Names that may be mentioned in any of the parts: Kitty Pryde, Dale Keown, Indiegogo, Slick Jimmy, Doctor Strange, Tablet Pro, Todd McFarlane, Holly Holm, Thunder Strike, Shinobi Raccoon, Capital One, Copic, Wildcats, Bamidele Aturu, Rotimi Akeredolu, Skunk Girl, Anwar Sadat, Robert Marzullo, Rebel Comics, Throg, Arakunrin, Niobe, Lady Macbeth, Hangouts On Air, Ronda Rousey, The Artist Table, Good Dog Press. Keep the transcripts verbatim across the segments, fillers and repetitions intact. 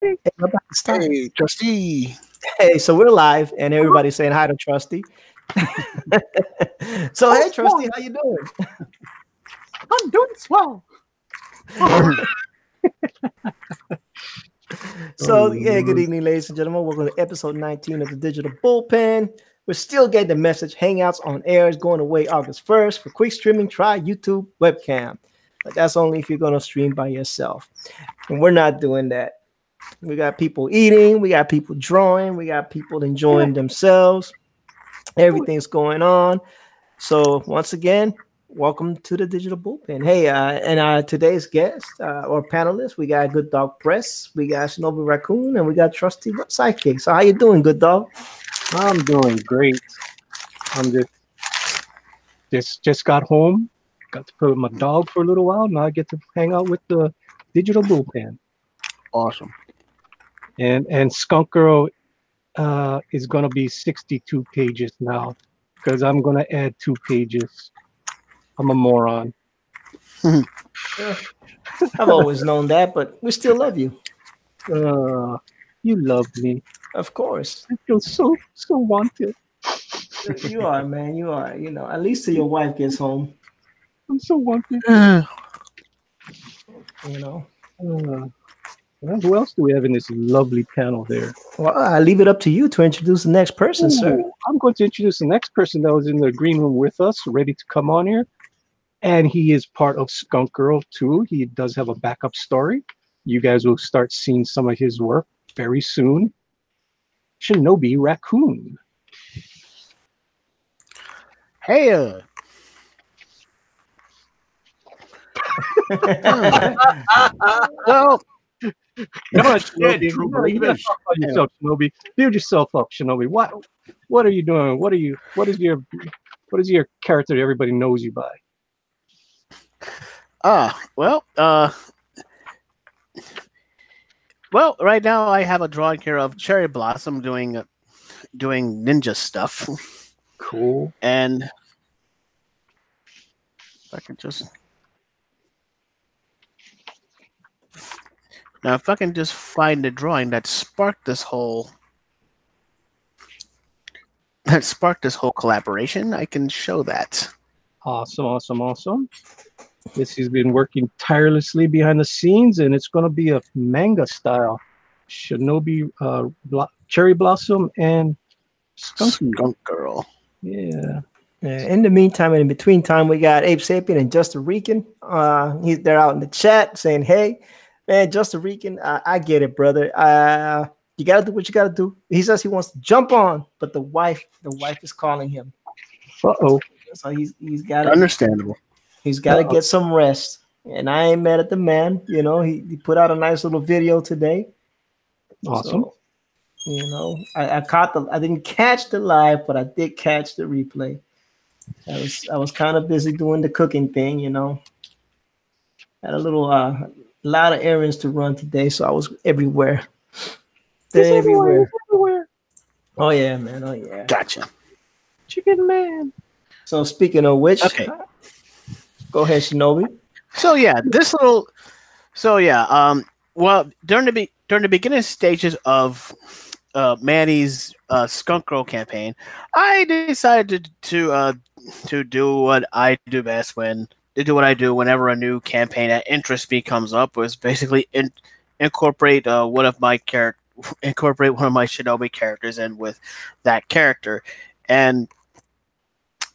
Hey, Trusty. Hey, so we're live, and everybody's saying hi to Trusty. So, hey, Trusty, how you doing? I'm doing swell. So, yeah, good evening, ladies and gentlemen. Welcome to episode nineteen of the Digital Bullpen. We're still getting the message. Hangouts on air is going away August first. For quick streaming, try YouTube webcam. But that's only if you're going to stream by yourself. And we're not doing that. We got people eating, we got people drawing, we got people enjoying themselves. Everything's going on. So once again, welcome to the Digital Bullpen. Hey, uh, and uh, today's guest uh, or panelists, we got Good Dog Press, we got Shinobi Raccoon, and we got Trusty Sidekick. So how you doing, Good Dog? I'm doing great. I'm just just just got home, got to play with my dog for a little while. Now I get to hang out with the Digital Bullpen. Awesome. And and Skunk Girl uh, is going to be sixty-two pages now because I'm going to add two pages. I'm a moron. Yeah. I've always known that, but we still love you. Uh, you love me. Of course. I feel so, so wanted. You are, man. You are. You know, at least till your wife gets home. I'm so wanted. Uh, you know. Uh, Well, who else do we have in this lovely panel there? Well, I leave it up to you to introduce the next person, Ooh, sir. I'm going to introduce the next person that was in the green room with us, ready to come on here. And he is part of Skunk Girl, too. He does have a backup story. You guys will start seeing some of his work very soon. Shinobi Raccoon. Hey, uh. Well... No, Shinobi, you better talk about yourself, Shinobi. Build yourself up, Shinobi. What, what are you doing? What are you? What is your? What is your character that everybody knows you by? Ah, uh, well, uh, well, right now I have a drawing here of Cherry Blossom doing, uh, doing ninja stuff. Cool. And if I can just. Now, if I can just find the drawing that sparked this whole that sparked this whole collaboration, I can show that. Awesome, awesome, awesome. This has been working tirelessly behind the scenes, and it's going to be a manga style. Shinobi, uh, Blo Cherry Blossom, and Skunk, Skunk Girl. Yeah. In the meantime, and in between time, we got Ape Sapien and Justin Rican. Uh, he's they're out in the chat saying, "Hey." Man, Justin Rican, I, I get it, brother. Uh, you gotta do what you gotta do. He says he wants to jump on, but the wife, the wife is calling him. Uh oh. So he's he's got to understandable. He's got to uh-oh. get some rest. And I ain't mad at the man. You know, he, he put out a nice little video today. Awesome. So, you know, I, I caught the. I didn't catch the live, but I did catch the replay. I was I was kind of busy doing the cooking thing. You know, had a little. Uh, A lot of errands to run today, so I was everywhere. Everywhere. everywhere. Oh yeah, man. Oh yeah. Gotcha. Chicken man. So speaking of which, okay. Go ahead, Shinobi. So yeah, this little. So yeah, um. Well, during the be during the beginning stages of uh, Manny's uh, Skunk Girl campaign, I decided to uh, to do what I do best when. To do what I do whenever a new campaign that interests me comes up was basically in, incorporate uh, one of my character, incorporate one of my Shinobi characters in with that character, and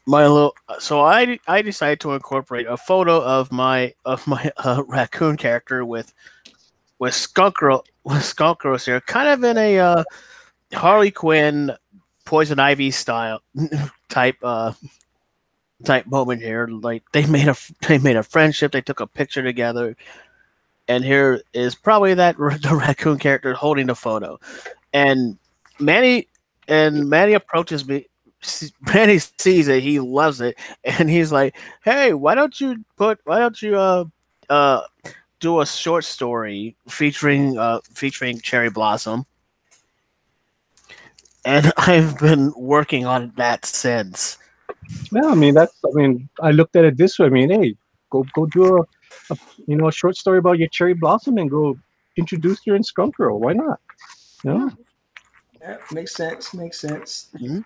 my little. So I I decided to incorporate a photo of my of my uh, raccoon character with with Skunk Girl with Skunk Girl here, kind of in a uh, Harley Quinn, Poison Ivy style type. Uh, type moment here, like they made a they made a friendship, they took a picture together, and here is probably that the raccoon character holding the photo, and Manny and Manny approaches me. Manny sees it, he loves it, and he's like, "Hey, why don't you put why don't you uh uh do a short story featuring uh featuring Cherry Blossom?" And I've been working on that since. No, I mean that's. I mean, I looked at it this way. I mean, hey, go go do a, a you know a short story about your Cherry Blossom and go introduced her in Skunk Girl. Why not? No? Yeah, makes sense. Makes sense. Mm-hmm.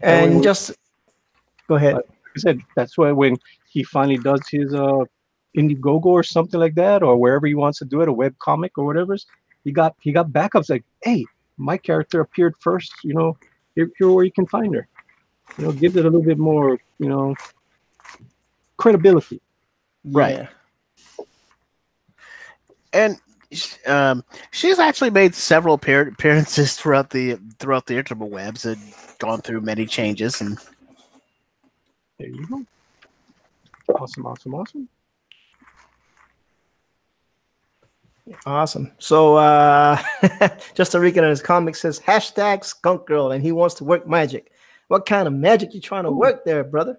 And, and we, just go ahead. Like I said, that's why when he finally does his uh, Indiegogo or something like that, or wherever he wants to do it, a web comic or whatever, he got he got backups like, hey, my character appeared first. You know, here, here where you can find her. You know, gives it a little bit more, you know, credibility. Right. Yeah. And um, she's actually made several appearances throughout the throughout the interwebs and gone through many changes. And there you go. Awesome! Awesome! Awesome! Awesome. So, uh, just a recap of his comic says hashtag Skunk Girl, and he wants to work magic. What kind of magic you trying to work there, brother?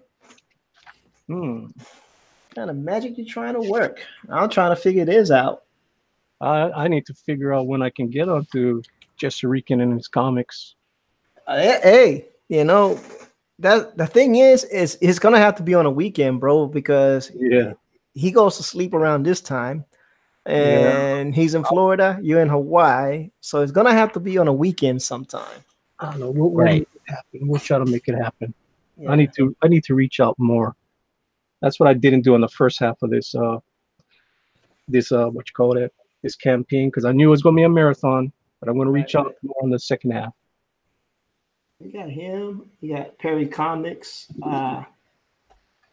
Hmm. What kind of magic you trying to work? I'm trying to figure this out. I, I need to figure out when I can get onto Jessarican and his comics. Uh, hey, you know, that the thing is, is it's gonna have to be on a weekend, bro, because yeah, he goes to sleep around this time, and yeah, he's in Florida, you're in Hawaii, so it's gonna have to be on a weekend sometime. I don't know. We'll, we'll right. make it happen. We'll try to make it happen. Yeah. I need to. I need to reach out more. That's what I didn't do on the first half of this. Uh, this uh, what you call it? This campaign, because I knew it was going to be a marathon, but I'm going to reach right, out right. more on the second half. You got him. You got Perry Comics. Uh,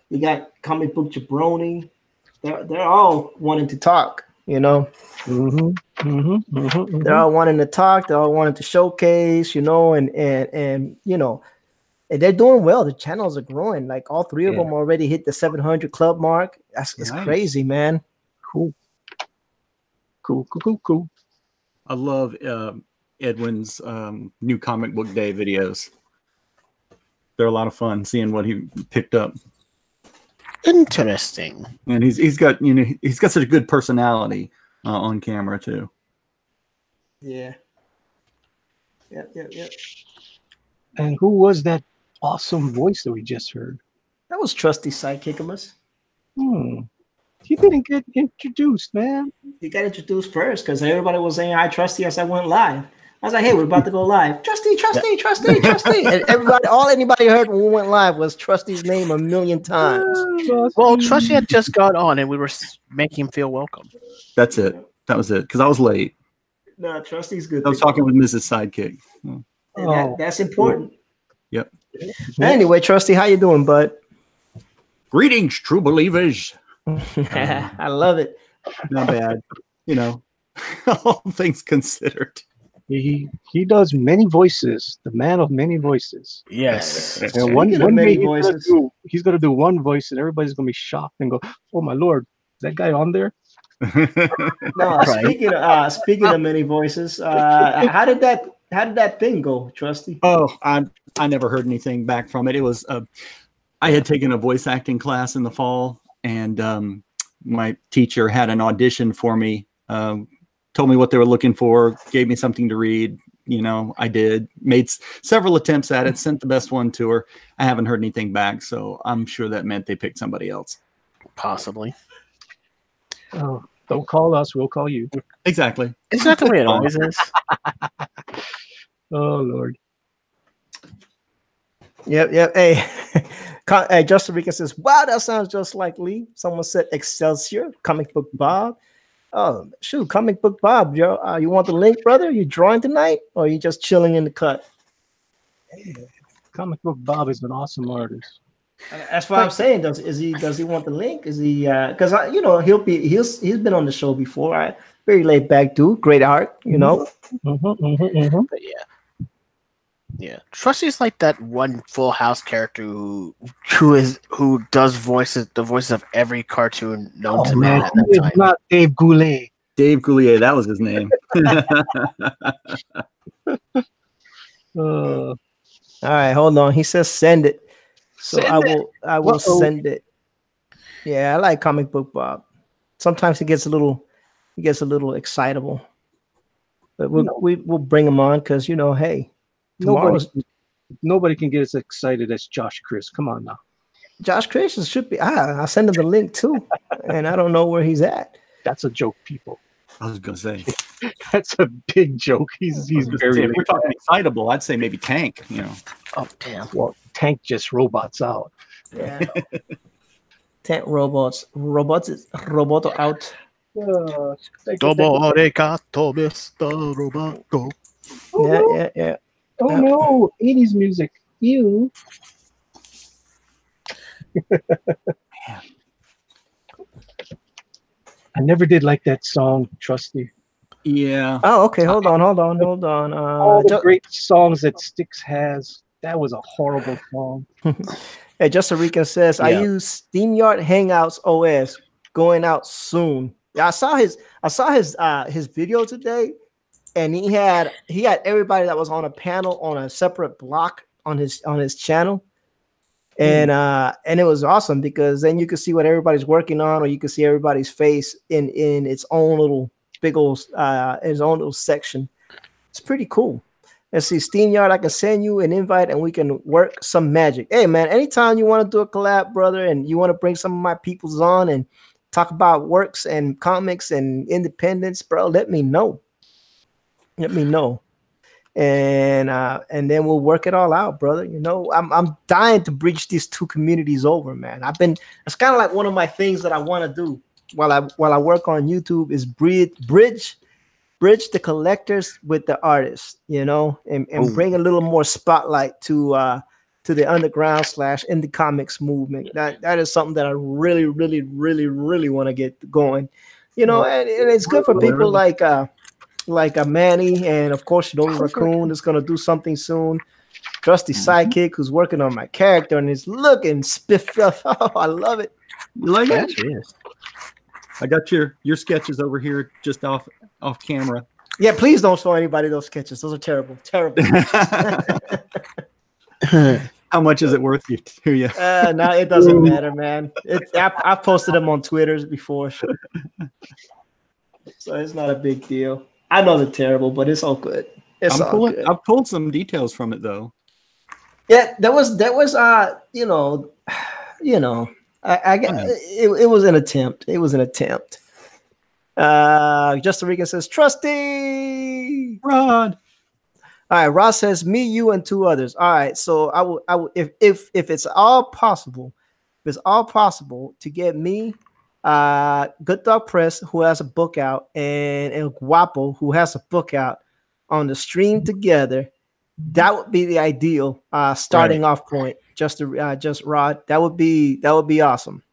you got Comic Book Jabroni. They're they're all wanting to talk. You know, mm-hmm, mm-hmm, mm-hmm, they're all wanting to talk. They're all wanting to showcase. You know, and and and you know, and they're doing well. The channels are growing. Like all three of yeah. them already hit the seven hundred club mark. That's it's nice. Crazy, man. Cool. Cool, cool, cool, cool. I love uh, Edwin's um, new Comic Book Day videos. They're a lot of fun seeing what he picked up. Interesting. And he's he's got you know he's got such a good personality uh, on camera too. Yeah. Yep, yep, yep. And who was that awesome voice that we just heard? That was Trusty Sidekickamus. Hmm. He didn't get introduced, man. He got introduced first because everybody was saying, "I Trusty," as I went live. I was like, "Hey, we're about to go live, Trusty, Trusty, Trusty, Trusty." And everybody, all anybody heard when we went live was Trusty's name a million times. Well, Trusty had just got on, and we were making him feel welcome. That's it. That was it. Because I was late. No, Trusty's good. I was talking with Missus Sidekick. And oh, that, that's important. Yep. Anyway, Trusty, how you doing, bud? Greetings, true believers. I love it. Not bad, you know. All things considered, he he does many voices. The man of many voices. Yes, and so one, one many voices. He's gonna, do, he's gonna do one voice, and everybody's gonna be shocked and go, "Oh my lord, is that guy on there?" No, speaking of, uh, speaking of many voices, uh, how did that how did that thing go, Trusty? Oh, I I never heard anything back from it. It was uh, I had taken a voice acting class in the fall. And um, my teacher had an audition for me, um, told me what they were looking for, gave me something to read. You know, I did, made s several attempts at it, sent the best one to her. I haven't heard anything back, so I'm sure that meant they picked somebody else. Possibly. Oh, don't call us, we'll call you. Exactly. It's not the way it always is. Oh, Lord. Yep, yep. Hey, hey, Justin Rican says, "Wow, that sounds just like Lee." Someone said, "Excelsior, Comic Book Bob." Oh, shoot, Comic Book Bob, yo, uh, you want the link, brother? You drawing tonight, or are you just chilling in the cut? Hey, Comic Book Bob is an awesome artist. That's what I'm saying. Does is he? Does he want the link? Is he? Because uh, you know he'll be. He's he's been on the show before. Right? Very laid back dude. Great art. You know. Mm-hmm, mm-hmm, mm-hmm. But yeah. Yeah, Trusty's like that one Full House character who, who is who does voices the voices of every cartoon known oh, to man. At that time. Not Dave Goulet. Dave Goulet, that was his name. uh, All right, hold on. He says send it, so send I will. It. I will Uh-oh. send it. Yeah, I like Comic Book Bob. Sometimes he gets a little, he gets a little excitable, but we'll no. we, we'll bring him on because you know, hey. Nobody, nobody can get as excited as Josh Chris. Come on now. Josh Chris should be. I, I'll send him the link too. And I don't know where he's at. That's a joke, people. I was gonna say that's a big joke. He's he's very. Say, if we're talking excitable, I'd say maybe Tank. You know. Oh damn! Well, Tank just robots out. Yeah. Tank robots, robots, roboto out. Oh, arigato, Mister Roboto. Oh, yeah, no. yeah, yeah. Oh uh, no! eighties music. You. Man. I never did like that song, Trusty. Yeah. Oh, okay. Hold on, hold on, hold on. Uh, All the great songs that Styx has. That was a horrible song. Hey, Justin Rican says, yeah. I use SteamYard Hangouts O S. Going out soon. Yeah, I saw his. I saw his. Uh, his video today, and he had he had everybody that was on a panel on a separate block on his on his channel. And uh, and it was awesome because then you could see what everybody's working on, or you could see everybody's face in in its own little big old uh, its own little section. It's pretty cool. Let's see, SteamYard, I can send you an invite and we can work some magic. Hey man, anytime you want to do a collab, brother, and you want to bring some of my peoples on and talk about works and comics and independence, bro, let me know. Let me know. And uh, and then we'll work it all out, brother. You know, I'm I'm dying to bridge these two communities over, man. I've been it's kind of like one of my things that I want to do while I while I work on YouTube is bridge bridge bridge the collectors with the artists, you know, and, and bring a little more spotlight to uh to the underground slash indie comics movement. That that is something that I really, really, really, really want to get going. You know, and, and it's good for people like uh like a Manny, and of course Shinobi Raccoon is gonna do something soon. Trusty Sidekick, who's working on my character and is looking spiffed up. Oh, I love it. You like that? Yes. I got your your sketches over here just off off camera. Yeah, please don't show anybody those sketches. Those are terrible, terrible. How much is it worth you to you? Uh, no, it doesn't matter, man. It's I, I posted them on Twitter before, so it's not a big deal. I know they're terrible, but it's all good. It's I'm all pulling, good. I've pulled some details from it though. Yeah, that was that was uh, you know, you know, I, I yeah. it, it was an attempt. It was an attempt. Uh, Justin Regan says, Trusty Rod. All right, Ross says, me, you, and two others. All right, so I will. I will if if if it's all possible, if it's all possible to get me. Uh, Good Dog Press, who has a book out, and El Guapo, who has a book out, on the stream together. That would be the ideal uh, starting right. off point. Just to, uh, just Rod. That would be that would be awesome.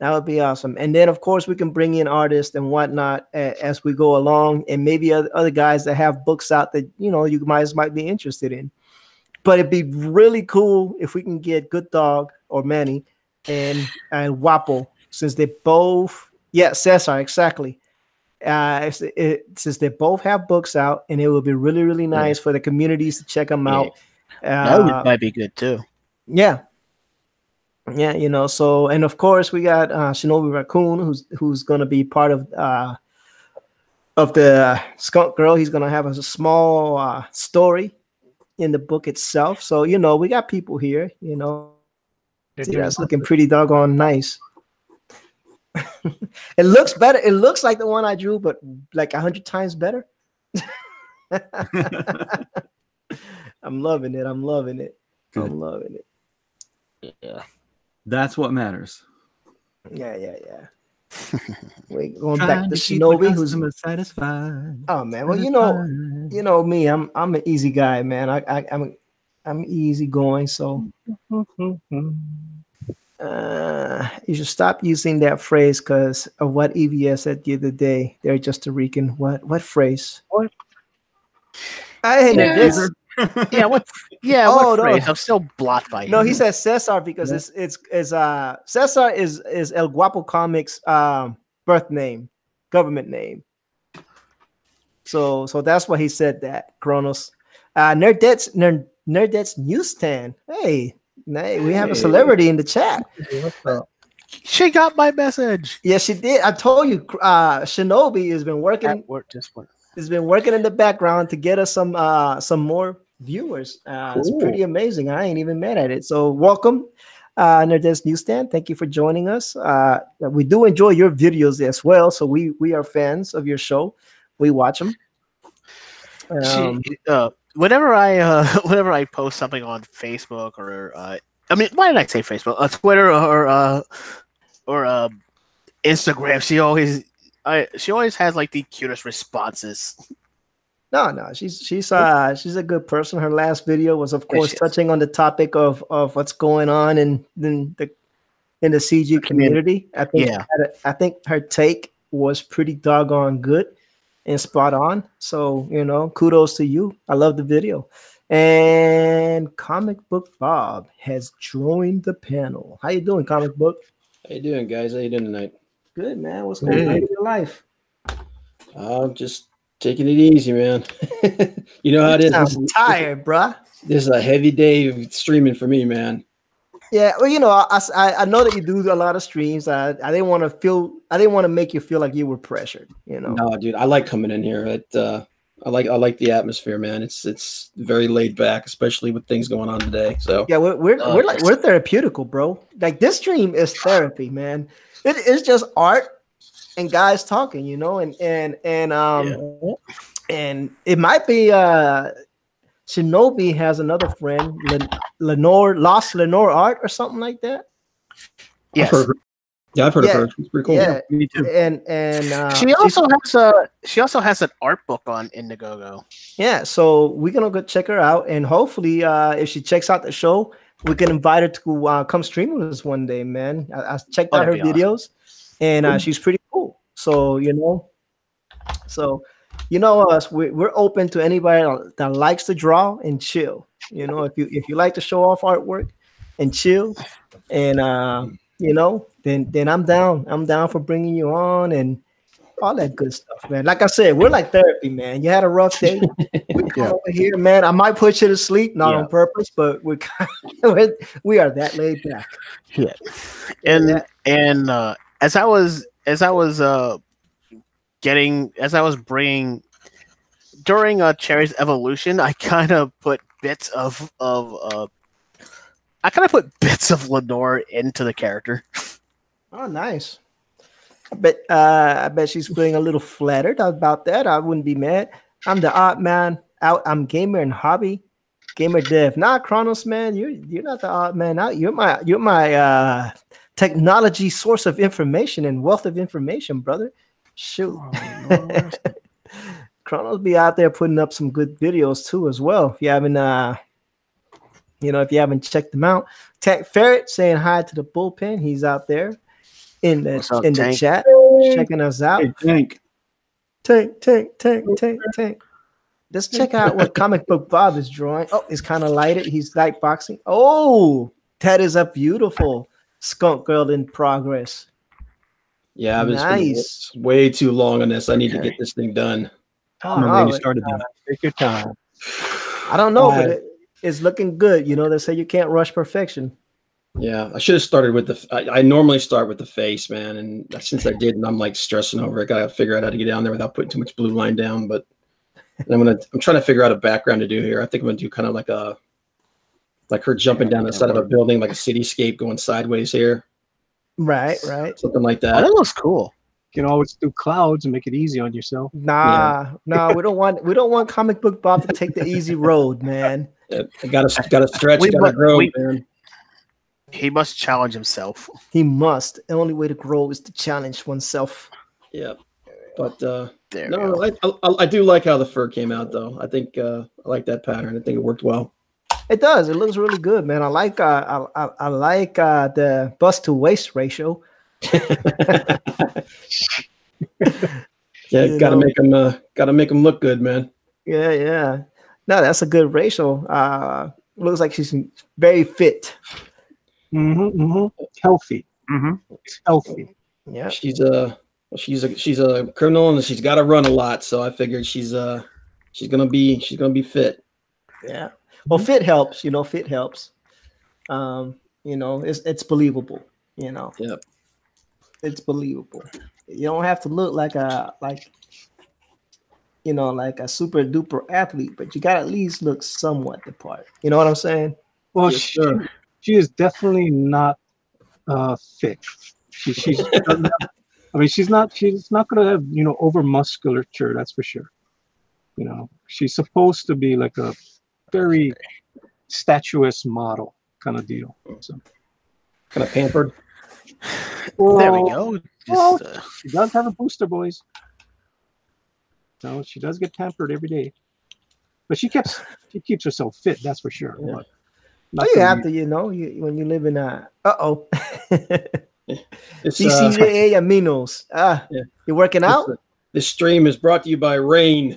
That would be awesome. And then of course we can bring in artists and whatnot a as we go along, and maybe other, other guys that have books out that you know you guys might be interested in. But it'd be really cool if we can get Good Dog or Manny and and Guapo. Since they both, yeah, Cesar, exactly. Uh, it's, it, since they both have books out, and it would be really, really nice yeah. for the communities to check them out. Yeah. Uh, that might be good too. Yeah, yeah, you know. So, and of course, we got uh, Shinobi Raccoon, who's who's going to be part of uh, of the Skunk Girl. He's going to have a small uh, story in the book itself. So, you know, we got people here. You know, see, that's looking pretty doggone nice. It looks better. It looks like the one I drew, but like a hundred times better. I'm loving it. I'm loving it. Good. I'm loving it. Yeah, that's what matters. Yeah, yeah, yeah. Wait, going back to, to Shinobi, who's satisfied. Oh man, well you know, you know me. I'm I'm an easy guy, man. I, I I'm I'm easy going, so. Uh, you should stop using that phrase because of what E V S said the other day. They're just a Rican. What what phrase? What? I hate yeah. this. yeah, what yeah, oh, what no. phrase? I'm still blocked by him. No, he says Cesar because yeah. it's it's it's uh Cesar is is El Guapo Comics um birth name, government name. So so that's why he said that, Kronos. Uh Nerdette's Nerd Nerdette's Newsstand. Hey. Hey, we have a celebrity in the chat. She got my message. Yes, yeah, she did. I told you, uh, Shinobi has been working. Work just work. Has been working in the background to get us some uh, some more viewers. Uh, it's pretty amazing. I ain't even mad at it. So welcome, uh, Nerdette's Newsstand. Thank you for joining us. Uh, we do enjoy your videos as well, so we we are fans of your show. We watch them. Um, she, uh, whenever I uh, whenever I post something on Facebook or uh, I mean, why did I say Facebook? Uh, Twitter or uh, or uh, Instagram. She always I she always has like the cutest responses. No, no, she's she's uh she's a good person. Her last video was, of course, touching on the topic of of what's going on in, in the in the C G community. I think yeah. a, I think her take was pretty doggone good and spot on. So, you know, kudos to you. I love the video. And Comic Book Bob has joined the panel. How you doing, Comic Book? How you doing, guys? How you doing tonight? Good, man. What's going on in your life? Uh, just taking it easy, man. You know how it is. I'm tired, bruh. This is a heavy day of streaming for me, man. Yeah, well, you know, I, I, I know that you do a lot of streams. I, I didn't want to feel, I didn't want to make you feel like you were pressured, you know. No, dude, I like coming in here. It, uh, I like, I like the atmosphere, man. It's, it's very laid back, especially with things going on today. So yeah, we're, we're, uh, we're like, we're therapeutical, bro. Like this stream is therapy, man. It is just art and guys talking, you know, and, and, and, um, yeah. and it might be, uh, Shinobi has another friend, Len Lenore, Lost Lenore Art or something like that. Yes. I've yeah, I've heard yeah. of her. She's pretty cool. Yeah. Yeah, me too. And and uh, she also has a she also has an art book on Indiegogo. Yeah, so we're gonna go check her out, and hopefully, uh, if she checks out the show, we can invite her to uh, come stream with us one day, man. I, I checked out oh, her videos, awesome. and uh, she's pretty cool. So you know, so. You know us. We're, we're open to anybody that likes to draw and chill. You know, if you if you like to show off artwork and chill, and uh, you know, then then I'm down. I'm down for bringing you on and all that good stuff, man. Like I said, we're like therapy, man. You had a rough day. We come yeah. over here, man. I might put you to sleep, not yeah. on purpose, but we're we are that laid back. Yeah, and yeah. and uh, as I was as I was uh. Getting as I was bringing during uh, Cherry's evolution, I kind of put bits of of uh, I kind of put bits of Lenore into the character. Oh, nice! I bet uh, I bet she's feeling a little flattered about that. I wouldn't be mad. I'm the odd man out. I'm gamer and hobby, gamer dev. Nah, Kronos man, you're you're not the odd man out. You're my you're my uh, technology source of information and wealth of information, brother. Shoot, oh, Chrono's be out there putting up some good videos too, as well. If you haven't, uh, you know, if you haven't checked them out, Tank Ferret saying hi to the bullpen. He's out there in the up, in Tank? the chat checking us out. Hey, Tank, Tank, Tank, Tank, Tank, Tank. Let's check out what Comic Book Bob is drawing. Oh, it's kind of lighted. He's light boxing. Oh, that is a beautiful Skunk Girl in progress. Yeah, I've been nice. way too long on this. I need okay. to get this thing done. Oh, I remember when you started that. Take your time. I don't know, uh, but it, it's looking good. You know, they say you can't rush perfection. Yeah, I should have started with the. I, I normally start with the face, man, and since I didn't, I'm like stressing over it. I gotta figure out how to get down there without putting too much blue line down. But and I'm gonna. I'm trying to figure out a background to do here. I think I'm gonna do kind of like a, like her jumping down the side of a building, like a cityscape going sideways here. Right, right. Something like that. Oh, that looks cool. You can always do clouds and make it easy on yourself. Nah, yeah. nah, we don't want we don't want Comic Book Bob to take the easy road, man. Yeah, gotta gotta stretch, we gotta must, grow, we, man. He must challenge himself. He must. The only way to grow is to challenge oneself. Yeah. But uh there no, I, I I do like how the fur came out though. I think uh I like that pattern. I think it worked well. It does. It looks really good, man. I like uh, I, I, I like uh, the bust to waist ratio. yeah, you gotta know. make them uh, gotta make them look good, man. Yeah, yeah. No, that's a good ratio. Uh, looks like she's very fit. Mm-hmm, mm-hmm. Healthy. Mm-hmm. Healthy. Yeah. She's a she's a she's a criminal and she's got to run a lot. So I figured she's uh she's gonna be she's gonna be fit. Yeah. Well, fit helps, you know, fit helps. Um, you know, it's it's believable, you know. Yep. It's believable. You don't have to look like a like you know, like a super duper athlete, but you gotta at least look somewhat the part. You know what I'm saying? Well, yes, sure. she is definitely not uh, thick. She, she's, I mean, she's not, she's not going to have, you know, over musculature. That's for sure. You know, she's supposed to be like a very statuesque model kind of deal. So. Kind of pampered. Well, there we go. Just, well, uh... she does have a booster, boys. So she does get pampered every day. But she keeps she keeps herself fit, that's for sure. Yeah. Well, you have to, you know, you, when you live in a uh oh. C C A Aminos. Ah, yeah. You're working out? A, this stream is brought to you by Rain.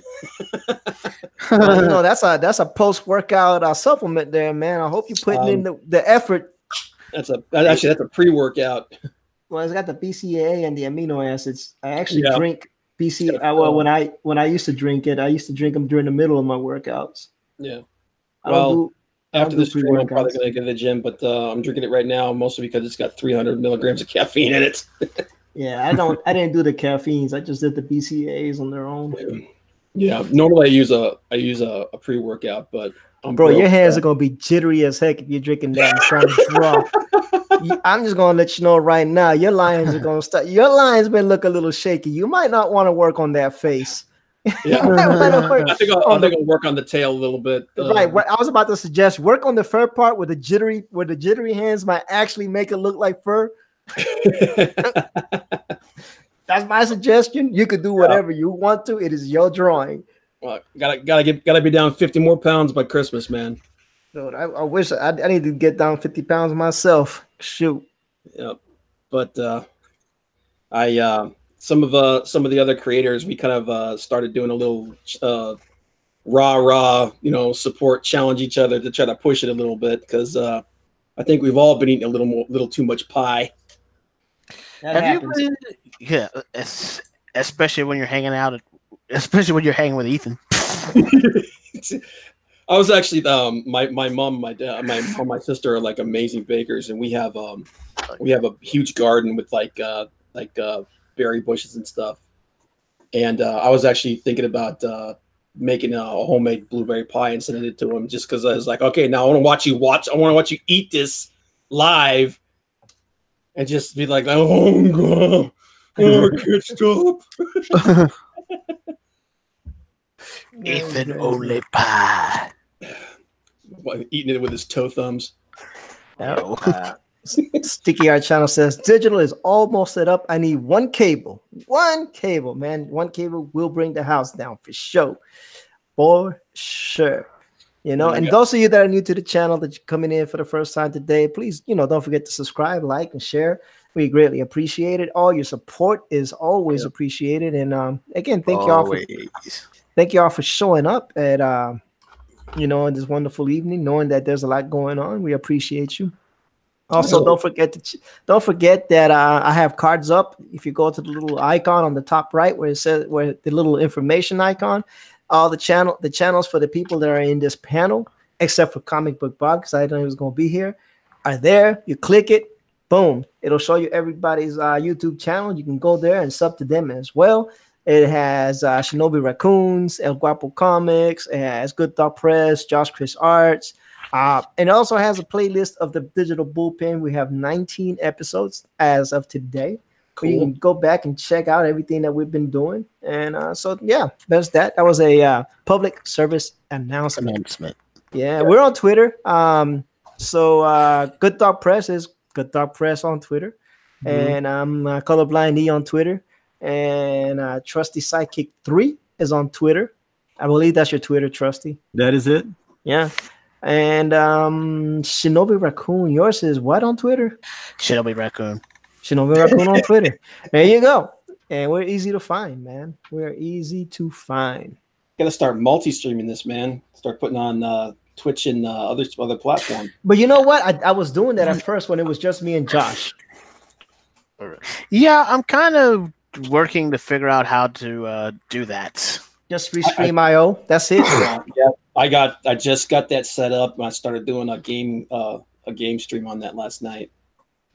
Well, you know, that's a that's a post-workout uh, supplement there, man. I hope you're putting um, in the, the effort. That's a actually that's a pre-workout. Well, it's got the B C A A and the amino acids. I actually yeah. drink B C A A. Yeah. Well, when I when I used to drink it, I used to drink them during the middle of my workouts. Yeah. I well, don't do, after I this stream, I'm probably gonna go to the gym, but uh, I'm drinking it right now mostly because it's got three hundred milligrams of caffeine in it. Yeah, I don't. I didn't do the caffeines. I just did the B C A As on their own. Yeah. Yeah, normally I use a I use a, a pre workout, but I'm bro, broke. Your hands are gonna be jittery as heck if you're drinking that and trying to draw. I'm just gonna let you know right now, your lines are gonna start. Your lines may look a little shaky. You might not want to work on that face. Yeah, I think I'll, I think I'll work on the tail a little bit. Uh, right, I was about to suggest work on the fur part where the jittery where the jittery hands might actually make it look like fur. That's my suggestion. You could do whatever yeah. you want to. It is your drawing. Well, gotta gotta get gotta be down fifty more pounds by Christmas, man. Dude, I, I wish I, I need to get down fifty pounds myself. Shoot. Yep. But uh, I uh, some of uh, some of the other creators we kind of uh, started doing a little uh, rah rah, you know, support, challenge each other to try to push it a little bit because uh, I think we've all been eating a little more, little too much pie. That Have happens. you been? Yeah, especially when you're hanging out, especially when you're hanging with Ethan. I was actually um, my my mom, my dad, my mom, my sister are like amazing bakers, and we have um we have a huge garden with like uh like uh berry bushes and stuff. And uh, I was actually thinking about uh, making a homemade blueberry pie and sending it to him just because I was like, okay, now I want to watch you watch, I want to watch you eat this live. And just be like, oh, God. Oh, I can't stop. Ethan only pie. Well, eating it with his toe thumbs. Oh. Uh, Sticky Art Channel says, digital is almost set up. I need one cable. One cable, man. One cable will bring the house down for sure. For sure. You know, and those of you that are new to the channel that you're coming in for the first time today, please, you know, don't forget to subscribe, like, and share. We greatly appreciate it. All your support is always yep. appreciated. And um, again, thank y'all for thank y'all for showing up at uh, you know, this wonderful evening, knowing that there's a lot going on. We appreciate you. Also, oh. don't forget to don't forget that uh, I have cards up. If you go to the little icon on the top right where it says where the little information icon. All the channel, the channels for the people that are in this panel, except for Comic Book Bob, because I didn't know he was going to be here, are there. You click it, boom. It'll show you everybody's uh, YouTube channel. You can go there and sub to them as well. It has uh, Shinobi Raccoons, El Guapo Comics, it has Good Dog Press, Josh Chris Arts. Uh, and it also has a playlist of the Digital Bullpen. We have nineteen episodes as of today. Cool. You can go back and check out everything that we've been doing. And uh, so, yeah, that's that. That was a uh, public service announcement. announcement. Yeah, yeah, we're on Twitter. Um, so uh, Good Dog Press is Good Dog Press on Twitter. Mm-hmm. And I'm um, uh, Colorblind E on Twitter. And uh, Trusty Sidekick three is on Twitter. I believe that's your Twitter, Trusty. That is it? Yeah. And um, Shinobi Raccoon, yours is what on Twitter? Shinobi Raccoon. Shinobi Raccoon on Twitter. There you go. And we're easy to find, man. We're easy to find. Gotta start multi-streaming this, man. Start putting on uh, Twitch and uh, other other platforms. But you know what? I, I was doing that at first when it was just me and Josh. All right. Yeah, I'm kind of working to figure out how to uh, do that. Just Restream dot I O. That's it. Uh, yeah, I got. I just got that set up. And I started doing a game uh, a game stream on that last night.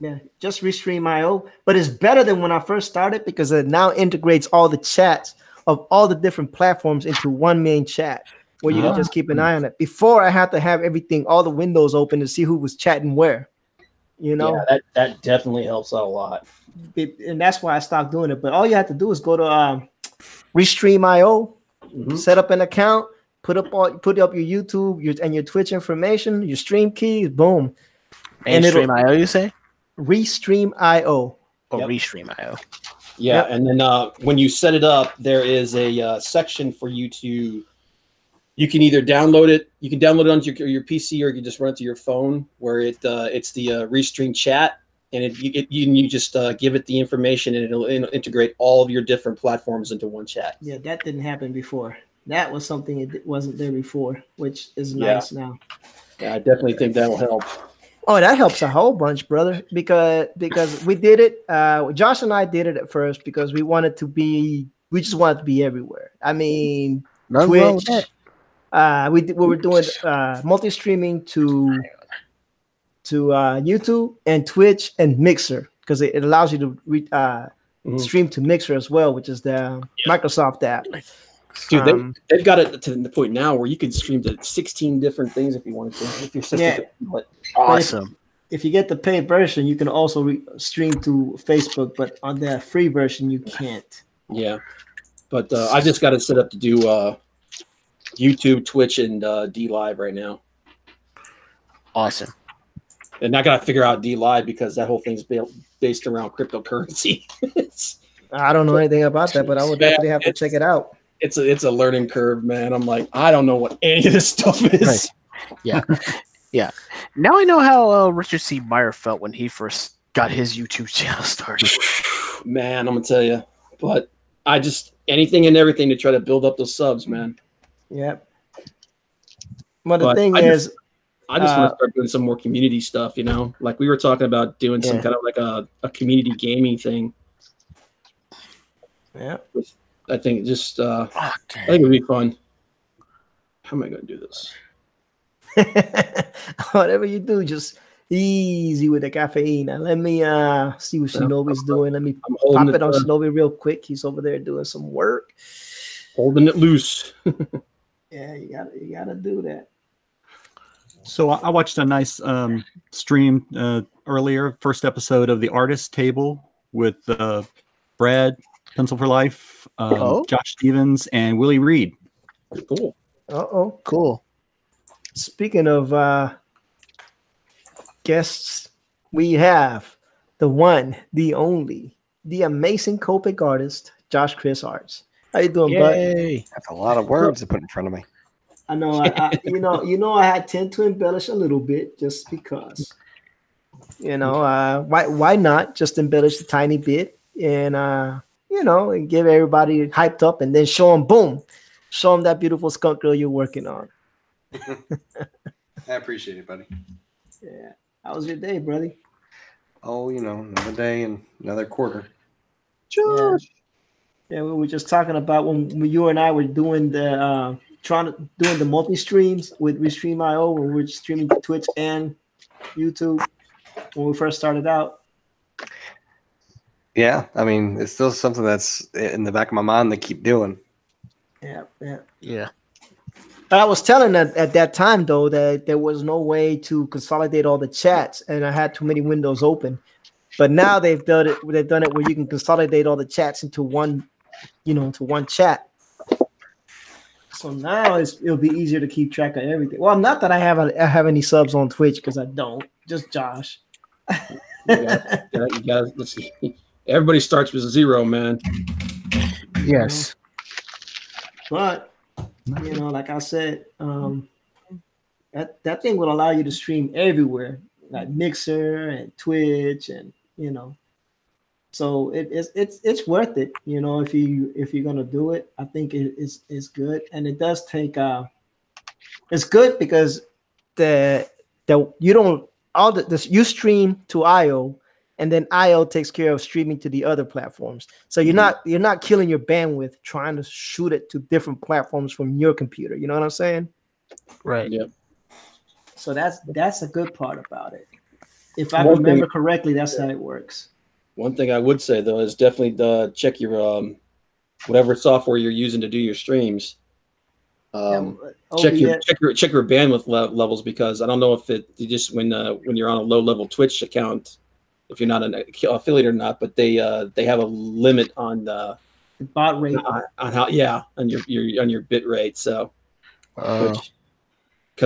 Yeah, just Restream dot I O, but it's better than when I first started because it now integrates all the chats of all the different platforms into one main chat. where you ah. can just keep an eye on it. Before, I had to have everything, all the windows open to see who was chatting where. You know, yeah, that that definitely helps out a lot, and that's why I stopped doing it. But all you have to do is go to um, Restream dot i o, mm-hmm. set up an account, put up all, put up your YouTube your, and your Twitch information, your stream keys, boom. And Restream dot i o, you say? Restream dot i o. Oh, yep. Restream dot i o. Yeah, yep. And then uh, when you set it up, there is a uh, section for you to. You can either download it. You can download it onto your, your P C, or you can just run it to your phone. Where it uh, it's the uh, Restream chat, and it, you, it, you you just uh, give it the information, and it'll, it'll integrate all of your different platforms into one chat. Yeah, that didn't happen before. That was something that wasn't there before, which is nice yeah. now. Yeah, I definitely think that will help. Oh, that helps a whole bunch, brother. Because because we did it. Uh, Josh and I did it at first because we wanted to be. We just wanted to be everywhere. I mean, nothing Twitch. Wrong with that. Uh, we, we were doing uh, multi-streaming to to uh, YouTube and Twitch and Mixer because it, it allows you to re, uh, mm-hmm. stream to Mixer as well, which is the yeah. Microsoft app. Dude, um, they, they've got it to the point now where you can stream to sixteen different things if you wanted to. If you're yeah. to, but awesome. If, if you get the paid version, you can also re stream to Facebook, but on the free version, you can't. Yeah, but uh, I just got it set up to do... Uh, YouTube, Twitch, and uh, DLive right now. Awesome. And I got to figure out DLive because that whole thing's based around cryptocurrency. I don't know anything about that, but I would definitely have to check it out. It's a, it's a learning curve, man. I'm like, I don't know what any of this stuff is. Right. Yeah. yeah. Now I know how uh, Richard C. Meyer felt when he first got his YouTube channel started. Man, I'm going to tell you. But I just, anything and everything to try to build up those subs, man. Yep. Well, the but thing I is, just, I just uh, want to start doing some more community stuff. You know, like we were talking about doing yeah. some kind of like a, a community gaming thing. Yeah. I think just uh, okay. I think it'd be fun. How am I going to do this? Whatever you do, just easy with the caffeine. Now let me uh see what Shinobi's yeah, doing. Let me pop it, it on Shinobi real quick. He's over there doing some work. Holding it loose. Yeah, you gotta you gotta do that. So I, I watched a nice um, stream uh, earlier, first episode of the Artist Table with uh, Brad Pencil for Life, um, oh. Josh Stevens, and Willie Reed. Cool. Uh oh, cool. Speaking of uh, guests, we have the one, the only, the amazing Copic artist, Josh Chris Arts. How you doing, buddy? That's a lot of words to put in front of me. I know. I, I, you know. You know. I tend to embellish a little bit just because. You know. Uh, why? Why not just embellish a tiny bit and uh, you know, and give everybody hyped up and then show them, boom, show them that beautiful skunk girl you're working on. I appreciate it, buddy. Yeah. How was your day, buddy? Oh, you know, another day and another quarter. Josh. Yeah. Yeah, we were just talking about when you and I were doing the uh, trying to doing the multi streams with Restream dot i o, when we were streaming to Twitch and YouTube when we first started out. Yeah, I mean, it's still something that's in the back of my mind to keep doing. Yeah, yeah, yeah. But I was telling that at that time though that there was no way to consolidate all the chats, and I had too many windows open. But now they've done it. They've done it where you can consolidate all the chats into one. You know, to one chat. So now it's, it'll be easier to keep track of everything. Well, not that I have a, I have any subs on Twitch because I don't. Just Josh. Yeah, you guys, let's see. Everybody starts with zero, man. Yes. But you know, like I said, um, that that thing will allow you to stream everywhere, like Mixer and Twitch, and you know. So it is it's it's worth it, you know, if you if you're gonna do it. I think it is is good, and it does take uh it's good because the the you don't all the this you stream to I O and then I O takes care of streaming to the other platforms. So you're not you're not killing your bandwidth trying to shoot it to different platforms from your computer. You know what I'm saying? Right. Yeah. So that's that's a good part about it. If I remember correctly, that's how it works. One thing I would say though is definitely uh, check your um, whatever software you're using to do your streams. Um, oh, check your yeah. check your check your bandwidth le levels because I don't know if it you just when uh, when you're on a low level Twitch account, if you're not an affiliate or not, but they uh, they have a limit on uh, the bot rate on, on how yeah on your your on your bit rate. So because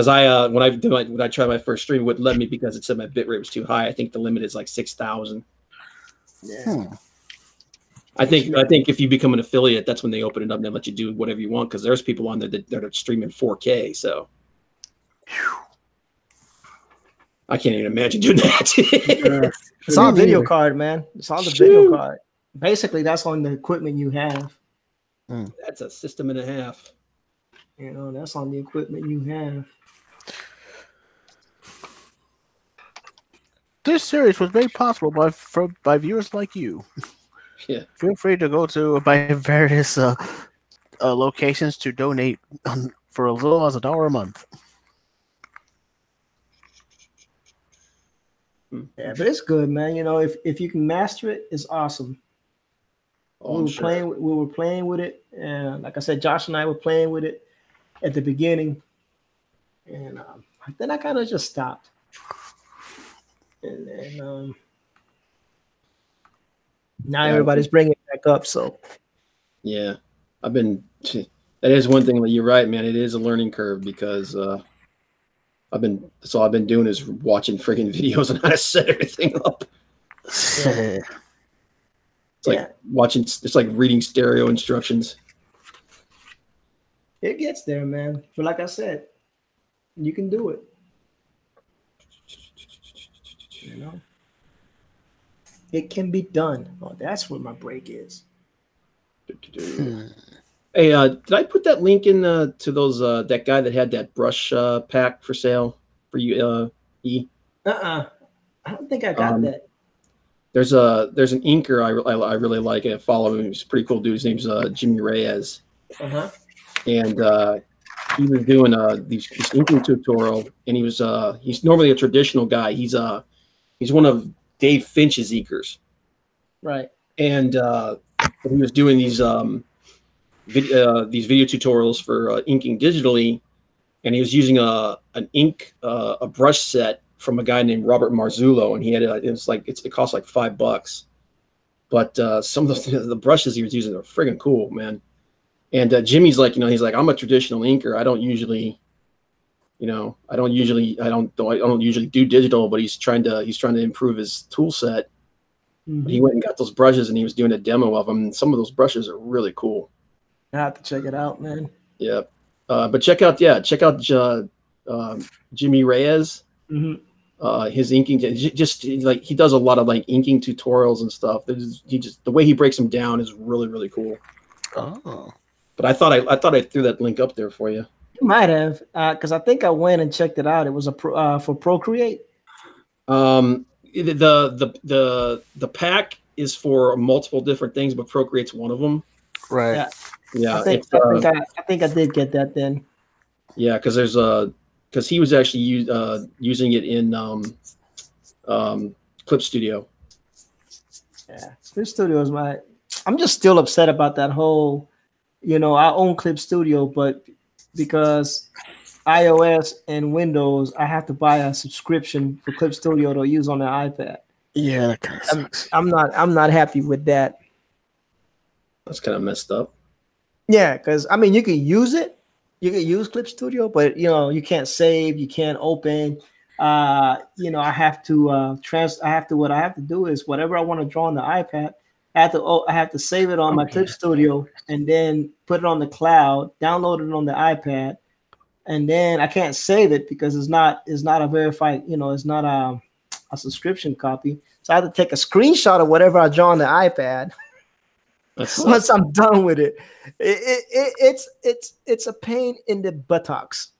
uh. I uh, when I did my, when I tried my first stream, it wouldn't let me because it said my bit rate was too high. I think the limit is like six thousand. Yeah. Hmm. I think I think if you become an affiliate, that's when they open it up and they let you do whatever you want because there's people on there that, that are streaming four K. So I can't even imagine doing that. uh, it's on the video card, man. It's on the Shoot. video card. Basically, that's on the equipment you have. Mm. That's a system and a half. You know, that's on the equipment you have. This series was made possible by from, by viewers like you. Yeah. Feel free to go to my various uh, uh, locations to donate on, for as little as a dollar a month. Yeah, but it's good, man. You know, if if you can master it, it's awesome. Oh, we were sure. playing, we were playing with it, and like I said, Josh and I were playing with it at the beginning, and um, then I kind of just stopped. And then. Um, Now everybody's bringing it back up, so yeah, I've been. That is one thing. You're right, man. It is a learning curve because uh, I've been. That's all I've been doing is watching freaking videos on how to set everything up. Yeah. It's like yeah. watching. It's like reading stereo instructions. It gets there, man. But like I said, you can do it. You know. It can be done. Oh, that's where my break is. Hey, uh, did I put that link in uh, to those uh, that guy that had that brush uh, pack for sale for you? Uh, e. Uh, uh I don't think I got um, that. There's a there's an inker I I, I really like. I follow him. He's a pretty cool dude. His name's uh, Jimmy Reyes. Uh huh. And uh, he was doing uh these this inking tutorial, and he was uh he's normally a traditional guy. He's uh he's one of Dave Finch's inkers, right? And uh, he was doing these um, vid uh, these video tutorials for uh, inking digitally, and he was using a an ink uh, a brush set from a guy named Robert Marzullo, and he had a, it was like it's, it cost like five bucks, but uh, some of the, the brushes he was using are friggin' cool, man. And uh, Jimmy's like, you know, he's like, I'm a traditional inker. I don't usually. You know, I don't usually, I don't, I don't usually do digital, but he's trying to, he's trying to improve his tool set. Mm-hmm. He went and got those brushes, and he was doing a demo of them. And some of those brushes are really cool. I have to check it out, man. Yeah, uh, but check out, yeah, check out uh, uh, Jimmy Reyes. Mm-hmm. uh, his inking, just like he does a lot of like inking tutorials and stuff. There's, he just the way he breaks them down is really, really cool. Oh, but I thought I, I thought I threw that link up there for you. You might have, because uh, I think I went and checked it out. It was a pro, uh, for Procreate. Um, the, the the the pack is for multiple different things, but Procreate's one of them. Right. Yeah. yeah I, think, I, think uh, I, I think I did get that then. Yeah, because there's a because he was actually use, uh, using it in um, um, Clip Studio. Yeah, Clip Studio is my. I'm just still upset about that whole. You know, I own Clip Studio, but. Because iOS and Windows, I have to buy a subscription for Clip Studio to use on the iPad. Yeah, that kind of sucks. I'm, I'm not. I'm not happy with that. That's kind of messed up. Yeah, because I mean, you can use it. You can use Clip Studio, but you know, you can't save. You can't open. Uh, you know, I have to uh, trans. I have to. What I have to do is whatever I want to draw on the iPad. I have to oh, I have to save it on my okay. Clip Studio and then put it on the cloud, download it on the iPad, and then I can't save it because it's not it's not a verified, you know, it's not a, a subscription copy. So I have to take a screenshot of whatever I draw on the iPad once I'm done with it. It, it, it. It's it's it's a pain in the buttocks,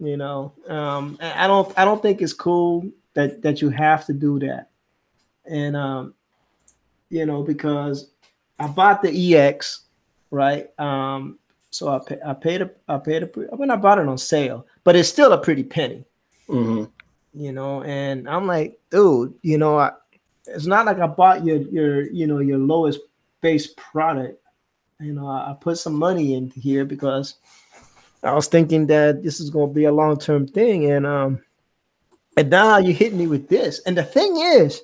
you know. Um, I don't I don't think it's cool that that you have to do that, and um. You know, because I bought the E X, right? Um, so I pay, I paid a I paid a I mean I bought it on sale, but it's still a pretty penny. Mm-hmm. You know, and I'm like, dude, you know, I, it's not like I bought your your you know your lowest base product. You know, I, I put some money into here because I was thinking that this is going to be a long-term thing, and um, and now you're hitting me with this. And the thing is,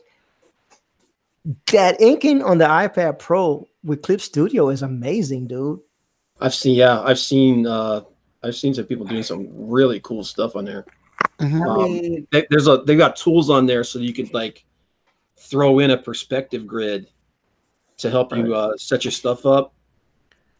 that inking on the iPad Pro with Clip Studio is amazing, dude. I've seen, yeah, I've seen, uh, I've seen some people doing some really cool stuff on there. Mm-hmm. um, they, there's a, they've got tools on there so you can like throw in a perspective grid to help you uh, set your stuff up.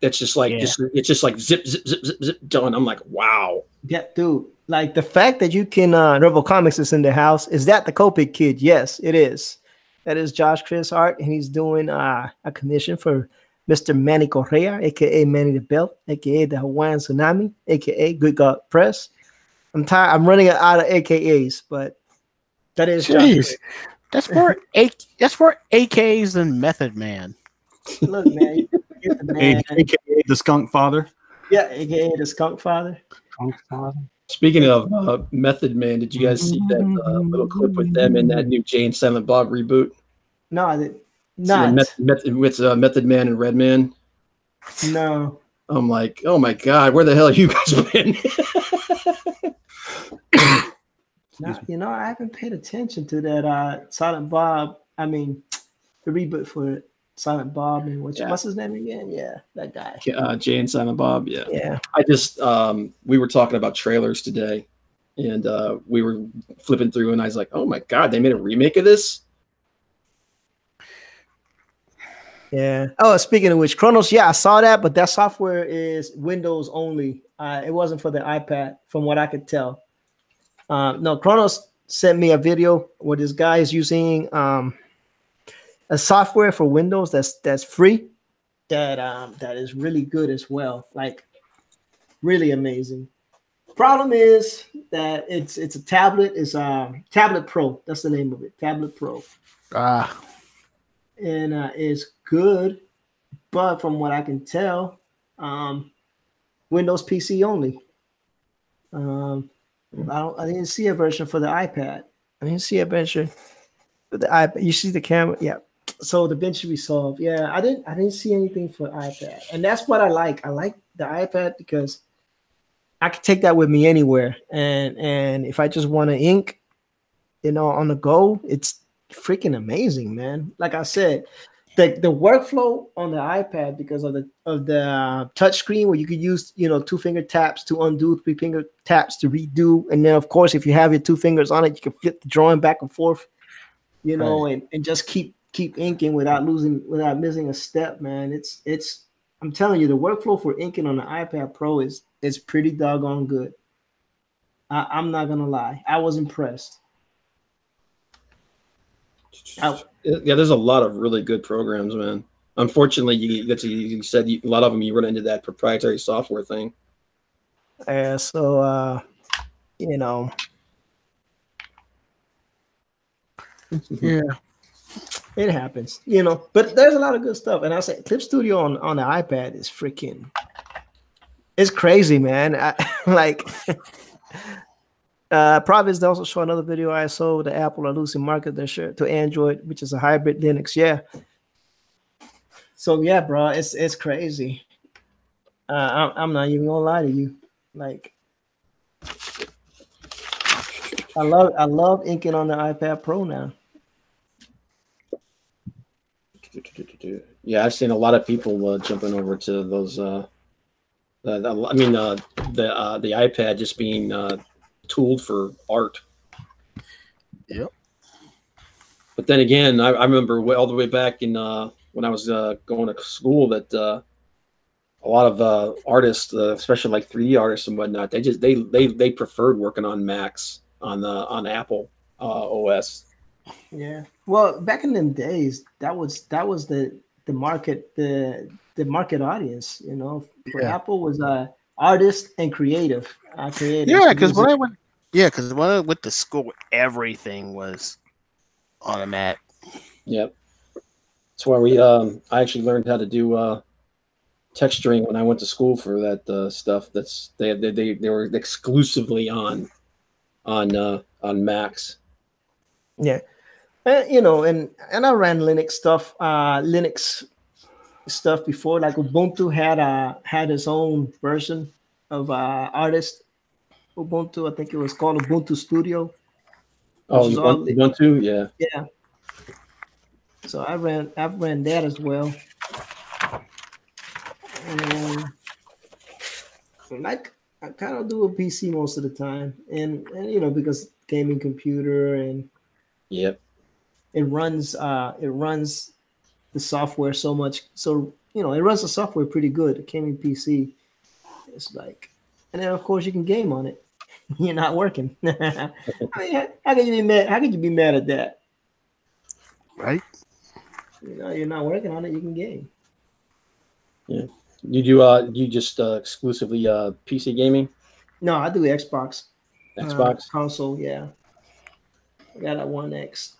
That's just like, yeah. just, it's just like zip, zip, zip, zip, zip, done. I'm like, wow. Yeah, dude. Like the fact that you can, uh, Rebel Comics is in the house. Is that the Copic kid? Yes, it is. That is Josh Chris Art, and he's doing uh, a commission for Mister Manny Correa, a k a. Manny the Belt, a k a the Hawaiian Tsunami, a k a. Good God Press. I'm tired. I'm running out of A K As, but that is Jeez. That's more a that's more A Ks than Method Man. Look, man, you're the man. A K A the Skunk Father. Yeah, A K A the Skunk Father. Skunk Father. Speaking of uh, Method Man, did you guys see that uh, little clip with them in that new Jay and Silent Bob reboot? No, I didn't. Not Met Met with uh, Method Man and Red Man. No. I'm like, oh my god, where the hell are you guys been? Now, you know, I haven't paid attention to that uh, Silent Bob. I mean, the reboot for Silent Bob and what's, yeah. what's his name again? Yeah, that guy. Uh, Jay and Silent Bob. Yeah. Yeah. I just um, we were talking about trailers today, and uh, we were flipping through, and I was like, oh my god, they made a remake of this. Yeah. Oh, speaking of which, Chronos, yeah, I saw that, but that software is Windows only. Uh, it wasn't for the iPad, from what I could tell. Uh, no, Chronos sent me a video where this guy is using um, a software for Windows that's that's free, that um, that is really good as well, like really amazing. Problem is that it's it's a tablet. It's um, Tablet Pro. That's the name of it, Tablet Pro. Ah. And uh, it's good, but from what I can tell, um, Windows P C only. Um, I don't. I didn't see a version for the iPad. I didn't see a version for the iPad. You see the camera, yeah. So the DaVinci Resolve, yeah. I didn't. I didn't see anything for iPad, and that's what I like. I like the iPad because I can take that with me anywhere, and and if I just want to ink, you know, on the go, it's freaking amazing, man. Like I said, the the workflow on the iPad, because of the of the uh, touch screen, where you could use, you know, two finger taps to undo, three finger taps to redo, and then of course if you have your two fingers on it, you can flip the drawing back and forth, you know, right. and and just keep keep inking without losing without missing a step, man. It's it's I'm telling you, the workflow for inking on the iPad Pro is is pretty doggone good. I, I'm not gonna lie, I was impressed. Out. Yeah, there's a lot of really good programs, man. Unfortunately, you, that's, you said you, a lot of them, you run into that proprietary software thing. Yeah, uh, so, uh, you know. Yeah. It happens, you know. But there's a lot of good stuff. And I said, Clip Studio on, on the iPad is freaking, it's crazy, man. I, like... Uh, Providence also showed another video I sold to Apple are losing market their share to Android, which is a hybrid Linux. Yeah. So yeah, bro, it's it's crazy. Uh, I'm, I'm not even gonna lie to you. Like, I love I love inking on the iPad Pro now. Yeah, I've seen a lot of people uh, jumping over to those. Uh, the, the, I mean, uh, the uh, the iPad just being. Uh, tooled for art. Yep. But then again, I, I remember all the way back in uh, when I was uh, going to school that uh, a lot of uh, artists, uh, especially like three D artists and whatnot, they just they they they preferred working on Macs on the on Apple uh, O S. Yeah. Well, back in them days, that was that was the the market the the market audience. You know, for yeah. Apple was a uh, artist and creative. I created. Yeah, because when I went, yeah, because when I went to school, everything was on a Mac. Yep, that's why we. Um, I actually learned how to do uh, texturing when I went to school for that uh, stuff. That's they they they, they were exclusively on on uh, on Macs. Yeah, uh, you know, and and I ran Linux stuff, uh, Linux stuff before. Like Ubuntu had uh had its own version. of uh, artist Ubuntu. I think it was called Ubuntu Studio. Oh, Ubuntu, yeah. Yeah. So I ran, I ran that as well. And like I kind of do a P C most of the time, and, and you know, because gaming computer and yep, it runs uh it runs the software so much, so you know it runs the software pretty good. A gaming P C, it's like, and then of course you can game on it. You're not working. I mean, how, how can you be mad? How can you be mad at that? Right. You know, you're not working on it. You can game. Yeah. Did you uh you just uh, exclusively uh P C gaming? No, I do Xbox. Xbox uh, console, yeah. I got a One X.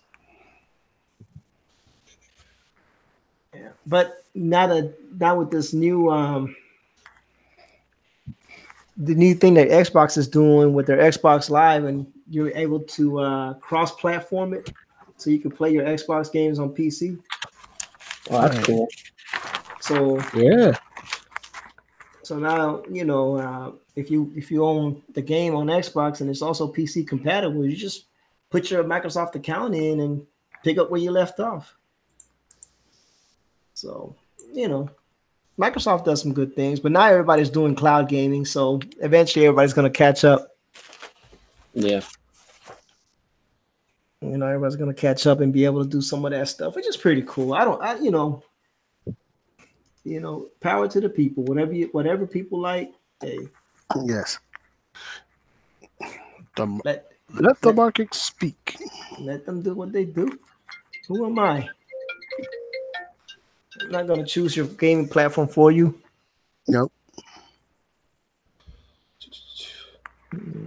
Yeah, but not a not with this new um the new thing that Xbox is doing with their Xbox Live, and you're able to uh cross-platform it, so you can play your Xbox games on P C. Oh, that's right. Cool. So yeah. So now, you know, uh, if you if you own the game on Xbox and it's also P C compatible, you just put your Microsoft account in and pick up where you left off. So, you know, Microsoft does some good things, but now everybody's doing cloud gaming, so eventually everybody's going to catch up. Yeah. You know, everybody's going to catch up and be able to do some of that stuff, which is pretty cool. I don't, I, you know... You know, power to the people. Whatever you, whatever people like. Hey. Yes. The, let, let the let, market speak. Let them do what they do. Who am I? I'm not gonna choose your gaming platform for you. Nope.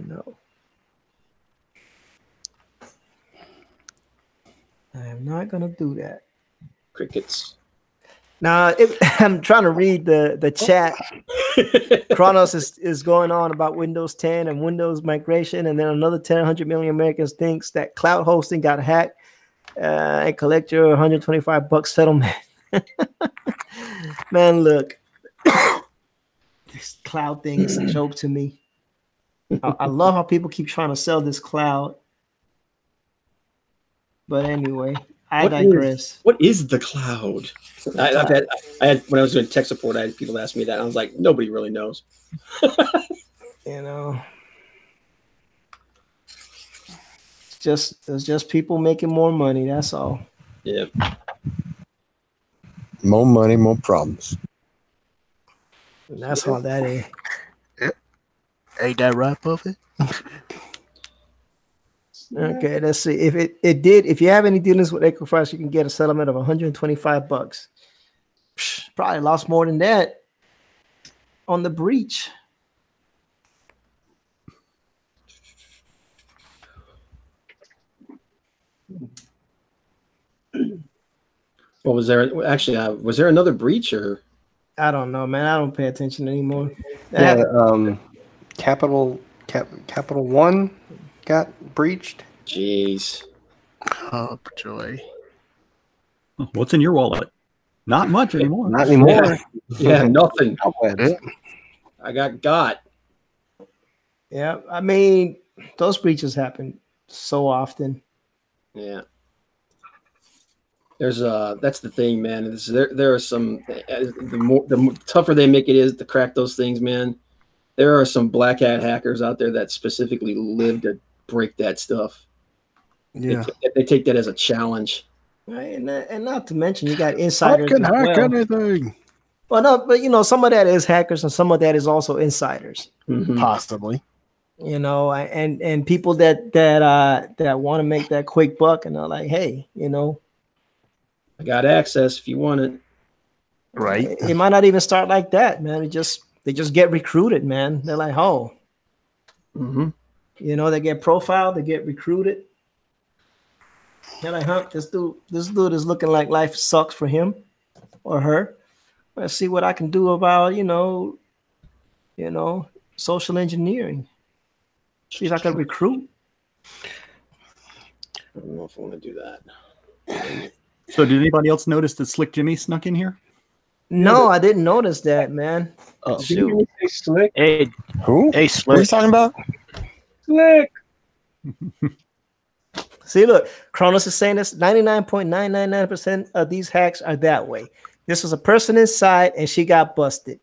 No. I am not gonna do that. Crickets. Now, it, I'm trying to read the, the chat. Kronos is, is going on about Windows ten and Windows migration, and then another one hundred million Americans thinks that cloud hosting got hacked uh, and collect your one hundred twenty-five bucks settlement. Man, look. This cloud thing is a joke to me. I, I love how people keep trying to sell this cloud. But anyway... I what digress. Is, what is the cloud? I, I've had, I had when I was doing tech support, I had people ask me that. And I was like, nobody really knows. You know, it's just it's just people making more money. That's all. Yeah. More money, more problems. And that's yeah. all that is. Yeah. Ain't that right, Buffett? Okay, let's see. If it, it did, if you have any dealings with Equifax, you can get a settlement of one hundred twenty-five bucks. Probably lost more than that on the breach. What was there? Actually, uh, was there another breach or? I don't know, man. I don't pay attention anymore. Yeah, um, Capital Cap, Capital One. Got breached. Jeez. Oh joy. What's in your wallet? Not much anymore. Not anymore. Yeah, yeah, nothing. I got got. Yeah, I mean, those breaches happen so often. Yeah. There's uh that's the thing, man. This, there there are some the more the tougher they make it is to crack those things, man. There are some black hat hackers out there that specifically live to break that stuff. Yeah, they, they take that as a challenge, right? And, and not to mention, you got insiders. I can hack well. anything. Well, no, but you know, some of that is hackers, and some of that is also insiders, mm-hmm. possibly. You know, and and people that that uh, that want to make that quick buck, and they're like, hey, you know, I got access if you want it. Right. It, it might not even start like that, man. It just they just get recruited, man. They're like, oh, mm-hmm. You know, they get profiled, they get recruited. They're like, huh, this dude, this dude is looking like life sucks for him or her. Let's see what I can do about, you know, you know, social engineering. See if I can recruit. I don't know if I want to do that. So did anybody else notice that Slick Jimmy snuck in here? No, I didn't notice that, man. Oh, shoot. Hey, Slick. Hey, who? Hey, Slick. What are you talking about? Slick. See, look, Cronus is saying this. ninety-nine point nine nine nine percent of these hacks are that way. This was a person inside, and she got busted.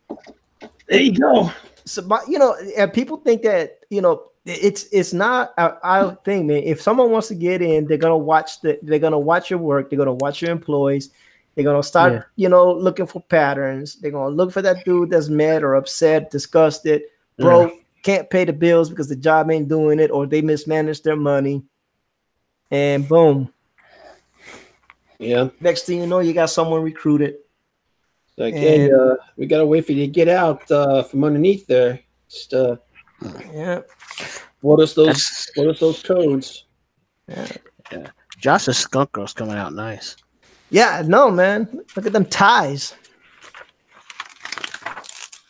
There you go. So, you know, and people think that, you know, it's it's not our thing, man. If someone wants to get in, they're gonna watch the they're gonna watch your work. They're gonna watch your employees. They're gonna start, yeah. you know, looking for patterns. They're gonna look for that dude that's mad or upset, disgusted, broke, yeah. can't pay the bills because the job ain't doing it, or they mismanaged their money, and boom. Yeah. Next thing you know, you got someone recruited. Like, and, hey, uh, we gotta wait for you to get out uh, from underneath there. Just, uh, yeah. What is those? That's, what is those codes? Yeah. yeah. Josh's Skunk Girl's coming out nice. Yeah, no, man. Look at them ties.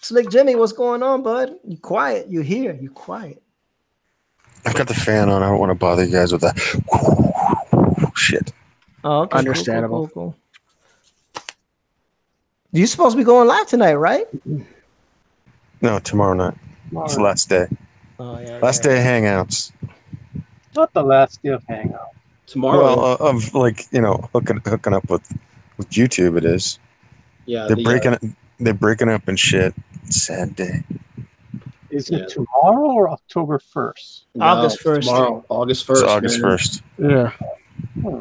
Slick Jimmy, what's going on, bud? You quiet? You here? You quiet? I've got the fan on. I don't want to bother you guys with that. Shit. Oh, okay. Understandable. Cool, cool, cool, cool. You're supposed to be going live tonight, right? No, tomorrow night. Tomorrow. It's the last day. Oh, yeah, last yeah. day of Hangouts. Not the last day of Hangouts. Tomorrow? Well, uh, of like, you know, hooking, hooking up with, with YouTube, it is. Yeah. They're, the, breaking, uh, they're breaking up and shit. Sad day. Is yeah. it tomorrow or October first? No, August first. Tomorrow, August first. It's August first. Yeah. Hmm.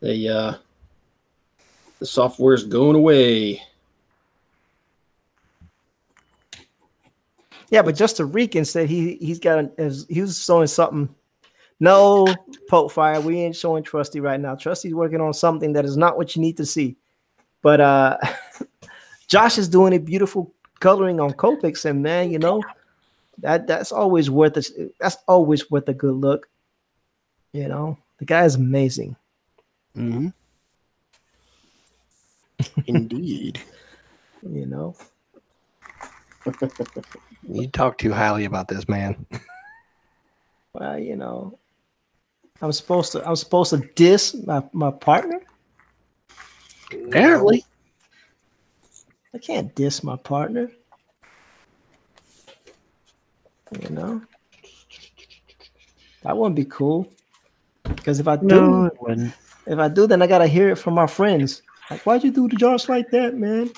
They, uh... The software's going away. Yeah, but just to Rican said he he's got an, he was showing something. No, poke fire. We ain't showing Trusty right now. Trusty's working on something that is not what you need to see. But uh, Josh is doing a beautiful coloring on Copics, and man, you know that that's always worth a, that's always worth a good look. You know, the guy is amazing. Mm-hmm. Indeed. You know. You talk too highly about this man. Well, you know. I'm supposed to I'm supposed to diss my, my partner. Apparently. I can't diss my partner. You know. That wouldn't be cool. Because if I do no, it wouldn't. If I do, then I gotta hear it from my friends. Like, why'd you do the Josh like that, man?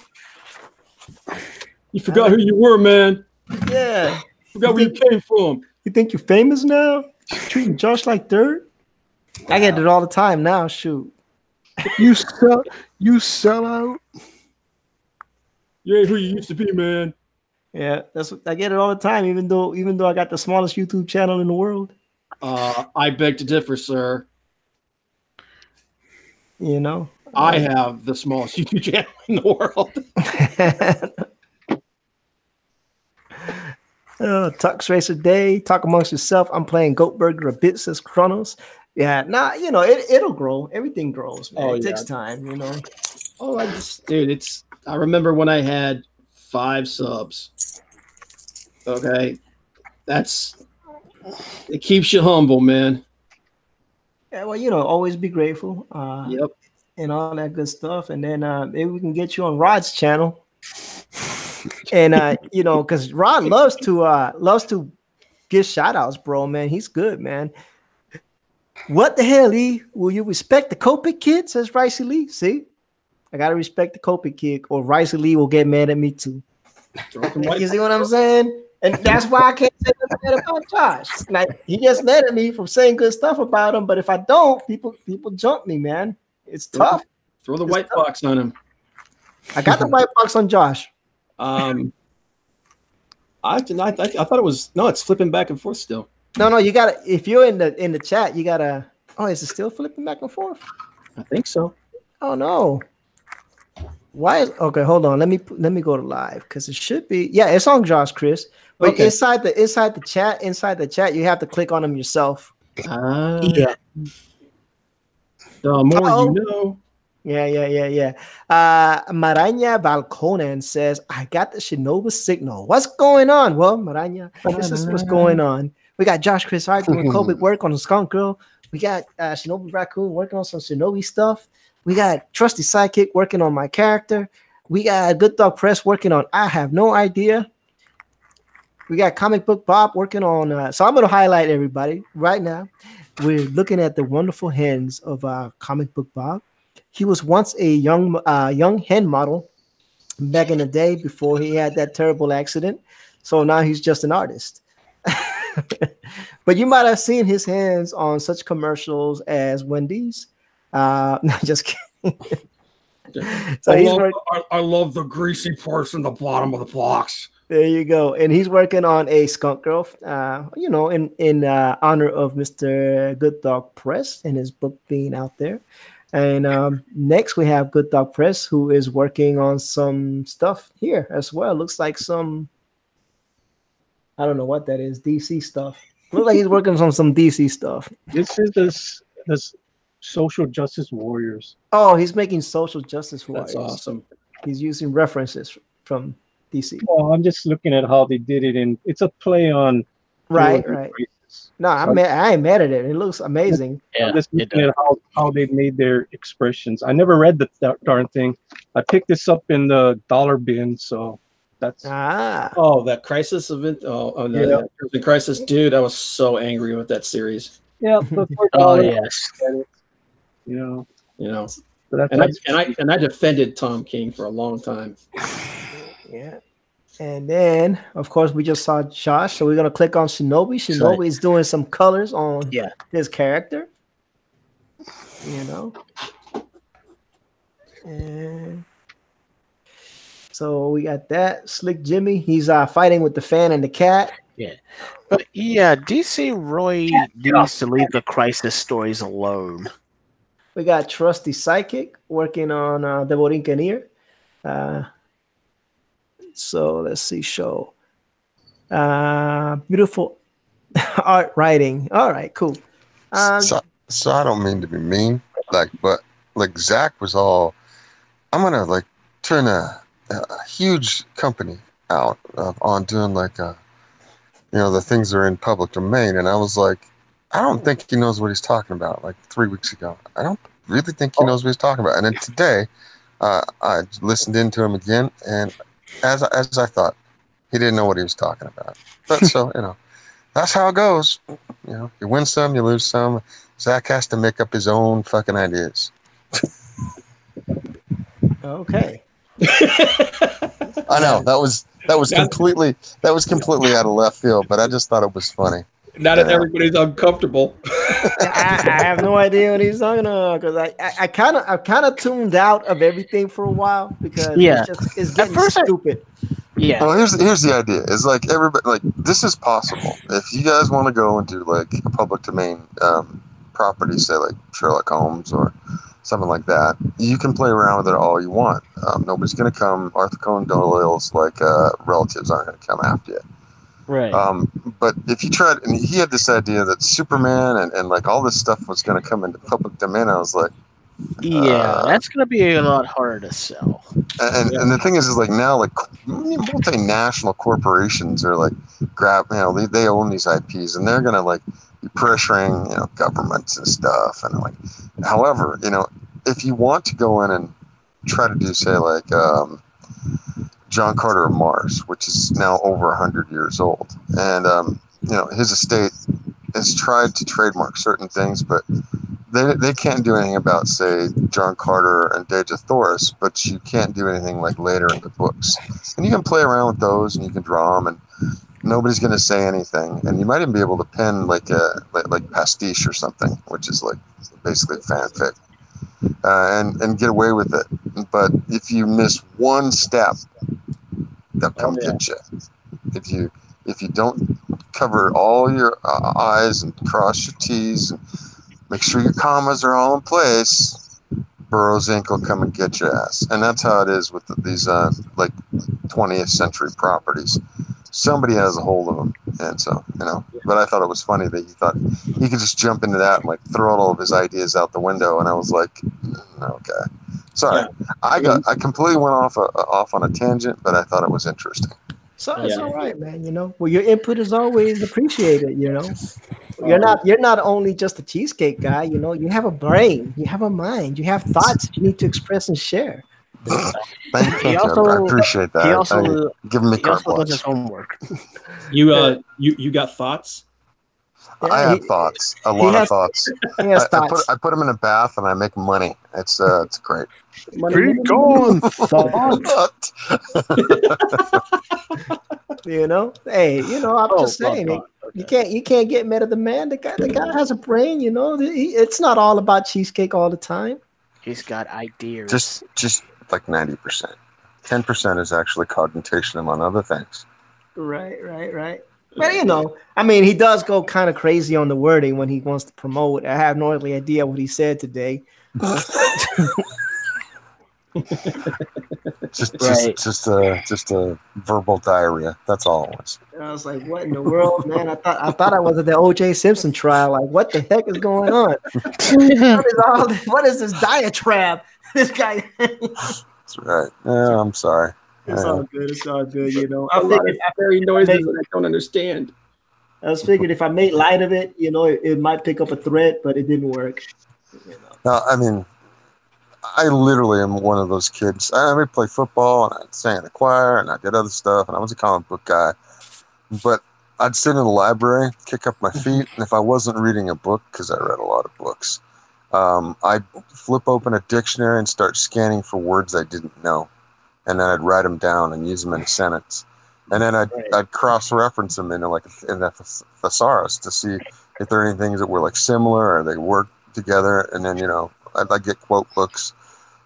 You forgot who you were, man. Yeah. Forgot where you came from. You think you're famous now? You're treating Josh like dirt? Wow. I get it all the time now, shoot. You sell, you sell out. You ain't who you used to be, man. Yeah, that's what I get it all the time, even though even though I got the smallest YouTube channel in the world. Uh, I beg to differ, sir. You know? I have the smallest YouTube channel in the world. uh, Tux Racer Day. Talk amongst yourself. I'm playing Goat Burger a bit, says Chronos. Yeah, nah, you know, it, it'll grow. Everything grows, man. Oh, it yeah. takes time, you know. Oh, I just, dude, it's, I remember when I had five subs. Okay. That's, it keeps you humble, man. Yeah, well, you know, always be grateful. Uh, yep. And all that good stuff, and then uh, maybe we can get you on Rod's channel, and uh, you know, because Rod loves to uh, loves to give shout outs, bro. Man, he's good, man. What the hell, E? Will you respect the Copic kid? Says Ricey Lee. See, I gotta respect the Copic kid, or Ricey Lee will get mad at me too. You see what I'm saying? And that's why I can't say nothing about Josh. Like, he gets mad at me for saying good stuff about him, but if I don't, people people jump me, man. It's tough. Throw the it's white tough. box on him. I got the white box on Josh. Um, I did not. I, I thought it was no. It's flipping back and forth still. No, no. You gotta. If you're in the in the chat, you gotta. Oh, is it still flipping back and forth? I think so. Oh no. Why is okay? Hold on. Let me let me go to live because it should be. Yeah, it's on Josh Chris. But okay. inside the inside the chat, inside the chat, you have to click on them yourself. Uh, yeah. The more Uh-oh. you know. Yeah, yeah, yeah, yeah. Uh, Maraña Balconen says, I got the Shinobi signal. What's going on? Well, Maraña, this is what's going on. We got Josh Chris Arts doing Copic work on the Skunk Girl. We got uh, Shinobi Raccoon working on some Shinobi stuff. We got Trusty Sidekick working on my character. We got Good Dog Press working on I Have No Idea. We got Comic Book Bob working on. Uh, so I'm going to highlight everybody right now. We're looking at the wonderful hands of uh, Comic Book Bob. He was once a young uh, young hand model back in the day before he had that terrible accident. So now he's just an artist. But you might have seen his hands on such commercials as Wendy's. Uh, no, just kidding. So I, he's love, I, I love the greasy parts in the bottom of the box. There you go. And he's working on a Skunk Girl, uh, you know, in, in uh, honor of Mister Good Dog Press and his book being out there. And um, next we have Good Dog Press, who is working on some stuff here as well. Looks like some, I don't know what that is, D C stuff. Looks like he's working on some D C stuff. This is this, this Social Justice Warriors. Oh, he's making Social Justice Warriors. That's awesome. He's using references from D C. Well, I'm just looking at how they did it, and it's a play on. Right, right. Races. No, I'm mad, I ain't mad at it. It looks amazing. Yeah, I'm just looking at how, how they made their expressions. I never read the darn thing. I picked this up in the dollar bin, so that's. Ah. Oh, that Crisis event. Oh, oh no, yeah. The Crisis, dude. I was so angry with that series. Yeah. Oh, yes. You know, you know, but that's and, I, and I and I defended Tom King for a long time. Yeah, and then of course we just saw Josh, so we're gonna click on Shinobi. Shinobi is doing some colors on yeah. his character. You know, and so we got that Slick Jimmy. He's uh, fighting with the fan and the cat. Yeah, but yeah, D C really yeah. needs to leave the Crisis stories alone. We got Trusty Sidekick working on uh, the Borinqueneer. Uh, so let's see, show. Uh, beautiful art writing. All right, cool. Um, so, so I don't mean to be mean, like, but like Zach was all, I'm gonna like turn a, a huge company out uh, on doing like, a, you know, the things that are in public domain, and I was like, I don't think he knows what he's talking about. Like three weeks ago, I don't really think he knows what he's talking about. And then today, uh, I listened into him again, and as as I thought, he didn't know what he was talking about. But so you know, that's how it goes. You know, you win some, you lose some. Zach has to make up his own fucking ideas. Okay. I know that was that was completely that was completely out of left field, but I just thought it was funny. Now that everybody's uncomfortable, I, I have no idea what he's talking about because I kind of I, I kind of tuned out of everything for a while because yeah. it's, just, it's getting first, stupid. Yeah. Well, here's here's the idea. It's like everybody like this is possible if you guys want to go and do like a public domain um, property, say like Sherlock Holmes or something like that. You can play around with it all you want. Um, nobody's gonna come. Arthur Conan Doyle's like uh, relatives aren't gonna come after you. Right. Um, but if you tried, and he had this idea that Superman and, and like all this stuff was going to come into public domain, I was like, yeah, uh, that's going to be a lot harder to sell. And yeah. and the thing is, is like now, like multinational corporations are like grab, you know, they, they own these I Ps, and they're going to like be pressuring, you know, governments and stuff, and like, however, you know, if you want to go in and try to do, say, like. Um, John Carter of Mars, which is now over one hundred years old. And, um, you know, his estate has tried to trademark certain things, but they, they can't do anything about, say, John Carter and Dejah Thoris, but you can't do anything like later in the books. And you can play around with those and you can draw them and nobody's going to say anything. And you might even be able to pen like a like, like pastiche or something, which is like basically fanfic, uh, and, and get away with it. But if you miss one step, they'll come oh, yeah. get you. If you if you don't cover all your uh, I's and cross your T's and make sure your commas are all in place, Burroughs Inc will come and get your ass. And that's how it is with the, these uh, like twentieth century properties. Somebody has a hold of them, and so you know. But I thought it was funny that he thought he could just jump into that and like throw all of his ideas out the window. And I was like, okay. Sorry, yeah. I got I completely went off a, off on a tangent, but I thought it was interesting. So it's yeah. all right, man. You know, well, your input is always appreciated. You know, you're not you're not only just a cheesecake guy. You know, you have a brain, you have a mind, you have thoughts that you need to express and share. Uh, thank you. Also, I appreciate that. He also, give him the carte blanche. Does his homework. You, uh, you, you got thoughts? Yeah, I have he, thoughts. A lot has, of thoughts. He has I, thoughts. I put, I put them in a bath and I make money. It's uh, it's great. Money, money, money. Thought. You know, hey, you know, I'm oh, just saying, God, God. Okay. you can't you can't get mad at the man. The guy, the guy has a brain. You know, he, it's not all about cheesecake all the time. He's got ideas. Just just like ninety percent, ten percent is actually cognition among other things. Right, right, right. But, you know, I mean, he does go kind of crazy on the wording when he wants to promote. I have no idea what he said today. just, right. just, just, a, just a verbal diarrhea. That's all it was. I was like, what in the world, man? I thought I thought I was at the O J Simpson trial. Like, what the heck is going on? What is all this, what is this diatribe? This guy. That's right. Yeah, I'm sorry. It's all good. It's all good, you know. I'm thinking very noises that I don't understand. I was figuring if I made light of it, you know, it, it might pick up a thread, but it didn't work. You know. No, I mean, I literally am one of those kids. I, I played football, and I sang in the choir, and I did other stuff, and I was a comic book guy. But I'd sit in the library, kick up my feet, and if I wasn't reading a book, because I read a lot of books, um, I'd flip open a dictionary and start scanning for words I didn't know. And then I'd write them down and use them in a sentence, and then I'd right. I'd cross-reference them into like in a thesaurus to see if there are any things that were like similar or they work together. And then you know I'd like get quote books,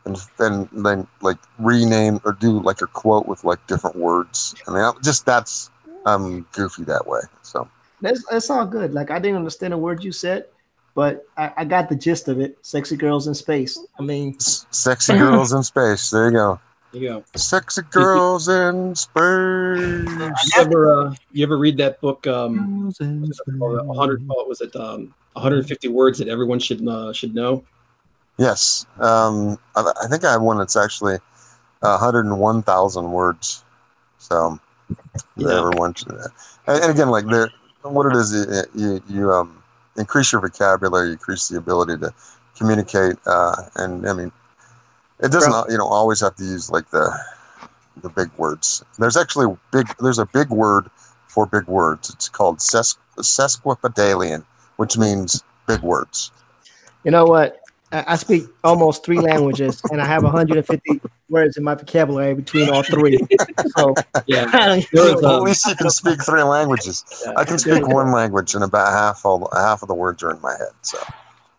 and then then like rename or do like a quote with like different words. I mean, I, just that's I'm goofy that way. So that's that's all good. Like I didn't understand a word you said. But I, I got the gist of it. Sexy girls in space. I mean, S sexy girls in space. There you go. You go. Sexy girls in space. You ever, uh, you ever read that book? Um, one hundred. What was it? Um, one hundred fifty words that everyone should uh, should know. Yes, um, I, I think I have one that's actually one hundred one thousand words. So yeah. Everyone should. And, and again, like there, what it is, you you um, increase your vocabulary, you increase the ability to communicate, uh, and I mean. It doesn't, you know, always have to use like the the big words. There's actually big. There's a big word for big words. It's called sesqu sesquipedalian, which means big words. You know what? I speak almost three languages, and I have one hundred fifty words in my vocabulary between all three. So yeah, at least you can speak three languages. Yeah. I can speak one language, and about half all half of the words are in my head. So.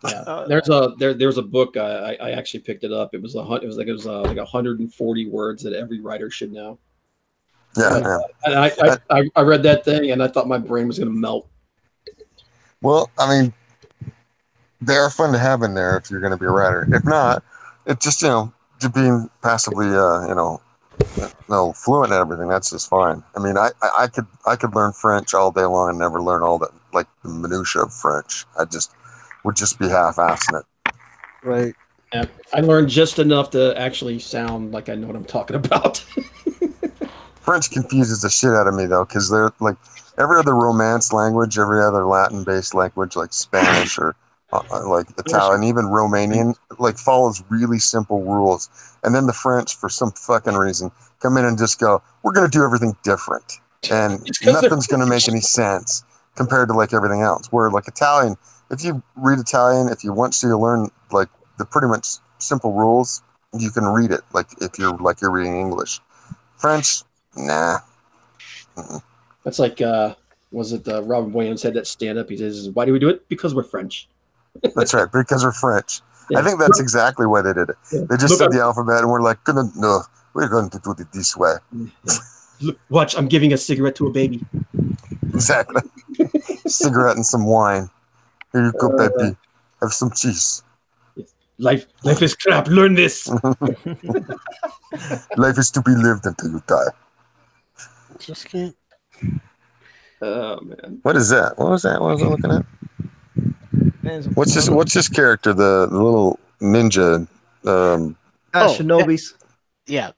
Yeah. There's a there there's a book I, I actually picked it up. It was a it was like it was a, like one hundred forty words that every writer should know. Yeah, and, yeah. and I, I, I I read that thing and I thought my brain was gonna melt. Well, I mean, they are fun to have in there if you're gonna be a writer. If not, it's just you know to being passively uh you know no fluent in everything. That's just fine. I mean, I, I I could I could learn French all day long and never learn all that like the minutia of French. I just would just be half-assing it. Right. Yeah, I learned just enough to actually sound like I know what I'm talking about. French confuses the shit out of me, though, because they're like every other Romance language, every other Latin-based language, like Spanish or uh, like Italian, even Romanian, like follows really simple rules. And then the French, for some fucking reason, come in and just go, we're going to do everything different. And nothing's going to make any sense compared to like everything else. Where like Italian... If you read Italian, if you want to learn like the pretty much simple rules, you can read it. Like if you're like you're reading English, French, nah. Mm-mm. That's like uh, was it uh, Robin Williams had that stand up? He says, "Why do we do it? Because we're French." That's right, because we're French. Yeah. I think that's exactly why they did it. Yeah. They just Look, said the alphabet, and we're like, no, no, we're going to do it this way. Yeah. Look, watch, I'm giving a cigarette to a baby. Exactly, cigarette and some wine. Here you go, uh, baby. Have some cheese. Life, life is crap. Learn this. Life is to be lived until you die. Just can't. Oh man. What is that? What was that? What was I looking at? What's this? What's this character? The, the little ninja. Um, uh, oh, Shinobi's. Yeah.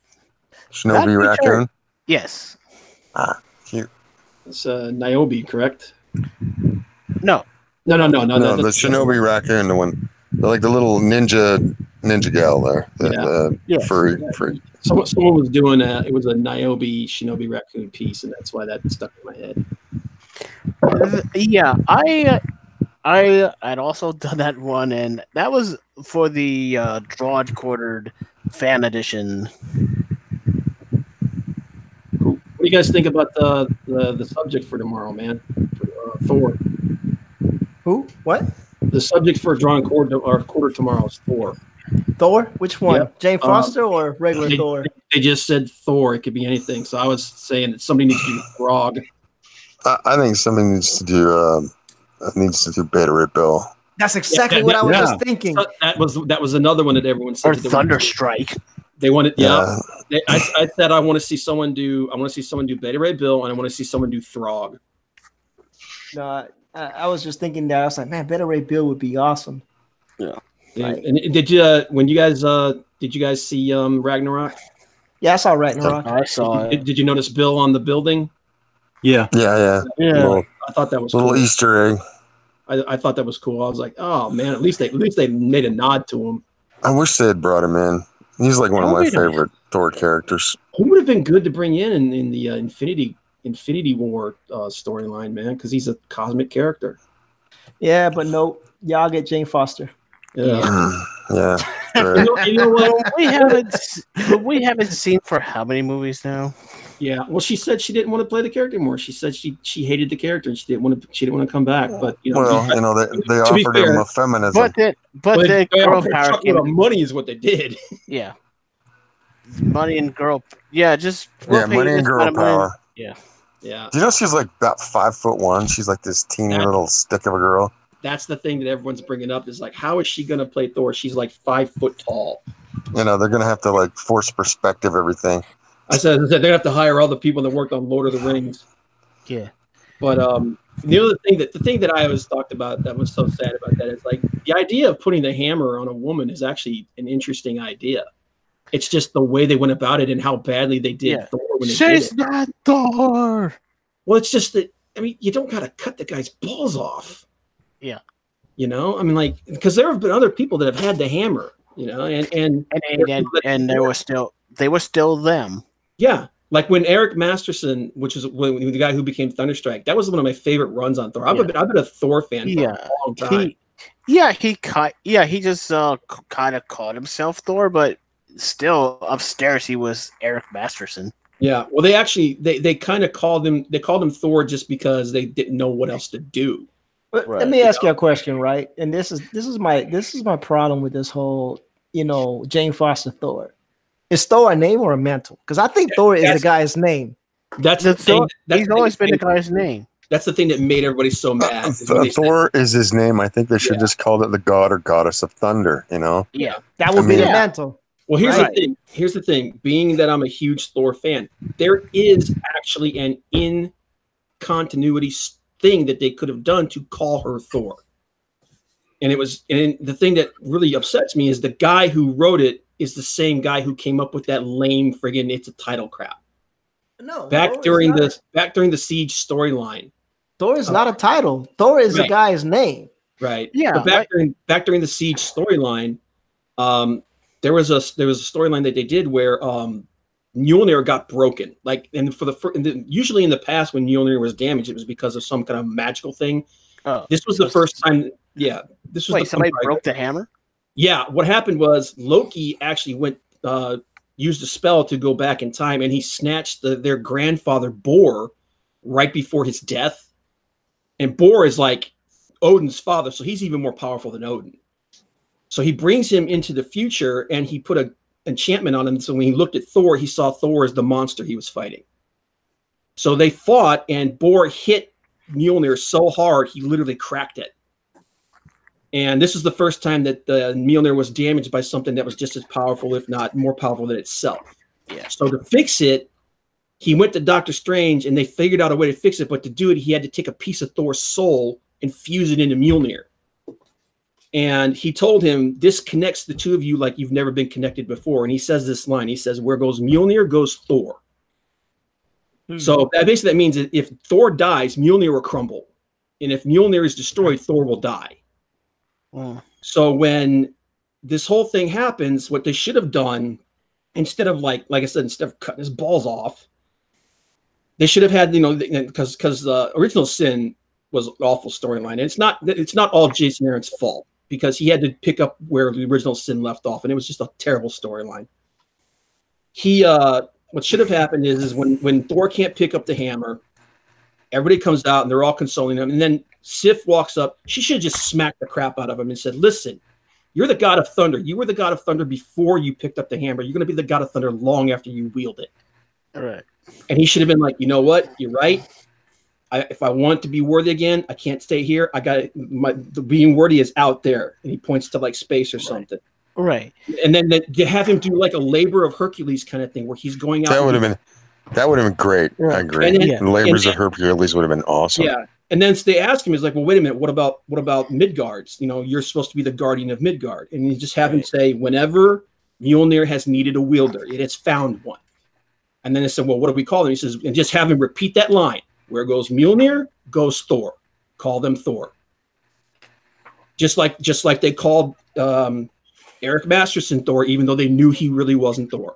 Shinobi Raccoon. Sure. Yes. Ah, cute. It's uh, Niobe, correct? No. No, no, no, no. No, the Shinobi Raccoon, the one, like the little ninja Ninja Gal there. Yeah. And, uh, yeah. For, yeah. For, someone, someone was doing a, it was a Niobe Shinobi Raccoon piece, and that's why that stuck in my head. Yeah, I I had also done that one, and that was for the uh, Drawed Quartered fan edition. Cool. What do you guys think about the the, the subject for tomorrow, man? For, uh, Thor. Who? What? The subject for Drawing Quarter, or quarter tomorrow is Thor. Thor? Which one? Yep. Jane Foster um, or regular they, Thor? They just said Thor. It could be anything. So I was saying that somebody needs to do Grog. I think somebody needs to do um, needs to do Beta Ray Bill. That's exactly yeah, what I was yeah. just thinking. That was that was another one that everyone said. Or Thunder Strike. They wanted. Yeah. yeah. They, I, I said I want to see someone do. I want to see someone do Beta Ray Bill, and I want to see someone do Throg. No, I, I was just thinking that. I was like, man, Beta Ray Bill would be awesome. Yeah. Like, and did you uh, when you guys uh, did you guys see um, Ragnarok? Yeah, I saw Ragnarok. I saw it. Did, did you notice Bill on the building? Yeah. Yeah, yeah. yeah. Little, I thought that was a little cool. Easter egg. I, I thought that was cool. I was like, oh man, at least they at least they made a nod to him. I wish they had brought him in. He's like one oh, of my favorite Thor characters. He would have been good to bring in in, in the uh, Infinity Infinity War uh, storyline, man, because he's a cosmic character. Yeah, but no, y'all get Jane Foster. Yeah. yeah. Right. you, know, you know what? We haven't we haven't seen for how many movies now? Yeah, well, she said she didn't want to play the character anymore. She said she she hated the character and she didn't want to she didn't want to come back. But you know, well, you know, they, they offered fair, him a feminism. But the, but, but the girl power gave him money is what they did. Yeah, money and girl. Yeah, just yeah, money and girl power. Yeah, yeah. Do you know she's like about five foot one? She's like this teeny that, little stick of a girl. That's the thing that everyone's bringing up is like, how is she gonna play Thor? She's like five foot tall. You know, they're gonna have to like force perspective everything. I said, I said they're gonna have to hire all the people that worked on Lord of the Rings. Yeah, but um, the other thing that the thing that I always talked about that was so sad about that is like the idea of putting the hammer on a woman is actually an interesting idea. It's just the way they went about it and how badly they did yeah. Thor when they She's did it. Not Thor. Well, it's just that I mean, you don't gotta cut the guy's balls off. Yeah, you know, I mean, like because there have been other people that have had the hammer, you know, and and and and, and, and they were still they were still them. Yeah, like when Eric Masterson, which is when, the guy who became Thunder Strike, that was one of my favorite runs on Thor. I've, yeah. been, I've been a Thor fan yeah. for a long time. He, yeah, he caught, yeah, he just uh, kind of called himself Thor, but still upstairs he was Eric Masterson. Yeah, well, they actually they they kind of called him they called him Thor just because they didn't know what else to do. But right. Let me ask you, know? you a question, right? And this is this is my this is my problem with this whole you know Jane Foster Thor. Is Thor a name or a mantle? Because I think yeah, Thor is the guy's name. That's the thing. Thor, that's he's the always thing been the guy's name. That's the thing that made everybody so mad. Uh, is th Thor said. Is his name. I think they should yeah. just call it the god or goddess of thunder, you know? Yeah. That would I be mean, the yeah. mantle. Well, here's right. the thing. Here's the thing. Being that I'm a huge Thor fan, there is actually an in-continuity thing that they could have done to call her Thor. And it was and the thing that really upsets me is the guy who wrote it is the same guy who came up with that lame friggin' it's a title crap. No, back Thor during the a, back during the Siege storyline, Thor is uh, not a title. Thor is right. the guy's name, right? Yeah. But back right. during back during the Siege storyline, um, there was a there was a storyline that they did where um, Mjolnir got broken. Like, and for the, for, and the usually in the past when Mjolnir was damaged, it was because of some kind of magical thing. Oh, this was the first time. Yeah, this was wait, the somebody broke the hammer. Yeah, what happened was Loki actually went uh, used a spell to go back in time, and he snatched the, their grandfather Bor right before his death. And Bor is like Odin's father, so he's even more powerful than Odin. So he brings him into the future, and he put an enchantment on him. So when he looked at Thor, he saw Thor as the monster he was fighting. So they fought, and Bor hit Mjolnir so hard he literally cracked it. And this is the first time that the Mjolnir was damaged by something that was just as powerful, if not more powerful than itself. Yeah. So to fix it, he went to Doctor Strange, and they figured out a way to fix it. But to do it, he had to take a piece of Thor's soul and fuse it into Mjolnir. And he told him, this connects the two of you like you've never been connected before. And he says this line. He says, where goes Mjolnir goes Thor. Hmm. So that basically that means that if Thor dies, Mjolnir will crumble. And if Mjolnir is destroyed, Thor will die. So when this whole thing happens. What they should have done, instead of like, like I said, instead of cutting his balls off, they should have had, you know, because because the Original Sin was an awful storyline. And it's not it's not all Jason Aaron's fault, because he had to pick up where the Original Sin left off, and it was just a terrible storyline. He uh, what should have happened is is when when Thor can't pick up the hammer, everybody comes out and they're all consoling him, and then Sif walks up. She should have just smacked the crap out of him and said, "Listen, you're the god of thunder. You were the god of thunder before you picked up the hammer. You're going to be the god of thunder long after you wield it." All right. And he should have been like, "You know what? You're right. I, if I want to be worthy again, I can't stay here. I got my the being worthy is out there." And he points to like space or right. something. Right. And then they have him do like a labor of Hercules kind of thing, where he's going out. That would have been that would have been great. Right. I agree. And then, yeah. Labors and then, of Hercules would have been awesome. Yeah. And then they ask him, he's like, "Well, wait a minute. What about what about Midgard's? You know, you're supposed to be the guardian of Midgard." And you just have right. him say, "Whenever Mjolnir has needed a wielder, it has found one." And then they said, "Well, what do we call them?" He says, and just have him repeat that line. "Where goes Mjolnir, goes Thor. Call them Thor." Just like just like they called um, Eric Masterson Thor, even though they knew he really wasn't Thor.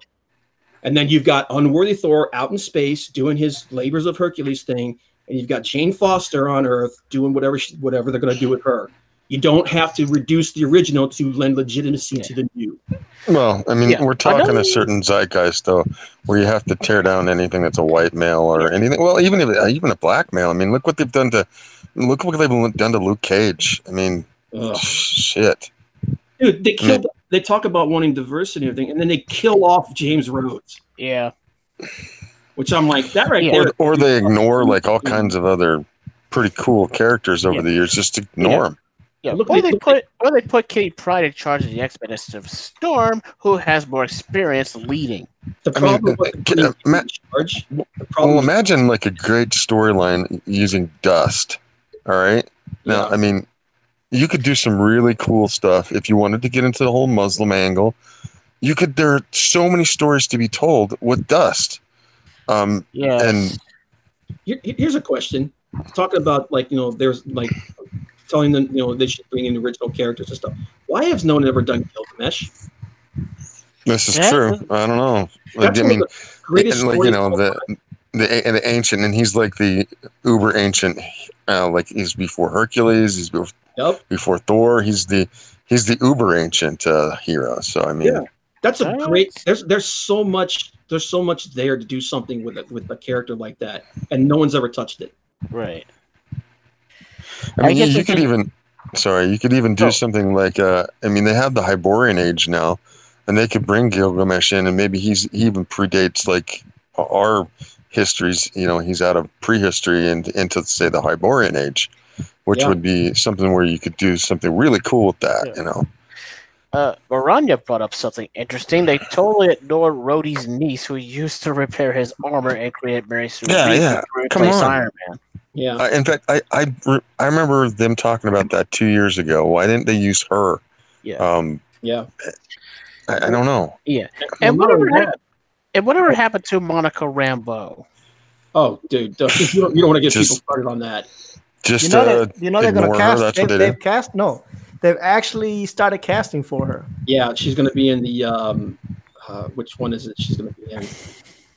And then you've got unworthy Thor out in space doing his labors of Hercules thing, and you've got Jane Foster on Earth doing whatever she, whatever they're going to do with her. You don't have to reduce the original to lend legitimacy yeah. to the new. Well, I mean, yeah. we're talking a certain zeitgeist, though, where you have to tear down anything that's a white male or yeah. anything. Well, even if, even a black male. I mean, look what they've done to look what they've done to Luke Cage. I mean, Ugh. shit. Dude, they killed. I mean, they talk about wanting diversity and everything, and then they kill off James Rhodes. Yeah. Which I'm like, that right yeah. there. Or, or they ignore like all kinds of other pretty cool characters over yeah. the years. Just ignore yeah. them. Yeah, look, or they look, put look, or they put Kitty Pryde in charge of the expedition of Storm, who has more experience leading. The problem I mean, with uh, uh, charge. Well, imagine like a great storyline using dust. All right, now yeah. I mean, you could do some really cool stuff if you wanted to get into the whole Muslim angle. You could. There are so many stories to be told with dust. Um, yeah. And Here, here's a question. Talking about like you know, there's like. telling them, you know, they should bring in original characters and stuff. Why has no one ever done Gilgamesh? This is yeah. true. I don't know. Like, I mean, and, like, you know, the the, and the ancient, and he's like the uber ancient. Uh, like he's before Hercules. He's before, yep. before Thor. He's the he's the uber ancient uh, hero. So I mean, yeah. that's a right. great. There's there's so much there's so much there to do something with it, with a character like that, and no one's ever touched it. Right. I mean, I you, you could even, sorry, you could even do oh. something like, uh, I mean, they have the Hyborian Age now, and they could bring Gilgamesh in, and maybe he's he even predates like our histories. You know, he's out of prehistory and into say the Hyborian Age, which yeah. would be something where you could do something really cool with that. Yeah. You know, uh, Maranya brought up something interesting. They totally ignored Rhodey's niece, who used to repair his armor and create Mary Sue yeah, yeah. to replace Come on. Iron Man. Yeah. Uh, in fact, I I, re I remember them talking about that two years ago. Why didn't they use her? Yeah. Um, yeah. I, I don't know. Yeah. And well, whatever happened? And whatever happened to Monica Rambeau? Oh, dude, you don't, you don't want to get just, people started on that. Just you know, uh, they, you know they're going to cast. Her, they, they they've cast. No, they've actually started casting for her. Yeah, she's going to be in the. Um, uh, which one is it? She's going to be in.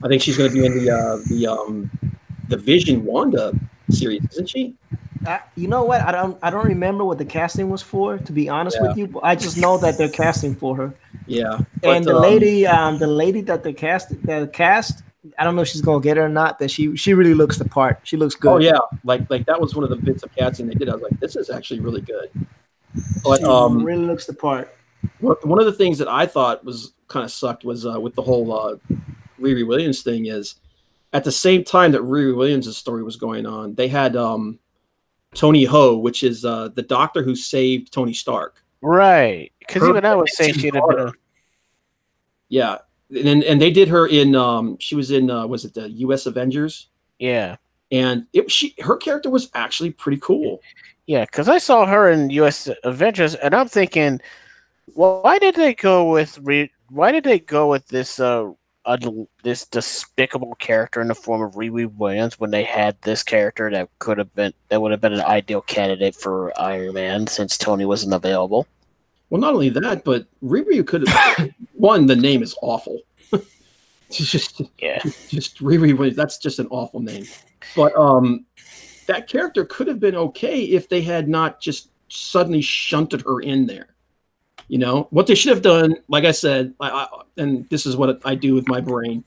I think she's going to be in the uh, the um, the Vision Wanda series, isn't she? Uh, you know what? I don't. I don't remember what the casting was for. To be honest yeah. with you, but I just know that they're casting for her. Yeah. But, and the um, lady, um, the lady that they cast, that cast. I don't know if she's gonna get it or not. That she, she really looks the part. She looks good. Oh yeah, like like that was one of the bits of casting they did. I was like, this is actually really good. But she um, really looks the part. One of the things that I thought was kind of sucked was uh, with the whole uh, Riri Williams thing is. At the same time that Riri Williams' story was going on, they had um, Tony Ho, which is uh, the doctor who saved Tony Stark. Right, because even I was saying she had been. Yeah, and and they did her in. Um, she was in. Uh, was it the U S Avengers? Yeah, and it she her character was actually pretty cool. Yeah, because I saw her in U S Avengers, and I'm thinking, well, why did they go with re why did they go with this? Uh, A, this despicable character in the form of Riri Williams when they had this character that could have been that would have been an ideal candidate for Iron Man since Tony wasn't available. Well, not only that, but Riryu could have one. The name is awful. It's just yeah, just Riryu. That's just an awful name. But um, that character could have been okay if they had not just suddenly shunted her in there. You know what they should have done? Like I said, I, I, and this is what I do with my brain.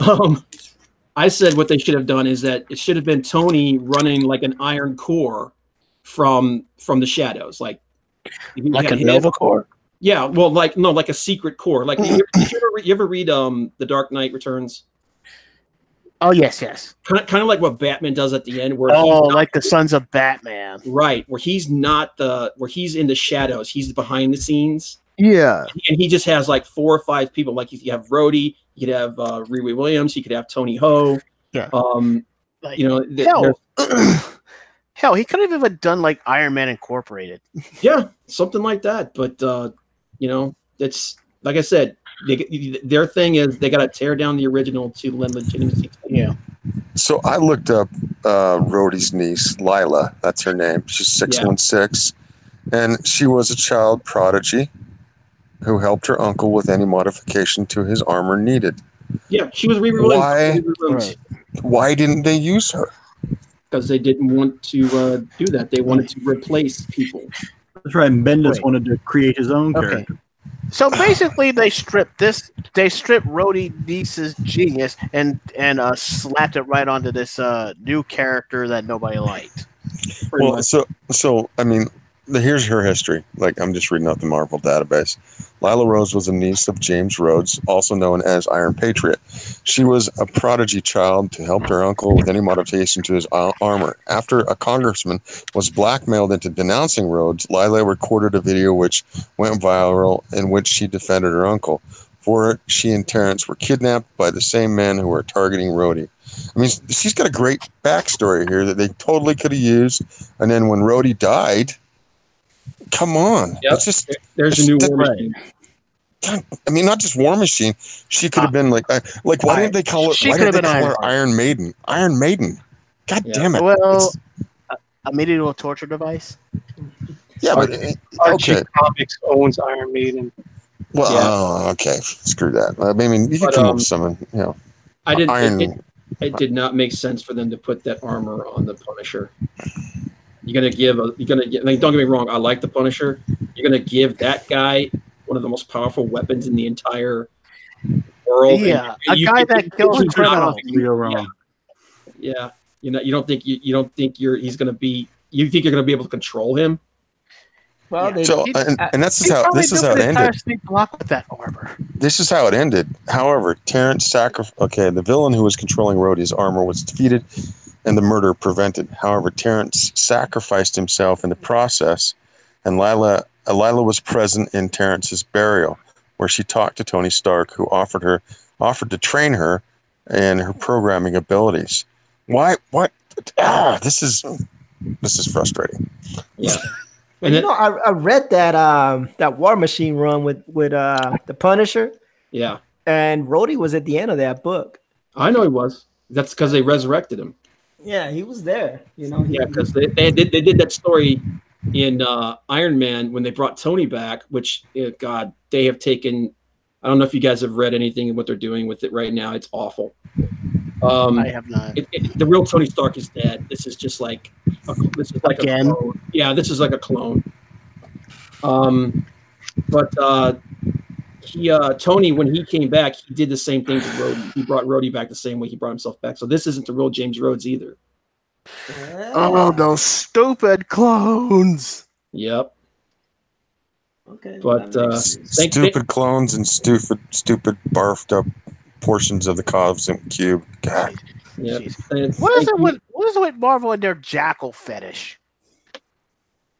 Um, I said what they should have done is that it should have been Tony running like an iron core from from the shadows, like. Like a Nova core? Yeah, well, like no, like a secret core. Like you ever, you, ever, you ever read um The Dark Knight Returns? Oh yes, yes. Kind of, kind of like what Batman does at the end, where oh, not, like the Sons of Batman, right? Where he's not the where he's in the shadows. He's behind the scenes. Yeah, and he just has like four or five people. Like you have Rhodey, you could have uh, Riri Williams, you could have Tony Ho. Yeah. Um, like, you know, hell. Hell, he could have even done like Iron Man Incorporated. Yeah, something like that. But, uh, you know, it's like I said, they, their thing is they got to tear down the original to lend legitimacy. Yeah. So I looked up uh, Rhodey's niece, Lila. That's her name. She's six one six. And she was a child prodigy who helped her uncle with any modification to his armor needed. Yeah, she was re-released. Why, right. Why didn't they use her? Because they didn't want to uh, do that. They wanted to replace people. That's right. And Bendis right. wanted to create his own okay. character. So basically, they stripped this. They stripped Rhodey Niece's genius and and uh, slapped it right onto this uh, new character that nobody liked. Well, much. so so I mean, the, here's her history. Like I'm just reading out the Marvel database. Lila Rose was a niece of James Rhodes, also known as Iron Patriot. She was a prodigy child to help her uncle with any modification to his armor. After a congressman was blackmailed into denouncing Rhodes, Lila recorded a video which went viral in which she defended her uncle. For it, she and Terrence were kidnapped by the same men who were targeting Rhodey. I mean, she's got a great backstory here that they totally could have used. And then when Rhodey died... Come on. Yep. It's just, There's it's a new that, War Machine. I mean, not just War Machine. She could have uh, been like, like why did they call it? Why did they call her Iron Maiden? Iron Maiden. God yeah. damn it. Well, a, a medieval torture device. Yeah, but okay. Archie Comics owns Iron Maiden. Well, yeah. oh, okay. Screw that. I mean, you but, can come um, up with something. You know, I didn't. Iron, it, it did not make sense for them to put that armor on the Punisher. You're gonna give a, you're gonna get, like, don't get me wrong, I like the Punisher. You're gonna give that guy one of the most powerful weapons in the entire world. Yeah, and, and a you, guy you, that kills his criminal. Yeah. yeah, you know, you don't think you, you don't think you're he's gonna be you think you're gonna be able to control him. Well, yeah. they, so he, and, and that's how this is how it ended. Block with that armor. This is how it ended. However, Terrence sacrificed. Okay, the villain who was controlling Rhodey's armor was defeated. And the murder prevented. However, Terrence sacrificed himself in the process, and Lila, uh, Lila was present in Terrence's burial, where she talked to Tony Stark, who offered her offered to train her in her programming abilities. Why? What? Ah, this is this is frustrating. Yeah, and you know, I, I read that um, that War Machine run with with uh, the Punisher. Yeah, and Rhodey was at the end of that book. I know he was. That's because they resurrected him. Yeah, he was there. You know. He, yeah, because they, they did they did that story in uh, Iron Man when they brought Tony back, which uh, God, they have taken. I don't know if you guys have read anything and what they're doing with it right now. It's awful. Um, I have not. It, it, the real Tony Stark is dead. This is just like a, this is like Again? a clone. Yeah, this is like a clone. Um, but uh, he uh, Tony, when he came back, he did the same thing to Rhodey. He brought Rhodey back the same way he brought himself back. So this isn't the real James Rhodes either. Yeah. Oh, those stupid clones! Yep. Okay. But uh, stupid they, they, clones and stupid, stupid barfed up portions of the cosmic cube. God. Yep. And what is it with what is it with Marvel and their jackal fetish?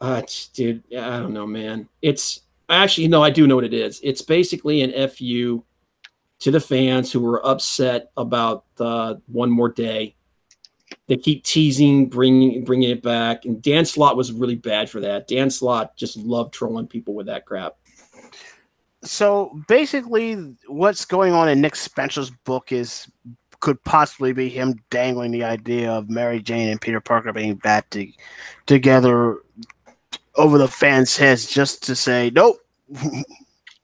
Uh, dude, I don't know, man. It's actually no, I do know what it is. It's basically an F U to the fans who were upset about uh, One More Day. They keep teasing, bringing bringing it back, and Dan Slott was really bad for that. Dan Slott just loved trolling people with that crap. So basically, what's going on in Nick Spencer's book is could possibly be him dangling the idea of Mary Jane and Peter Parker being back to, together over the fans' heads just to say, nope,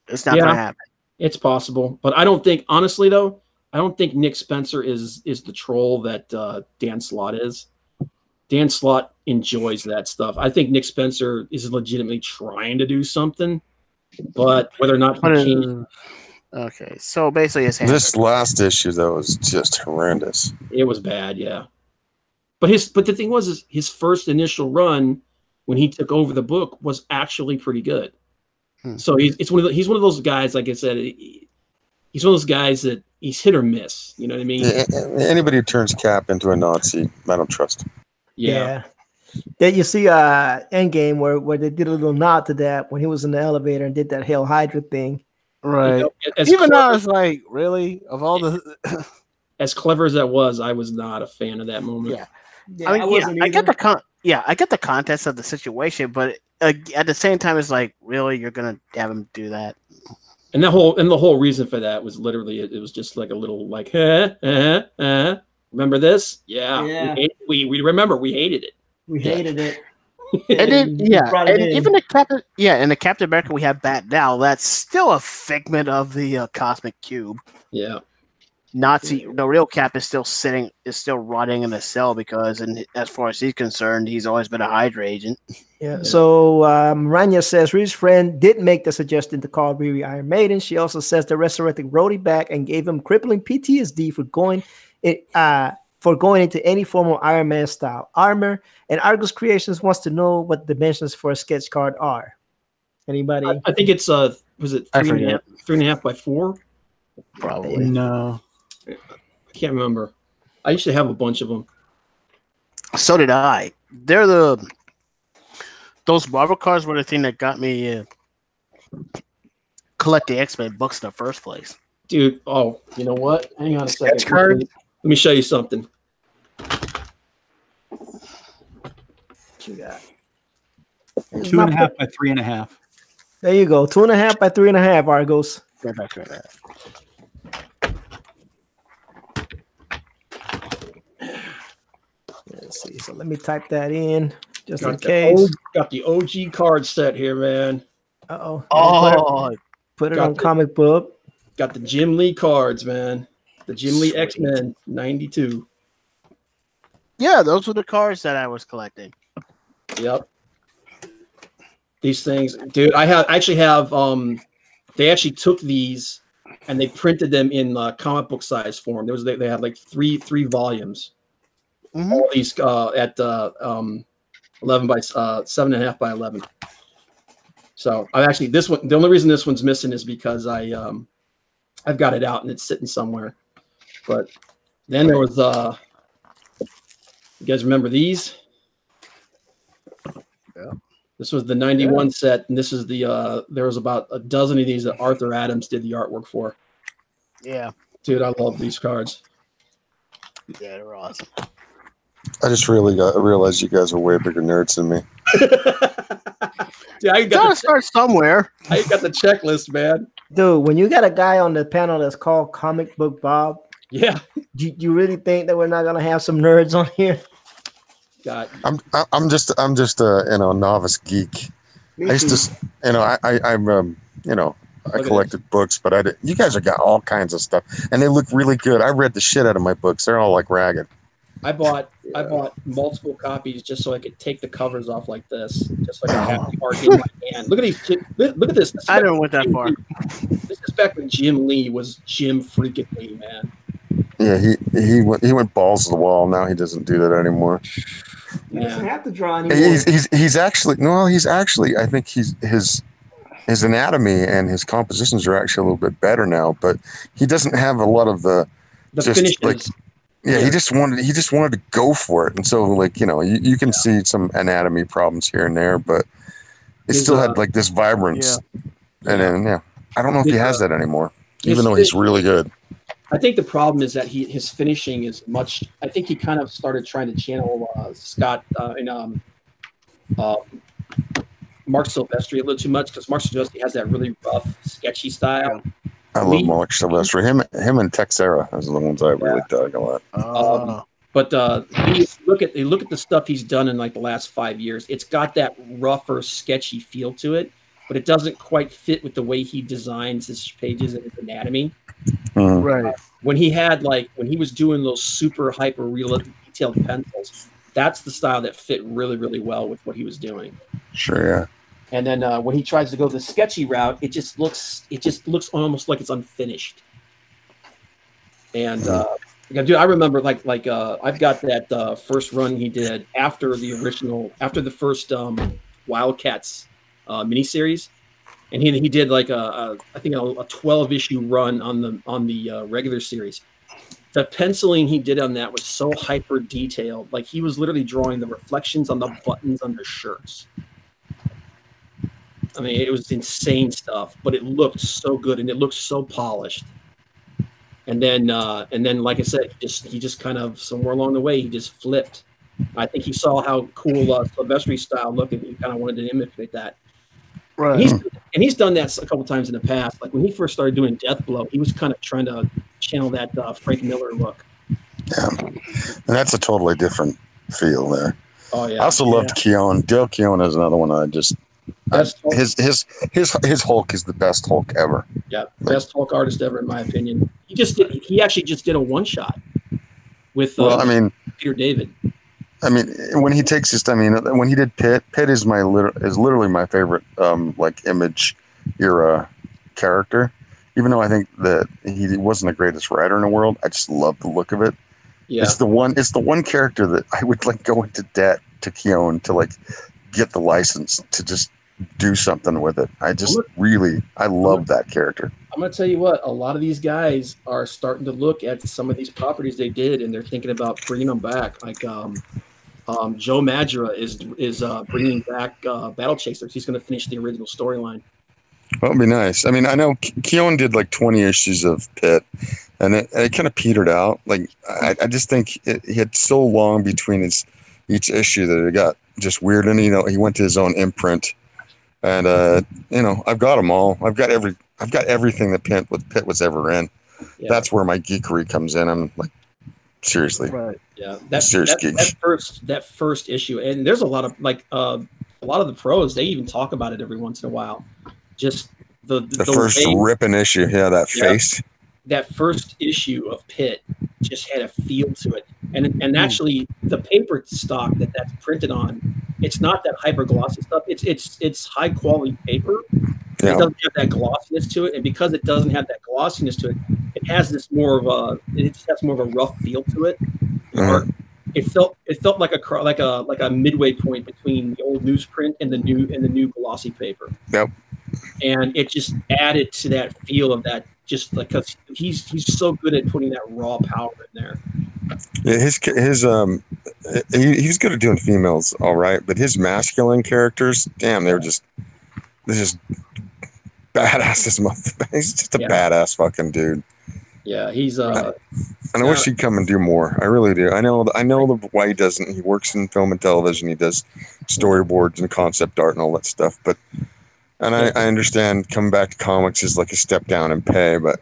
it's not yeah, going to happen. It's possible. But I don't think, honestly, though, I don't think Nick Spencer is is the troll that uh, Dan Slott is. Dan Slott enjoys that stuff. I think Nick Spencer is legitimately trying to do something, but whether or not he can. Okay, so basically his hand this last issue, though, was just horrendous. It was bad, yeah. But his but the thing was, is his first initial run when he took over the book was actually pretty good. Hmm. So he's it's one of the, he's one of those guys, like I said, he, he's one of those guys that he's hit or miss. You know what I mean? Yeah, anybody who turns Cap into a Nazi, I don't trust. Yeah. yeah. Then you see uh, Endgame where, where they did a little nod to that when he was in the elevator and did that Hail Hydra thing. Right. You know, even though I was like, really? Of all the as clever as that was, I was not a fan of that moment. Yeah. yeah I mean, I, wasn't yeah, I get the con yeah, I get the context of the situation, but uh, at the same time it's like, really, you're gonna have him do that? And the whole and the whole reason for that was literally it, it was just like a little like huh, huh, huh. Remember this? Yeah. yeah. We, hate, we we remember we hated it. We hated yeah. it. And then, yeah, and even the Captain, yeah, and the Captain America we have back now, that's still a figment of the uh, cosmic cube. Yeah, Nazi, yeah. the real Cap is still sitting, is still rotting in a cell because, and as far as he's concerned, he's always been a Hydra agent. Yeah. yeah. So um, Rania says Reed's friend did make the suggestion to call Riri Iron Maiden. She also says the resurrected Rhodey back and gave him crippling P T S D for going it. Uh, for going into any form of Iron Man style armor, and Argos Creations wants to know what dimensions for a sketch card are. Anybody? I, I think it's uh, was it three and, a half, three and a half by four? Probably no, I can't remember. I used to have a bunch of them. So did I. They're the those Marvel cards were the thing that got me uh, collect the X-Men books in the first place, dude. Oh, you know what? Hang on a second. Sketch card. Let me show you something. What you got? Two and a half by three and a half. There you go. Two and a half by three and a half, Argos. Right back to that. Let's see. So let me type that in just got in case. O G, got the O G card set here, man. Uh-oh. Oh. Put it, put it on the, comic book. Got the Jim Lee cards, man. The Jim Lee X-Men ninety-two. Yeah, those were the cards that I was collecting. Yep. These things, dude. I have I actually have. Um, they actually took these and they printed them in uh, comic book size form. There was they, they had like three three volumes. Mm-hmm. All these uh, at uh, um, eleven by uh, seven and a half by eleven. So I actually this one. The only reason this one's missing is because I um, I've got it out and it's sitting somewhere. But then there was, uh, you guys remember these? Yeah. This was the ninety-one yeah. set, and this is the, uh, there was about a dozen of these that Arthur Adams did the artwork for. Yeah. Dude, I love these cards. Yeah, they're awesome. I just really got, I realized you guys are way bigger nerds than me. Dude, I got to start somewhere. I got the checklist, man. Dude, when you got a guy on the panel that's called Comic Book Bob, yeah, do you really think that we're not gonna have some nerds on here? God, I'm I'm just I'm just a you know novice geek. Me I used too. to you know I, I I'm um you know I Look collected books, but I did, you guys have got all kinds of stuff, and they look really good. I read the shit out of my books; they're all like ragged. I bought yeah. I bought multiple copies just so I could take the covers off like this, just like oh. I have the art in my hand. Look at these! Look at this! this I don't went that far. This is back when Jim Lee was Jim freaking Lee, man. Yeah, he he went he went balls to the wall. Now he doesn't do that anymore. He doesn't have to draw anymore. He's he's he's actually no, he's actually I think he's his his anatomy and his compositions are actually a little bit better now, but he doesn't have a lot of the the just finishes. Like, yeah, yeah, he just wanted he just wanted to go for it, and so like you know you, you can yeah. see some anatomy problems here and there, but it his, still had uh, like this vibrance, yeah. and then yeah, I don't know if his, he has that anymore, his, even though he's really good. I think the problem is that he his finishing is much. I think he kind of started trying to channel uh, Scott uh, and um, uh, Mark Silvestri a little too much because Mark Silvestri has that really rough, sketchy style. I love Mark Silvestri. Him, him, and Texera. Those are the ones I yeah. really dug a lot. Uh, um, But uh, you look at you look at the stuff he's done in like the last five years. It's got that rougher, sketchy feel to it, but it doesn't quite fit with the way he designs his pages and his anatomy. Uh, right. When he had like when he was doing those super hyper realistic detailed pencils, that's the style that fit really, really well with what he was doing. Sure. Yeah. And then uh, when he tries to go the sketchy route, it just looks it just looks almost like it's unfinished. And. Uh, Dude, I remember like like uh, I've got that uh, first run he did after the original, after the first um, Wildcats uh, miniseries, and he he did like a, a I think a twelve issue run on the on the uh, regular series. The penciling he did on that was so hyper detailed, like he was literally drawing the reflections on the buttons on their shirts. I mean, it was insane stuff, but it looked so good and it looked so polished. And then, uh, and then, like I said, he just he just kind of somewhere along the way he just flipped. I think he saw how cool uh, Silvestri's style looked, and he kind of wanted to imitate that. Right. And he's, and he's done that a couple times in the past. Like when he first started doing Death Blow, he was kind of trying to channel that uh, Frank Miller look. Yeah, and that's a totally different feel there. Oh yeah. I also loved yeah. Keown. Dale Keown is another one I just. Best I, his his his his Hulk is the best Hulk ever. Yeah, best Hulk artist ever in my opinion. He just did, he actually just did a one shot with uh, well, I mean, Peter David. I mean, when he takes his, I mean, when he did Pitt, Pitt is my is literally my favorite um, like Image era character. Even though I think that he wasn't the greatest writer in the world, I just love the look of it. Yeah, it's the one it's the one character that I would like go into debt to Keown to like get the license to just do something with it. I just really, I love that character. I'm going to tell you what, a lot of these guys are starting to look at some of these properties they did, and they're thinking about bringing them back. Like um, um, Joe Majura is is uh, bringing back uh, Battle Chasers. He's going to finish the original storyline. That would be nice. I mean, I know Keown did like twenty issues of Pitt, and it, it kind of petered out. Like, I, I just think it, he had so long between his each issue that it got just weird. And, you know, he went to his own imprint. And uh, you know, I've got them all. I've got every, I've got everything that Pitt with Pitt was ever in. Yeah. That's where my geekery comes in. I'm like, seriously, right? Yeah, that's serious that, geek. That first, that first issue, and there's a lot of like, uh, a lot of the pros. They even talk about it every once in a while. Just the the, the, the first way, ripping issue. Yeah, that yeah, face. That first issue of Pitt just had a feel to it, and and actually the paper stock that that's printed on. It's not that hyper glossy stuff. It's it's it's high quality paper. Yeah. It doesn't have that glossiness to it, and because it doesn't have that glossiness to it, it has this more of a it just has more of a rough feel to it. Mm-hmm. It felt it felt like a like a like a midway point between the old newsprint and the new and the new glossy paper. Yep. And it just added to that feel of that just like because he's he's so good at putting that raw power in there. Yeah, his his um he, he's good at doing females, all right, but his masculine characters, damn, they're just they're just badass as motherfucker. He's just a yeah. badass fucking dude. Yeah, he's uh. And I uh, wish he'd come and do more. I really do. I know. I know the why he doesn't. He works in film and television. He does storyboards and concept art and all that stuff. But and I, I understand coming back to comics is like a step down in pay, but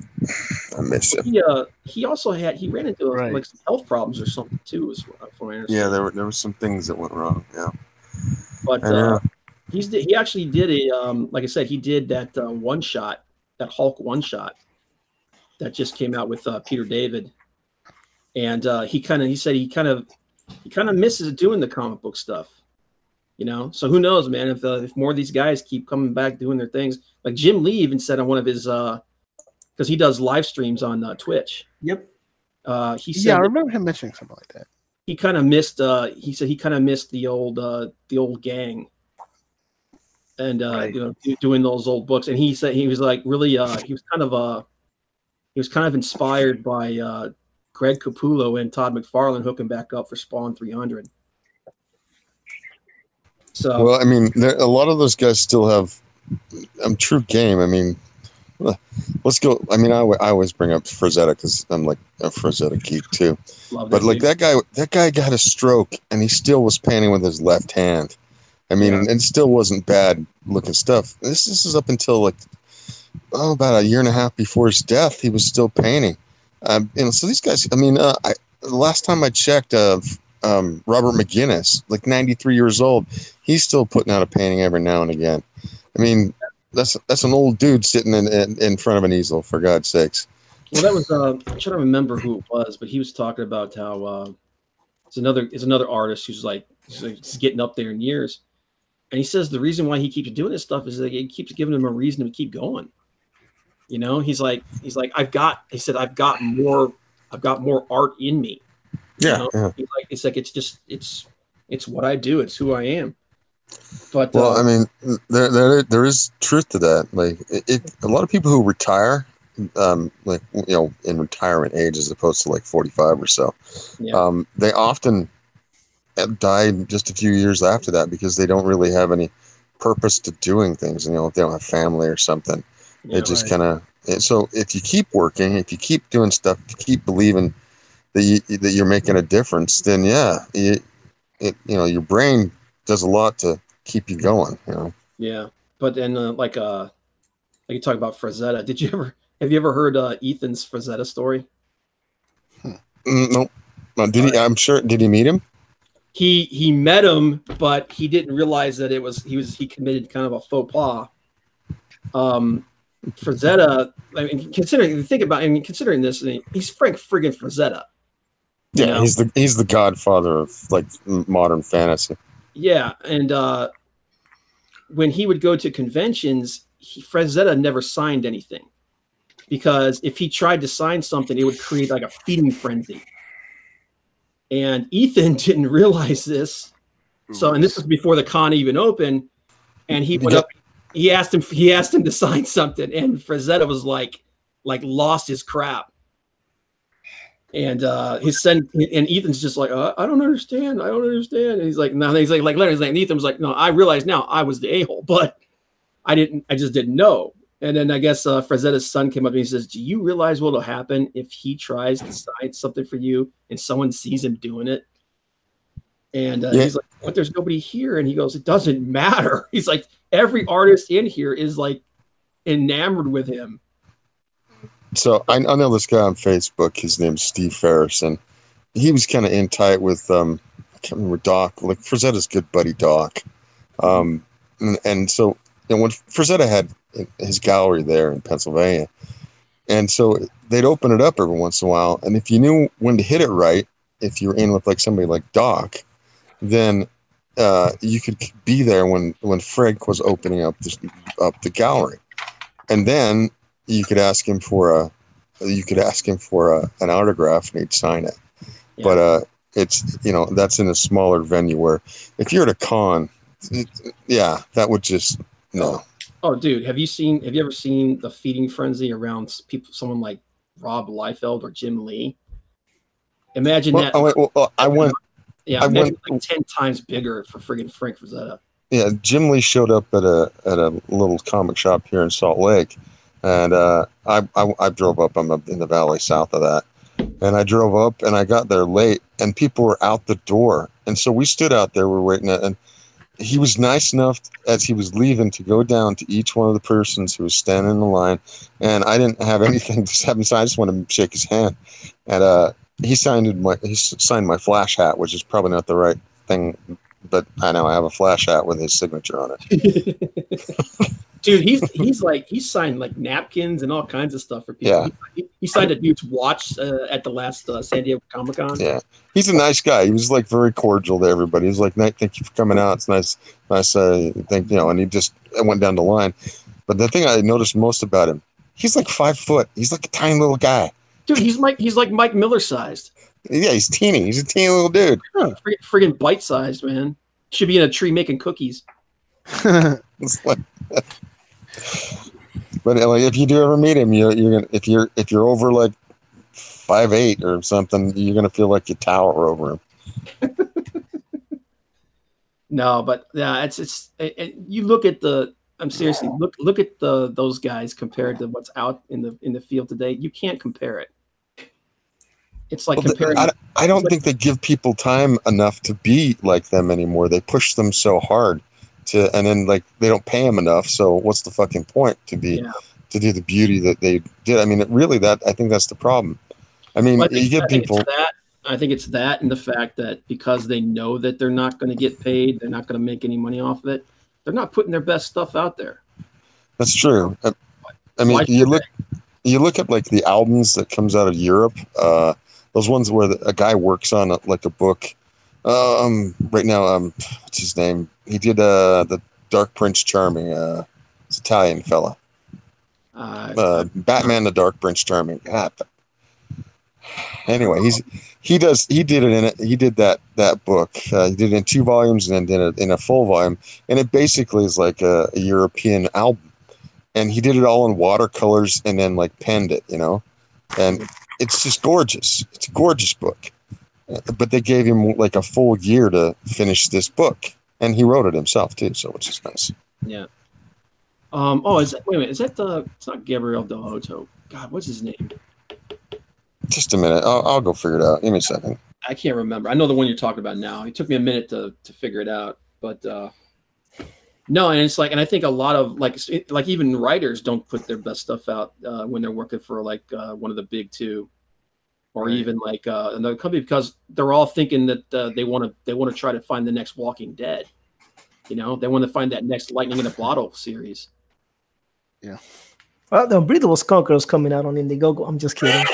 I miss him. He, uh, he also had he ran into right. like some health problems or something too. As well, yeah, there were there were some things that went wrong. Yeah, but uh, he's he actually did a um like I said he did that uh, one shot that Hulk one shot that just came out with uh, Peter David, and uh, he kind of he said he kind of he kind of misses doing the comic book stuff. You know, so who knows, man, if uh, if more of these guys keep coming back doing their things. Like Jim Lee even said on one of his uh because he does live streams on uh, Twitch. Yep. Uh he said Yeah, I remember him mentioning something like that. He kind of missed uh he said he kind of missed the old uh the old gang. And uh right. you know doing those old books, and he said he was like really uh he was kind of uh he was kind of inspired by uh Greg Capullo and Todd McFarlane hooking back up for Spawn three hundred. So, well, I mean, there, a lot of those guys still have um, true game. I mean, let's go. I mean, I, I always bring up Frazetta because I'm like a Frazetta geek too. But dude. like that guy, that guy got a stroke and he still was painting with his left hand. I mean, yeah. and, and still wasn't bad looking stuff. This this is up until like oh, about a year and a half before his death. He was still painting. Um, you know, so these guys. I mean, uh, I the last time I checked of um, Robert McGinnis, like ninety-three years old, he's still putting out a painting every now and again. I mean, that's that's an old dude sitting in in, in front of an easel, for God's sakes. Well, that was uh, I'm trying to remember who it was, but he was talking about how uh, it's another it's another artist who's like, who's like he's getting up there in years, and he says the reason why he keeps doing this stuff is that it keeps giving him a reason to keep going. You know, he's like he's like I've got he said I've got more I've got more art in me. Yeah, you know? Yeah. He's like, it's like it's just it's it's what I do. It's who I am. But well, uh, I mean, there there there is truth to that. Like it, it a lot of people who retire. Um, like you know, in retirement age as opposed to like forty-five or so, yeah. um, they often die just a few years after that because they don't really have any purpose to doing things. And, you know, if they don't have family or something, yeah, it just right. kind of. So if you keep working, if you keep doing stuff, if you keep believing that you, that you're making a difference, then yeah, it, it you know your brain does a lot to keep you going. You know. Yeah, but then uh, like uh, like you talk about Frazetta. Did you ever? Have you ever heard uh, Ethan's Frazetta story? Nope. No, did he? I'm sure. Did he meet him? He he met him, but he didn't realize that it was he was he committed kind of a faux pas. Um, Frazetta. I mean, considering think about. I mean, considering this, I mean, he's Frank friggin' Frazetta. Yeah, know? he's the he's the godfather of like modern fantasy. Yeah, and uh, when he would go to conventions, he, Frazetta never signed anything. Because if he tried to sign something, it would create like a feeding frenzy. And Ethan didn't realize this. So, and this was before the con even opened. And he went up, he asked him, he asked him to sign something. And Frazetta was like, like lost his crap. And uh, his son, and Ethan's just like, uh, I don't understand. I don't understand. And he's like, no, he's like, like, Leonard's like, and Ethan was like, no, I realize now I was the a-hole, but I didn't, I just didn't know. And then I guess uh, Frazetta's son came up and he says, do you realize what will happen if he tries to sign something for you and someone sees him doing it? And uh, yeah. he's like, but there's nobody here. And he goes, it doesn't matter. He's like, every artist in here is like enamored with him. So I, I know this guy on Facebook. His name's Steve Ferris. And he was kind of in tight with, um, I can't remember, Doc. Like Frazetta's good buddy, Doc. Um, and, and so you know, when Frazetta had his gallery there in Pennsylvania. And so they'd open it up every once in a while. And if you knew when to hit it right, if you were in with like somebody like Doc, then uh, you could be there when, when Frank was opening up the, up the gallery. And then you could ask him for a, you could ask him for a, an autograph and he'd sign it. Yeah. But uh, it's, you know, that's in a smaller venue where if you're at a con, it, yeah, that would just, no. Oh, dude, have you seen? Have you ever seen the feeding frenzy around people? Someone like Rob Liefeld or Jim Lee. Imagine well, that. Oh, wait, well, well, I went. Yeah, I went like ten times bigger for friggin' Frank Frazetta. Yeah, Jim Lee showed up at a at a little comic shop here in Salt Lake, and uh, I, I I drove up. I'm up in the valley south of that, and I drove up and I got there late, and people were out the door, and so we stood out there. We were waiting at, and. He was nice enough as he was leaving to go down to each one of the persons who was standing in the line. And I didn't have anything to have him sign. I just wanted to shake his hand. And uh, he signed my he signed my flash hat, which is probably not the right thing. But I know I have a flash hat with his signature on it. Dude, he's he's like he signed like napkins and all kinds of stuff for people. Yeah. He, he signed a dude's watch uh, at the last uh, San Diego Comic Con. Yeah, he's a nice guy. He was like very cordial to everybody. He was like, "Thank you for coming out. It's nice, nice." Uh, thank you know, and he just went down the line. But the thing I noticed most about him, he's like five foot. He's like a tiny little guy. Dude, he's like he's like Mike Miller sized. Yeah, he's teeny. He's a teeny little dude. Huh, friggin', friggin' bite sized, man. Should be in a tree making cookies. It's like. But like, if you do ever meet him, you're, you're gonna, if you're if you're over like five eight or something, you're gonna feel like you tower over him. No, but yeah, it's it's it, it, you look at the. I'm seriously look look at the those guys compared to what's out in the in the field today. You can't compare it. It's like well, comparing. I, I don't think like, they give people time enough to be like them anymore. They push them so hard. To, and then like they don't pay him enough, so what's the fucking point to be yeah. to do the beauty that they did? I mean, it really that I think that's the problem. I mean, well, I you give people that, I think it's that, and the fact that because they know that they're not going to get paid, they're not going to make any money off of it, they're not putting their best stuff out there. That's true. I, I mean, you look, you look at like the albums that comes out of Europe, uh, those ones where the, a guy works on a, like a book. Um, right now, um, what's his name? He did uh, the Dark Prince Charming. Uh, it's an Italian fella. Uh, uh, Batman the Dark Prince Charming. God. Anyway, he's he does he did it in a, he did that that book. Uh, he did it in two volumes and then did it in a full volume, and it basically is like a, a European album. And he did it all in watercolors and then like penned it, you know. And it's just gorgeous. It's a gorgeous book. But they gave him like a full year to finish this book, and he wrote it himself too, so which is nice. Yeah. Um. Oh, is that, wait a minute. Is that the? It's not Gabriel Del Hoto. God, what's his name? Just a minute. I'll, I'll go figure it out. Give me a second. I can't remember. I know the one you're talking about now. It took me a minute to, to figure it out. But uh, no, and it's like, and I think a lot of like, like even writers don't put their best stuff out uh, when they're working for like uh, one of the big two, or right. even like uh, another company, because they're all thinking that uh, they want to they want to try to find the next Walking Dead. You know, they want to find that next Lightning in a Bottle series. Yeah. Well, the Unbreathable Skunk Girl is coming out on Indiegogo. I'm just kidding.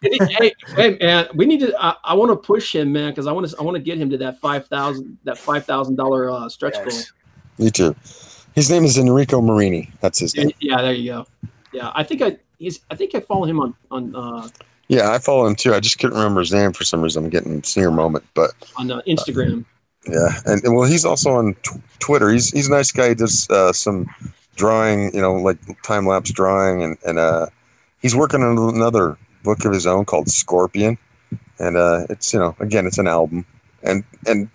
hey, hey, man, we need to. I, I want to push him, man, because I want to. I want to get him to that five thousand. That five thousand dollar uh, stretch goal. Yes. Me too. His name is Enrico Marini. That's his name. Yeah, there you go. Yeah, I think I. He's. I think I follow him on. on uh, yeah, I follow him too. I just couldn't remember his name for some reason. I'm getting senior moment, but on uh, Instagram. Uh, yeah, and, and well, he's also on t Twitter. He's he's a nice guy. He does uh, some drawing, you know, like time lapse drawing, and and uh. He's working on another book of his own called Scorpion, and uh, it's, you know, again, it's an album, and and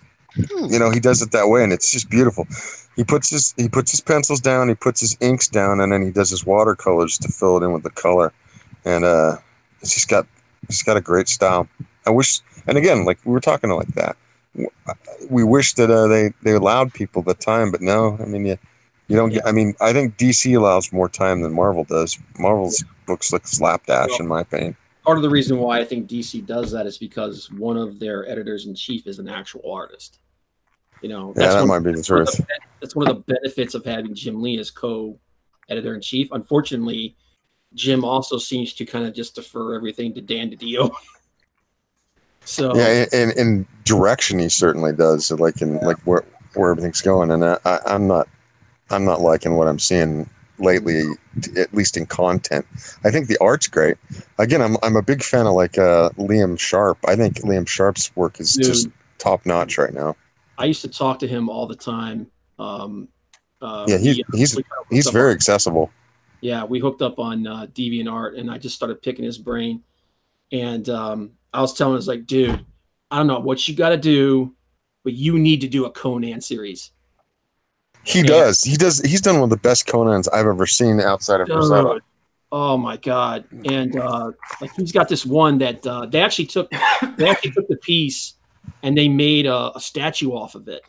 you know, he does it that way, and it's just beautiful. He puts his he puts his pencils down, he puts his inks down, and then he does his watercolors to fill it in with the color, and uh, it's just got it's got a great style. I wish, and again, like we were talking like that, we wish that uh, they they allowed people the time, but no, I mean, yeah. You don't get, I mean, I think D C allows more time than Marvel does. Marvel's books look slapdash, well, in my opinion. Part of the reason why I think D C does that is because one of their editors-in-chief is an actual artist. You know, that's yeah, that one, might be the truth. That's one of the benefits of having Jim Lee as co-editor-in-chief. Unfortunately, Jim also seems to kind of just defer everything to Dan DiDio. So yeah, and in direction he certainly does. So like in yeah. like where where everything's going, and I, I, I'm not. I'm not liking what I'm seeing lately, at least in content. I think the art's great. Again, I'm I'm a big fan of like uh, Liam Sharp. I think Liam Sharp's work is Dude, just top notch right now. I used to talk to him all the time. Um, uh, yeah, he, he, he's he's very on, accessible. Yeah, we hooked up on uh, DeviantArt, and I just started picking his brain. And um, I was telling him, I was like, dude, I don't know what you got to do, but you need to do a Conan series. He yeah. does. He does. He's done one of the best Conans I've ever seen outside of Frazetta. Oh my God! And uh, like he's got this one that uh, they actually took. They actually took the piece and they made a, a statue off of it.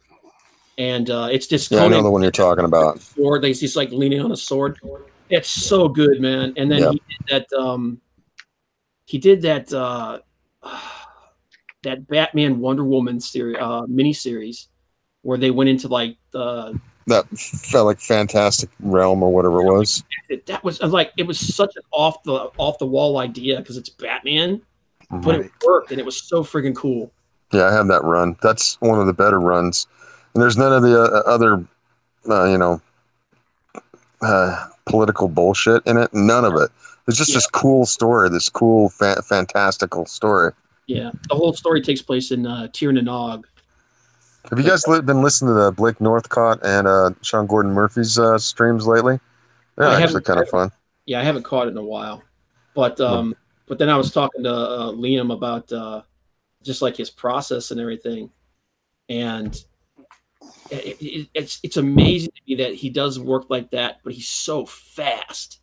And uh, it's this. Yeah, Conan, I know the one you're talking about. Sword. He's just like leaning on a sword. It's so good, man. And then yeah. he did that. Um, he did that. Uh, that Batman Wonder Woman series, uh, miniseries, where they went into like the. Uh, That felt like Fantastic Realm or whatever it was. That was like it was such an off the off the wall idea because it's Batman, right. but it worked and it was so freaking cool. Yeah, I had that run. That's one of the better runs. And there's none of the uh, other, uh, you know, uh, political bullshit in it. None of it. It's just yeah. this cool story. This cool fa fantastical story. Yeah, the whole story takes place in uh, Tir na n Og. Have you guys been listening to the Blake Northcott and uh, Sean Gordon Murphy's uh, streams lately? They're I actually kind of fun. Yeah, I haven't caught it in a while. But um, but then I was talking to uh, Liam about uh, just like his process and everything. And it, it, it's it's amazing to me that he does work like that, but he's so fast.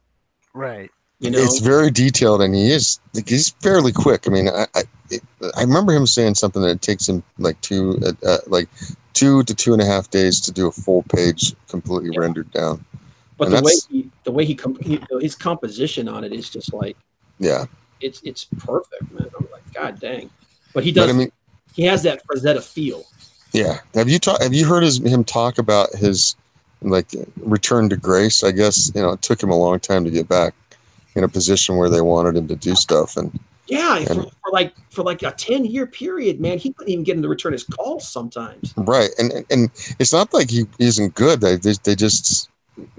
Right. You know? It's very detailed, and he is he's fairly quick. I mean, I I, I remember him saying something that it takes him like two uh, like two to two and a half days to do a full page completely yeah. rendered down. But and the way he, the way he, comp he his composition on it is just like yeah, it's it's perfect, man. I'm like, god dang. But he does. But I mean, he has that Frazetta feel. Yeah. Have you talked? Have you heard his, him talk about his like return to grace? I guess you know it took him a long time to get back in a position where they wanted him to do stuff. And yeah, and, for, for like for like a ten year period, man, he couldn't even get him to return his calls sometimes. Right. And and, and it's not like he isn't good. They, they they just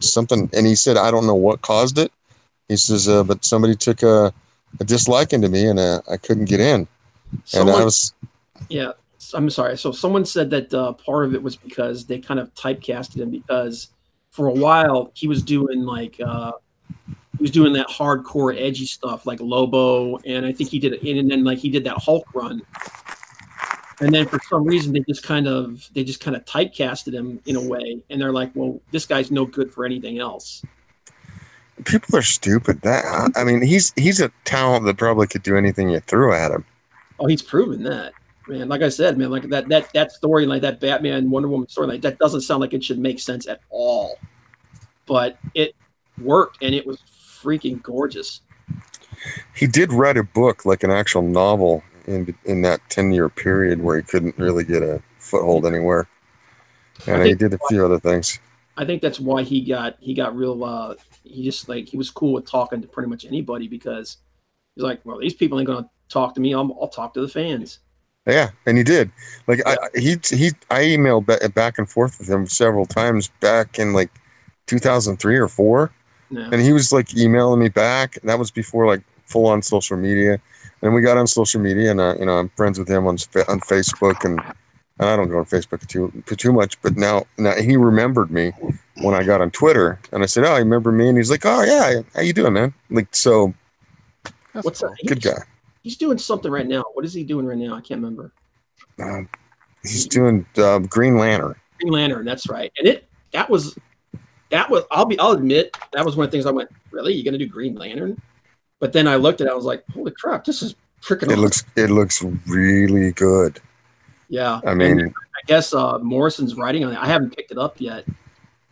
something. And he said, I don't know what caused it. He says, uh, but somebody took a, a disliking to me, and uh, I couldn't get in. Someone, and I was, yeah, I'm sorry. So someone said that uh, part of it was because they kind of typecasted him, because for a while he was doing like uh, he was doing that hardcore edgy stuff like Lobo, and I think he did it, and then like he did that Hulk run, and then for some reason they just kind of they just kind of typecasted him in a way, and they're like, well, this guy's no good for anything else. People are stupid. That I mean, he's he's a talent that probably could do anything you threw at him. Oh, he's proven that, man. Like I said, man, like that that that story, like that Batman Wonder Woman story, like that doesn't sound like it should make sense at all, but it worked and it was freaking gorgeous. He did write a book, like an actual novel, in in that ten year period where he couldn't really get a foothold anywhere, and he did a few other things. I think that's why he got he got real. Uh, he just like he was cool with talking to pretty much anybody, because he's like, well, these people ain't gonna talk to me. I'll, I'll talk to the fans. Yeah, and he did. Like yeah. I, he, he, I emailed back and forth with him several times back in like two thousand three or four, yeah. And he was like emailing me back. That was before like full on social media. And we got on social media, and uh, you know, I'm friends with him on on Facebook, and I don't go on Facebook too too much. But now, now he remembered me when I got on Twitter, and I said, "Oh, you remember me?" And he's like, "Oh yeah, how you doing, man?" Like so. What's cool. that? Good guy. He's doing something right now. What is he doing right now? I can't remember. Um, he's doing uh, Green Lantern. Green Lantern, that's right. And it that was that was I'll be I'll admit that was one of the things I went, really? You're gonna do Green Lantern? But then I looked at it, I was like, holy crap, this is freaking awesome. It looks it looks really good. Yeah. I mean, and I guess uh, Morrison's writing on it. I haven't picked it up yet,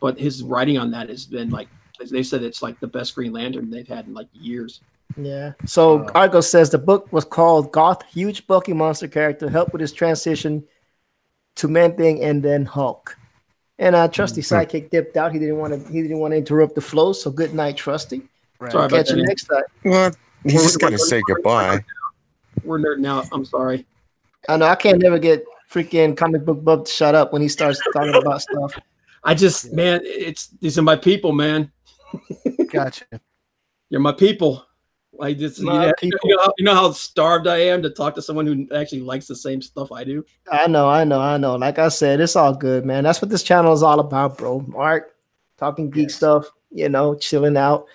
but his writing on that has been like they said it's like the best Green Lantern they've had in like years. Yeah. So uh, Argo says the book was called Goth, Huge Bulky Monster Character, Help with His Transition to Man Thing and then Hulk. And uh, Trusty Sidekick dipped out. He didn't want to he didn't want to interrupt the flow. So good night, Trusty. Right. Sorry Catch you next time. Well, he's we're, just gonna say goodbye. We're nerding out. I'm sorry. I know I can't never get freaking Comic Book Bob to shut up when he starts talking about stuff. I just yeah. man, it's these are my people, man. Gotcha. You're my people. Like this, you know, you, know, you know how starved I am to talk to someone who actually likes the same stuff I do. I know, I know, I know. Like I said, it's all good, man. That's what this channel is all about, bro. Art, talking geek yes. stuff, you know, chilling out.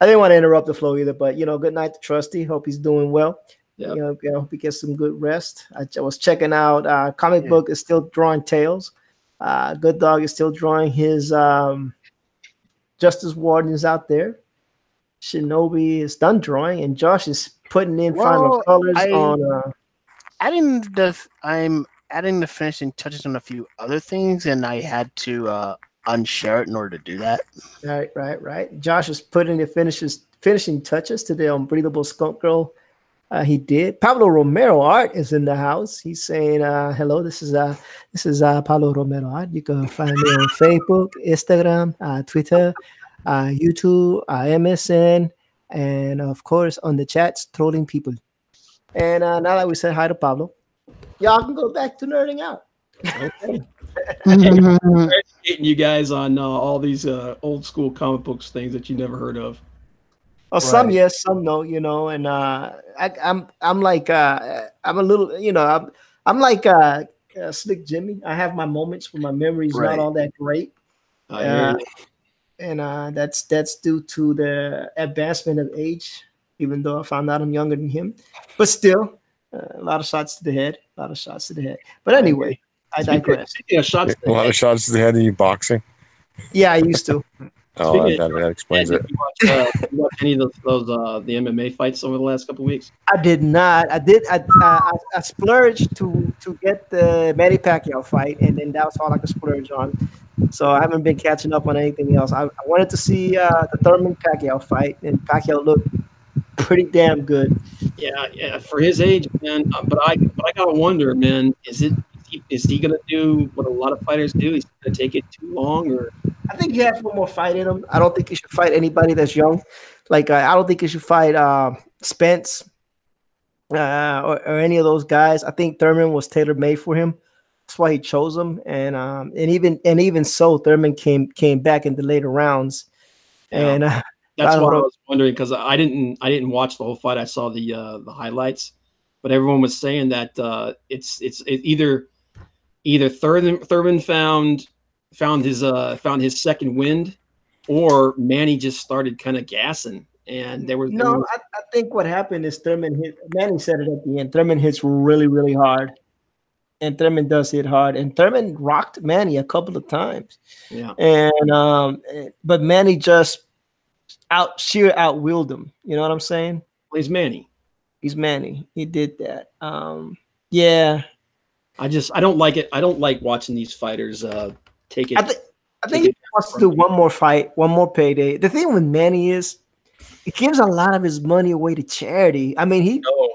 I didn't want to interrupt the flow either, but you know, good night to Trusty. Hope he's doing well. Yep. You know, I hope he gets some good rest. I, I was checking out. Uh, comic yeah. book is still drawing tales. Uh, Good Dog is still drawing his um, Justice Wardens out there. Shinobi is done drawing, and Josh is putting in well, final colors I, on. Uh, adding the, I'm adding the finishing touches on a few other things, and I had to uh, unshare it in order to do that. Right, right, right. Josh is putting the finishes, finishing touches to the Unbreathable Skunk Girl. Uh, he did. Pablo Romero Art is in the house. He's saying, uh, "Hello, this is uh, this is uh, Pablo Romero Art. You can find me on Facebook, Instagram, uh, Twitter." Uh, YouTube, uh, M S N, and of course on the chats, trolling people. And uh, now that we said hi to Pablo, y'all can go back to nerding out. Okay. Educating you guys on uh, all these uh, old school comic books things that you never heard of. Oh, right. Some yes, some no, you know. And uh, I, I'm, I'm like, uh, I'm a little, you know, I'm, I'm like uh, uh, Slick Jimmy. I have my moments where my memory's right. not all that great. I uh, And uh, that's that's due to the advancement of age, even though I found out I'm younger than him. But still, uh, a lot of shots to the head, a lot of shots to the head. But anyway, I digress. Speaking of shots to the head. A lot of shots to the head, are you boxing? Yeah, I used to. oh, that, that, that explains it. Did you watch, uh, you watch any of those, those uh, the M M A fights over the last couple of weeks? I did not. I did. I, I, I splurged to, to get the Manny Pacquiao fight, and then that was all I could splurge on. So I haven't been catching up on anything else. I, I wanted to see uh, the Thurman Pacquiao fight, and Pacquiao looked pretty damn good. Yeah, yeah, for his age, man. Uh, but I, but I gotta wonder, man. Is it? Is he gonna do what a lot of fighters do? He's gonna take it too long, or I think he has one more fight in him. I don't think he should fight anybody that's young. Like uh, I don't think he should fight uh, Spence uh, or, or any of those guys. I think Thurman was tailor made for him. That's why he chose him. And um, and even and even so, Thurman came came back in the later rounds. And yeah. uh, that's I what know. I was wondering because I didn't I didn't watch the whole fight. I saw the uh, the highlights, but everyone was saying that uh, it's it's it either. Either Thurman, Thurman found found his uh, found his second wind, or Manny just started kind of gassing, and there was no. I, I think what happened is Thurman hit. Manny said it at the end. Thurman hits really, really hard, and Thurman does hit hard, and Thurman rocked Manny a couple of times. Yeah, and um, but Manny just out sheer outwilled him. You know what I'm saying? Well, he's Manny. He's Manny. He did that. Um, yeah. I just I don't like it. I don't like watching these fighters uh, take it. I, th I think he wants to do one more fight, one more payday. The thing with Manny is he gives a lot of his money away to charity. I mean, he. No.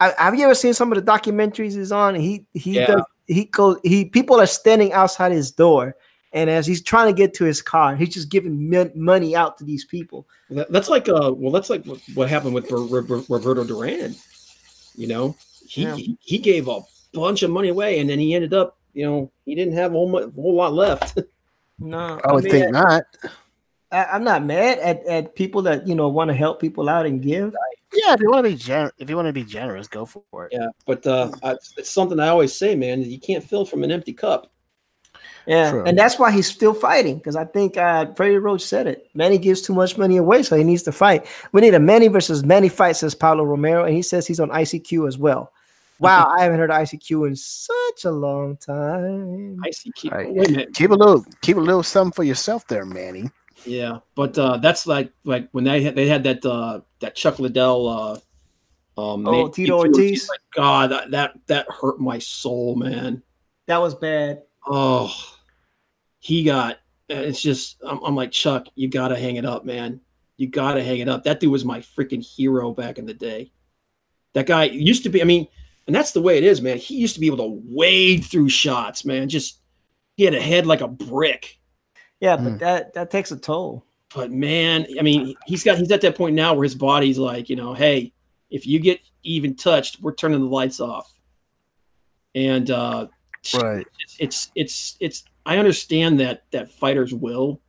I, have you ever seen some of the documentaries he's on? He he yeah. does, he goes he people are standing outside his door, and as he's trying to get to his car, he's just giving money out to these people. That's like uh well, that's like what happened with Roberto Duran. You know, he yeah. he, he gave up. Bunch of money away, and then he ended up, you know, he didn't have a whole, a whole lot left. No, I would I mean, think I, not. I, I'm not mad at, at people that, you know, want to help people out and give. Yeah, if you want to be generous, if you want to be generous, go for it. Yeah, but uh, I, it's something I always say, man. You can't fill from an empty cup. Yeah, true. And that's why he's still fighting because I think uh, Freddie Roach said it. Manny gives too much money away, so he needs to fight. We need a Manny versus Manny fight, says Paulo Romero, and he says he's on I C Q as well. Wow, I haven't heard of I C Q in such a long time. I C Q, right. Keep a little, keep a little something for yourself, there, Manny. Yeah, but uh, that's like like when they had, they had that uh, that Chuck Liddell. Uh, um, oh, Tito Ortiz. Like, God, that, that that hurt my soul, man. That was bad. Oh, he got. It's just I'm, I'm like Chuck. You gotta hang it up, man. You gotta hang it up. That dude was my freaking hero back in the day. That guy used to be. I mean. And that's the way it is, man. He used to be able to wade through shots, man. Just he had a head like a brick. Yeah, but mm. that that takes a toll. But man, I mean, he's got he's at that point now where his body's like, you know, hey, if you get even touched, we're turning the lights off. And uh, right, it's it's it's, it's I understand that that fighters will,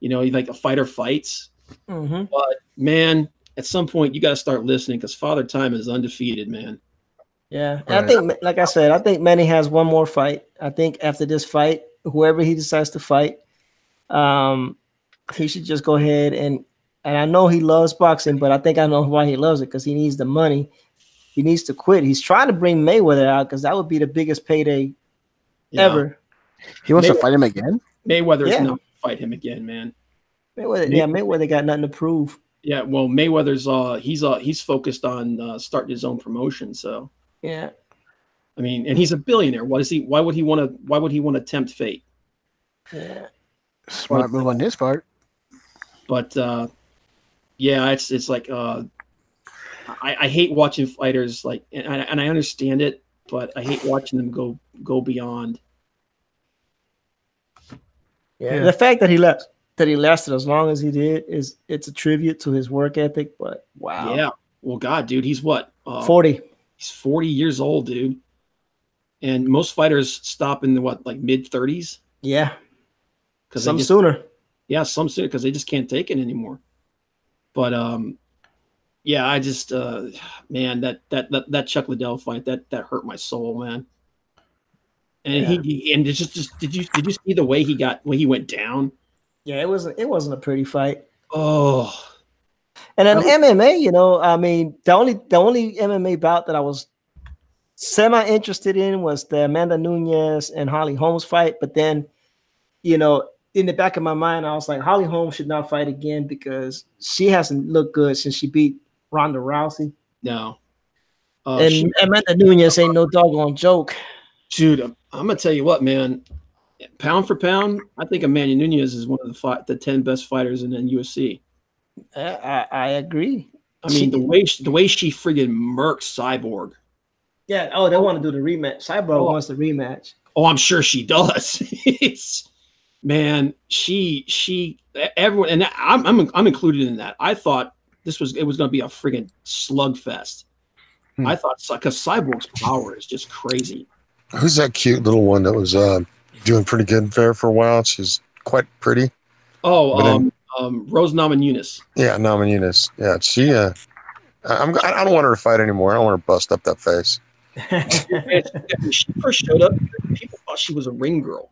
you know, like a fighter fights, mm-hmm. but man, at some point you got to start listening because Father Time is undefeated, man. Yeah, right. I think, like I said, I think Manny has one more fight. I think after this fight, whoever he decides to fight, um, he should just go ahead and and I know he loves boxing, but I think I know why he loves it because he needs the money. He needs to quit. He's trying to bring Mayweather out because that would be the biggest payday yeah. ever. He wants Mayweather, to fight him again. Mayweather's yeah. not fight him again, man. Mayweather, Mayweather, yeah, Mayweather got nothing to prove. Yeah, well, Mayweather's uh, he's uh, he's focused on uh, starting his own promotion, so. Yeah, I mean, and he's a billionaire. Why does he? Why would he want to? Why would he want to tempt fate? Yeah, smart move on his part. But uh, yeah, it's it's like uh, I, I hate watching fighters like, and I, and I understand it, but I hate watching them go go beyond. Yeah, yeah. The fact that he left, that he lasted as long as he did, is it's a tribute to his work ethic. But wow, yeah, well, God, dude, he's what uh, forty. He's forty years old, dude. And most fighters stop in the, what, like mid thirties? Yeah. Some just, sooner. Yeah, some sooner because they just can't take it anymore. But, um, yeah, I just, uh, man, that, that that that Chuck Liddell fight, that that hurt my soul, man. And yeah. he and it's just, just did you did you see the way he got when he went down? Yeah, it wasn't it wasn't a pretty fight. Oh. And an M M A, you know, I mean, the only the only M M A bout that I was semi interested in was the Amanda Nunez and Holly Holmes fight. But then, you know, in the back of my mind, I was like, Holly Holmes should not fight again because she hasn't looked good since she beat Ronda Rousey. No, uh, and she, Amanda Nunez ain't no doggone joke, dude. I'm, I'm gonna tell you what, man. Pound for pound, I think Amanda Nunez is one of the fight, the ten best fighters in the U F C. I, I agree. I mean, she, the way the way she friggin' murked Cyborg. Yeah. Oh, they want to do the rematch. Cyborg oh. wants the rematch. Oh, I'm sure she does. It's man, she she everyone, and I'm I'm I'm included in that. I thought this was it was going to be a friggin' slugfest. Hmm. I thought because Cyborg's power is just crazy. Who's that cute little one that was uh, doing pretty good there for a while? She's quite pretty. Oh, but um, then, um, Rose Namajunas. Yeah, Namajunas. Yeah, she. Uh, I'm. I don't want her to fight anymore. I don't want her to bust up that face. When she first showed up, people thought she was a ring girl.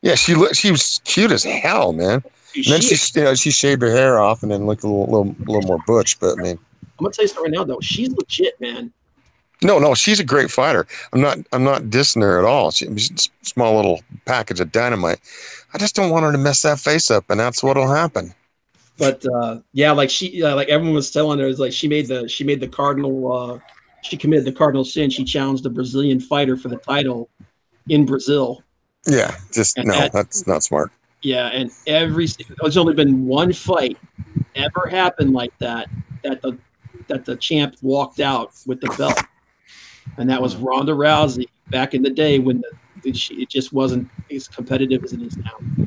Yeah, she looked. She was cute as hell, man. And then she, she, you know, she shaved her hair off and then looked a little, little, little more butch. But I mean, I'm gonna tell you something right now, though. She's legit, man. No, no, she's a great fighter. I'm not. I'm not dissing her at all. She, she's a small little package of dynamite. I just don't want her to mess that face up, and that's what'll happen. But uh, yeah, like she, uh, like everyone was telling her, is like she made the she made the cardinal. Uh, she committed the cardinal sin. She challenged the Brazilian fighter for the title in Brazil. Yeah, just and no, that, that's not smart. Yeah, and every there's only been one fight ever happened like that that the that the champ walked out with the belt. And that was Ronda Rousey back in the day when the, it just wasn't as competitive as it is now.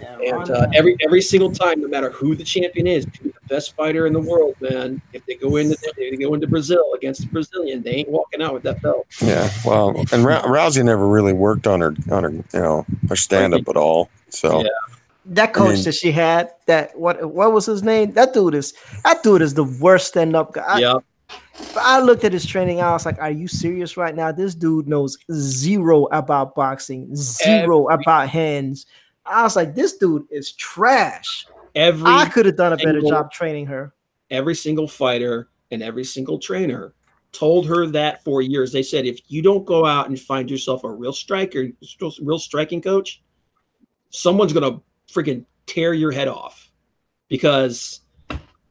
Yeah, and uh, every every single time, no matter who the champion is, the best fighter in the world, man, if they go into they go into Brazil against the Brazilian, they ain't walking out with that belt. Yeah, well, and R Rousey never really worked on her on her you know her stand up at all. So yeah. That coach I mean, that she had, that what what was his name? That dude is that dude is the worst stand up guy. I, yeah. But I looked at his training. I was like, "Are you serious right now? This dude knows zero about boxing, zero every, about hands." I was like, "This dude is trash." Every I could have done a better single, job training her. Every single fighter and every single trainer told her that for years. They said, "If you don't go out and find yourself a real striker, real striking coach, someone's gonna freaking tear your head off because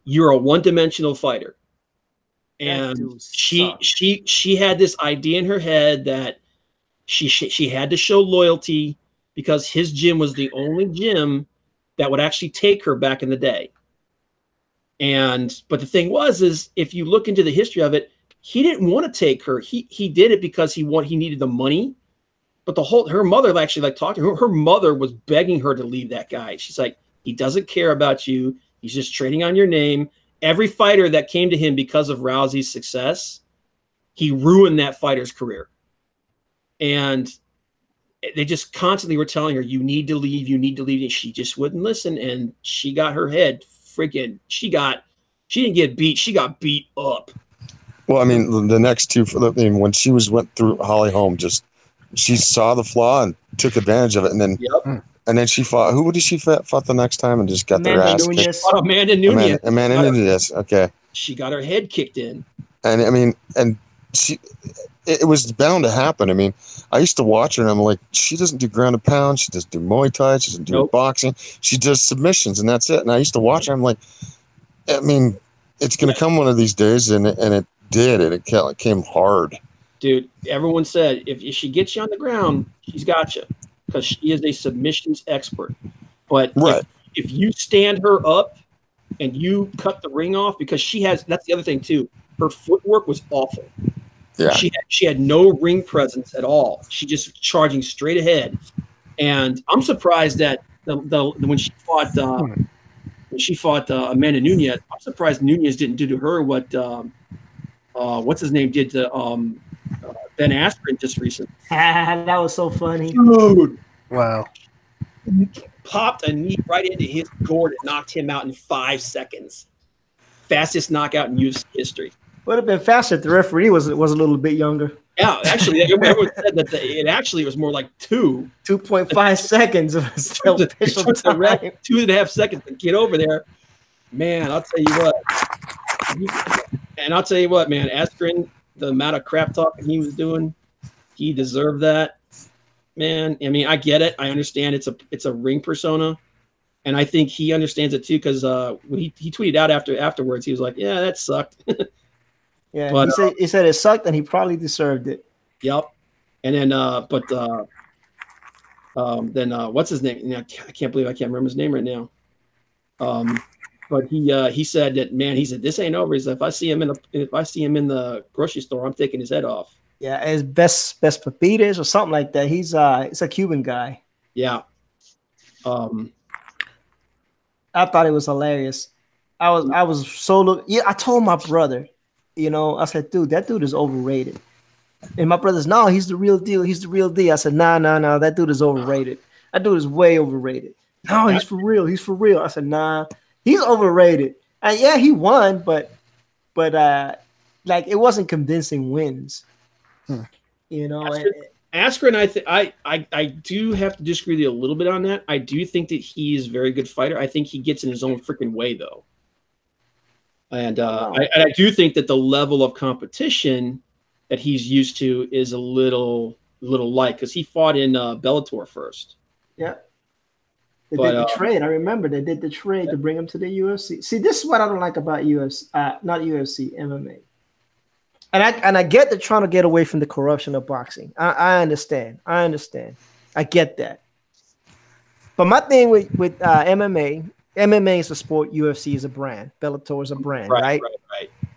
you're a one-dimensional fighter." And she suck. she she had this idea in her head that she, she she had to show loyalty because his gym was the only gym that would actually take her back in the day. And but the thing was is if you look into the history of it, he didn't want to take her. He he did it because he want he needed the money. But the whole her mother actually like talked to her. Her mother was begging her to leave that guy. She's like, he doesn't care about you. He's just trading on your name. Every fighter that came to him because of Rousey's success, he ruined that fighter's career. And they just constantly were telling her, you need to leave, you need to leave. And she just wouldn't listen. And she got her head freaking, she got, she didn't get beat. She got beat up. Well, I mean, the next two, I mean, when she was went through Holly Holm, just, she saw the flaw and took advantage of it. And then, yep. And then she fought. Who did she fought, fought the next time and just got Amanda their ass Nunez. kicked? Oh, Amanda Nunez. Amanda, Amanda Nunez. Okay. She got her head kicked in. And I mean, and she, it, it was bound to happen. I mean, I used to watch her and I'm like, she doesn't do ground and pound. She doesn't do Muay Thai. She doesn't do nope. boxing. She does submissions and that's it. And I used to watch her. I'm like, I mean, it's going to yeah. come one of these days. And it, and it did. And it came, it came hard. Dude, everyone said, if, if she gets you on the ground, she's got you. Because she is a submissions expert. But right. if, if you stand her up and you cut the ring off, because she has, that's the other thing too, her footwork was awful. Yeah. She had, she had no ring presence at all. She just was charging straight ahead. And I'm surprised that the, the, when she fought uh, when she fought uh, Amanda Nunez, I'm surprised Nunez didn't do to her what um, uh, what's his name did to um, uh, Ben Askren just recently. That was so funny. Dude. Wow. Popped a knee right into his gourd and knocked him out in five seconds. Fastest knockout in U F C history. Would have been faster if the referee was, was a little bit younger. Yeah, actually, everyone said that the, it actually was more like two. two point five seconds. Of still the, the ref, two and a half seconds to get over there. Man, I'll tell you what. And I'll tell you what, man, Askren, the amount of crap talking he was doing, he deserved that, man. I mean, I get it. I understand it's a it's a ring persona, and I think he understands it too. Because uh, when he, he tweeted out after afterwards, he was like, "Yeah, that sucked." yeah, but, he said uh, he said it sucked, and he probably deserved it. Yep. And then, uh, but uh, um, then uh, what's his name? I can't believe I can't remember his name right now. Um, But he uh, he said that, man, he said, this ain't over. He said, if I see him in the if I see him in the grocery store, I'm taking his head off. Yeah, his best best papitas or something like that. He's uh, it's a Cuban guy. Yeah. Um, I thought it was hilarious. I was I was so look. Yeah, I told my brother, you know, I said, dude, that dude is overrated. And my brother's, no, he's the real deal. He's the real deal. I said, nah, nah, nah. That dude is overrated. That dude is way overrated. No, he's for real. He's for real. I said, nah. He's overrated. And yeah, he won, but but uh like it wasn't convincing wins. Hmm. You know, Askren, and, Askren I, th I I I do have to disagree with you a little bit on that. I do think that he is a very good fighter. I think he gets in his own freaking way though. And uh wow. I, and I do think that the level of competition that he's used to is a little little light, because he fought in uh Bellator first. Yeah. They but, did the uh, trade. I remember they did the trade yeah. to bring him to the U F C. See, this is what I don't like about U F C, uh, not U F C, M M A. And I and I get they're trying to get away from the corruption of boxing. I, I understand. I understand. I get that. But my thing with with uh, M M A, M M A is a sport. U F C is a brand. Bellator is a brand, right? Right. right, right.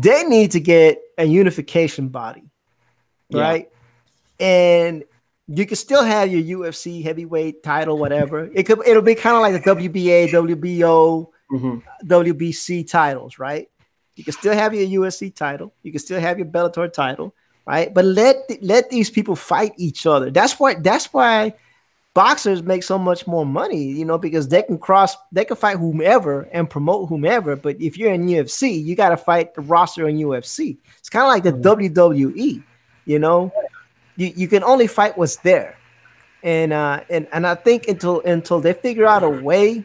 They need to get a unification body, yeah. right? And you can still have your U F C heavyweight title, whatever. It could, it'll be kind of like the W B A, W B O, mm-hmm. W B C titles, right? You can still have your U F C title. You can still have your Bellator title, right? But let th let these people fight each other. That's why. That's why boxers make so much more money, you know, because they can cross, they can fight whomever and promote whomever. But if you're in U F C, you got to fight the roster in U F C. It's kind of like the mm-hmm. W W E, you know. You, you can only fight what's there, and uh, and and I think until until they figure out a way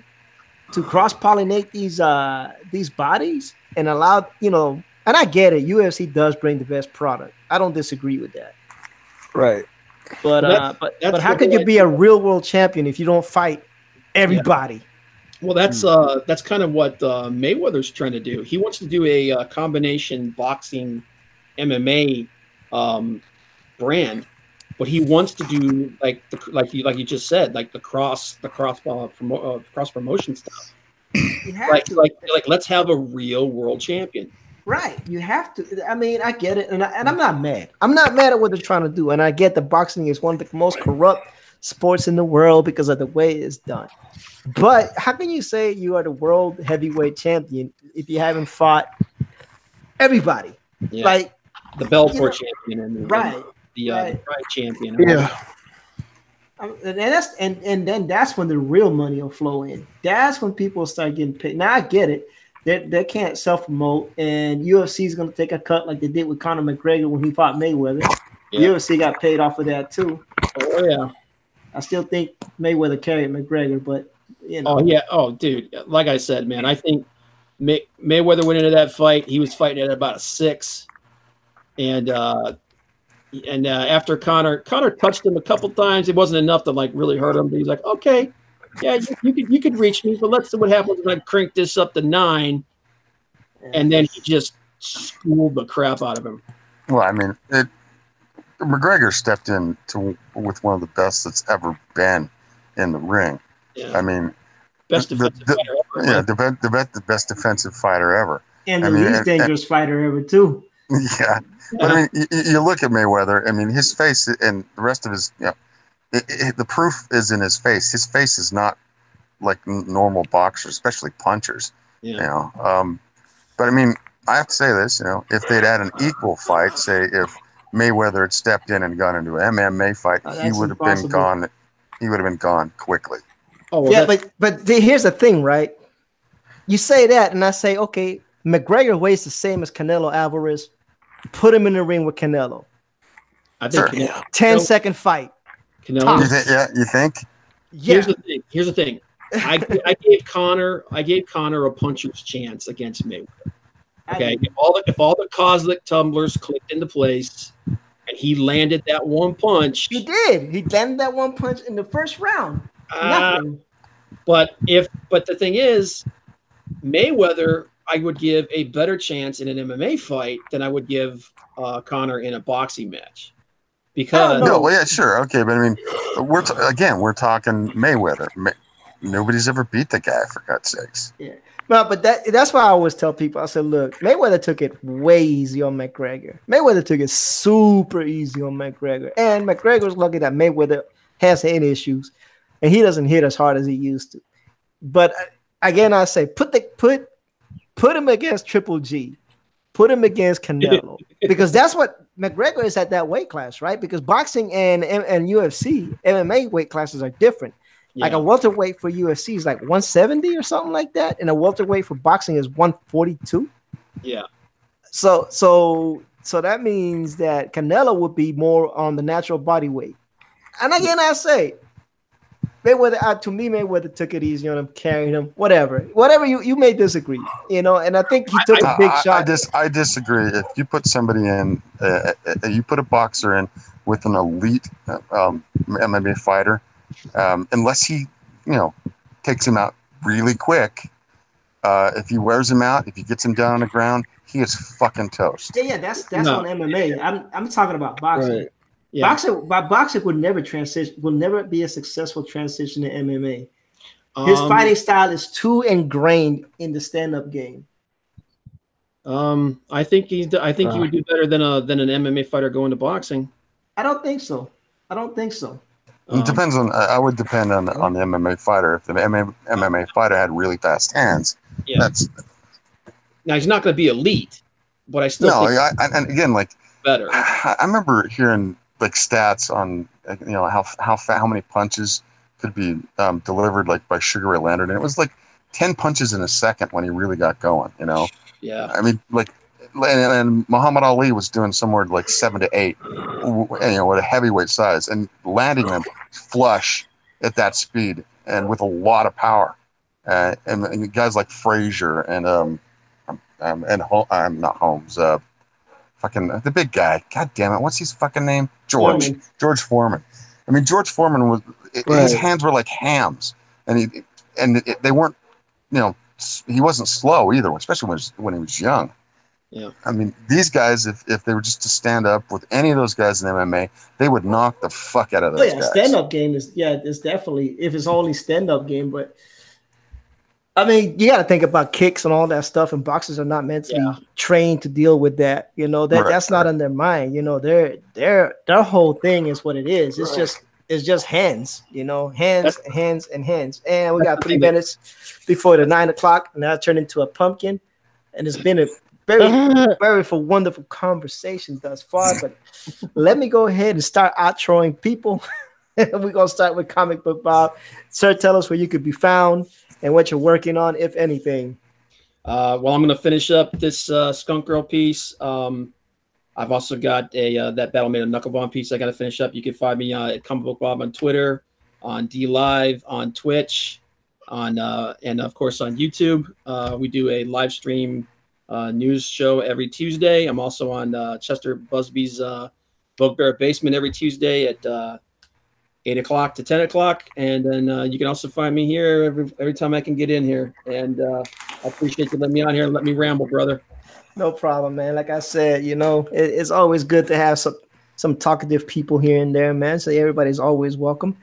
to cross pollinate these uh these bodies and allow, you know, and I get it, U F C does bring the best product. I don't disagree with that. Right. But that's, uh, but but how could you be a real world champion if you don't fight everybody? Yeah. Well, that's uh that's kind of what uh, Mayweather's trying to do. He wants to do a uh, combination boxing, M M A. Um, brand, but he wants to do like the, like you like you just said, like the cross the cross uh, promo, uh, cross promotion stuff. Like to. like like let's have a real world champion. Right, you have to. I mean, I get it, and I, and I'm not mad. I'm not mad at what they're trying to do, and I get that boxing is one of the most corrupt sports in the world because of the way it's done. But how can you say you are the world heavyweight champion if you haven't fought everybody? Yeah. Like the Bellator you know, champion, and the, right. And The, uh, right. the pride champion, yeah, um, and that's and and then that's when the real money will flow in. That's when people start getting paid. Now I get it; they they can't self promote, and U F C is going to take a cut like they did with Conor McGregor when he fought Mayweather. Yeah. U F C got paid off of that too. Oh yeah, I still think Mayweather carried McGregor, but you know. Oh yeah, oh dude, like I said, man, I think May Mayweather went into that fight. He was fighting at about a six, and. uh And uh, after Connor, Connor touched him a couple times. It wasn't enough to like really hurt him. But he's like, okay, yeah, you, you could you could reach me, but let's see what happens when I crank this up to nine. And then he just schooled the crap out of him. Well, I mean, it, McGregor stepped in to with one of the best that's ever been in the ring. Yeah. I mean, best defensive the, fighter ever. Yeah, right? the, the, the best defensive fighter ever, and the I mean, least and, dangerous and, fighter ever too. Yeah, but I mean, you, you look at Mayweather. I mean, his face and the rest of his, you know, it, it, the proof is in his face. His face is not like normal boxers, especially punchers. Yeah. You know, um, but I mean, I have to say this. You know, if they'd had an equal fight, say if Mayweather had stepped in and gone into an M M A fight, oh, he would have been gone. He would have been gone quickly. Oh well, yeah, but but the, here's the thing, right? You say that, and I say, okay, McGregor weighs the same as Canelo Alvarez. Put him in the ring with Canelo. I think sure. Canelo. ten so, second fight. Canelo. You think, yeah, you think? Yeah. Here's the thing. Here's the thing. I, I gave Connor. I gave Connor a puncher's chance against Mayweather. Okay. If all the if all the cosmic tumblers clicked into place, and he landed that one punch. He did. He landed that one punch in the first round. Uh, Nothing. But if but the thing is, Mayweather. I would give a better chance in an M M A fight than I would give uh, Connor in a boxing match, because no, well, yeah, sure, okay, but I mean, we're t again, we're talking Mayweather. May nobody's ever beat the guy, for God's sakes. Yeah. No, but that that's why I always tell people, I said, look, Mayweather took it way easy on McGregor. Mayweather took it super easy on McGregor. And McGregor's lucky that Mayweather has head issues, and he doesn't hit as hard as he used to. But again, I say, put the put put him against Triple G. Put him against Canelo. Because that's what McGregor is at that weight class, right? Because boxing and, and, and U F C, M M A weight classes are different. Yeah. Like a welterweight for U F C is like one seventy or something like that, and a welterweight for boxing is one forty-two. Yeah. So so so that means that Canelo would be more on the natural body weight. And again, I say, Mayweather, uh, to me, Mayweather took it easy on him, carried him, whatever. Whatever, you, you may disagree, you know, and I think he took I, a big I, shot. I, dis I disagree. If you put somebody in, uh, you put a boxer in with an elite um, M M A fighter, um, unless he, you know, takes him out really quick, uh, if he wears him out, if he gets him down on the ground, he is fucking toast. Yeah, yeah, that's that's no. on M M A. I'm, I'm talking about boxing. Right. Yeah. Boxing, boxing would never transition, will never be a successful transition to M M A. His um, fighting style is too ingrained in the stand-up game. Um, I think he's. I think uh, he would do better than a than an M M A fighter going to boxing. I don't think so. I don't think so. It um, depends on. I would depend on on the M M A fighter. If the M M A fighter had really fast hands, yeah. That's. Now he's not going to be elite, but I still. No, think I, I, and again, like better. I, I remember hearing. Like stats on you know how how how many punches could be um, delivered like by Sugar Ray Leonard, and it was like ten punches in a second when he really got going. You know, yeah. I mean, like, and, and Muhammad Ali was doing somewhere like seven to eight, you know, with a heavyweight size, and landing them flush at that speed and with a lot of power. Uh, and, and guys like Frazier and um, um and Hol I'm not Holmes. Uh, Fucking the big guy. God damn it! What's his fucking name? George. Foreman. George Foreman. I mean, George Foreman was right. His hands were like hams, and he and it, they weren't. You know, he wasn't slow either, especially when he was, when he was young. Yeah. I mean, these guys, if if they were just to stand up with any of those guys in M M A, they would knock the fuck out of those. Oh, yeah, guys. Stand up game is yeah, it's definitely if it's only stand up game, but. I mean, you got to think about kicks and all that stuff, and boxers are not meant to yeah. be trained to deal with that. You know that right. that's not on their mind. You know, their their their whole thing is what it is. It's right. just it's just hands. You know, hands, that's, hands, and hands. And we got three minutes before the nine o'clock, and I turned into a pumpkin. And it's been a very very for wonderful conversation thus far. But let me go ahead and start outroing people. We're gonna start with Comic Book Bob. Sir, tell us where you could be found. And what you're working on, if anything. Uh, well, I'm going to finish up this uh, Skunk Girl piece. Um, I've also got a uh, that Battle Made of Knucklebone piece I got to finish up. You can find me uh, at Comic Book Bob on Twitter, on DLive, on Twitch, on uh, and, of course, on YouTube. Uh, we do a live stream uh, news show every Tuesday. I'm also on uh, Chester Busby's uh, Bugbear Basement every Tuesday at uh, eight o'clock to ten o'clock. And then uh, you can also find me here every, every time I can get in here. And uh, I appreciate you letting me on here and let me ramble, brother. No problem, man. Like I said, you know, it, it's always good to have some, some talkative people here and there, man. So everybody's always welcome,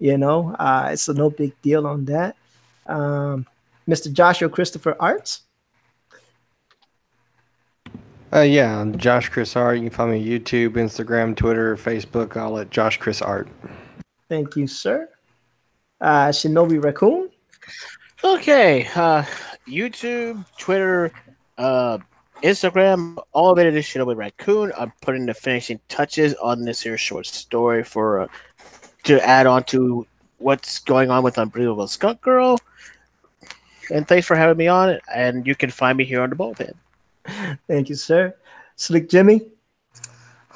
you know. Uh, it's a no big deal on that. Um, Mister Joshua Christopher Arts. Uh, yeah, I'm Josh Chris Art. You can find me on YouTube, Instagram, Twitter, Facebook. I'll let Josh Chris Art. Thank you, sir. Uh, Shinobi Raccoon. Okay. Uh, YouTube, Twitter, uh, Instagram, all of it is Shinobi Raccoon. I'm putting the finishing touches on this here short story for uh, to add on to what's going on with Unbelievable Skunk Girl. And thanks for having me on. And you can find me here on the bullpen. Thank you, sir. Slick Jimmy.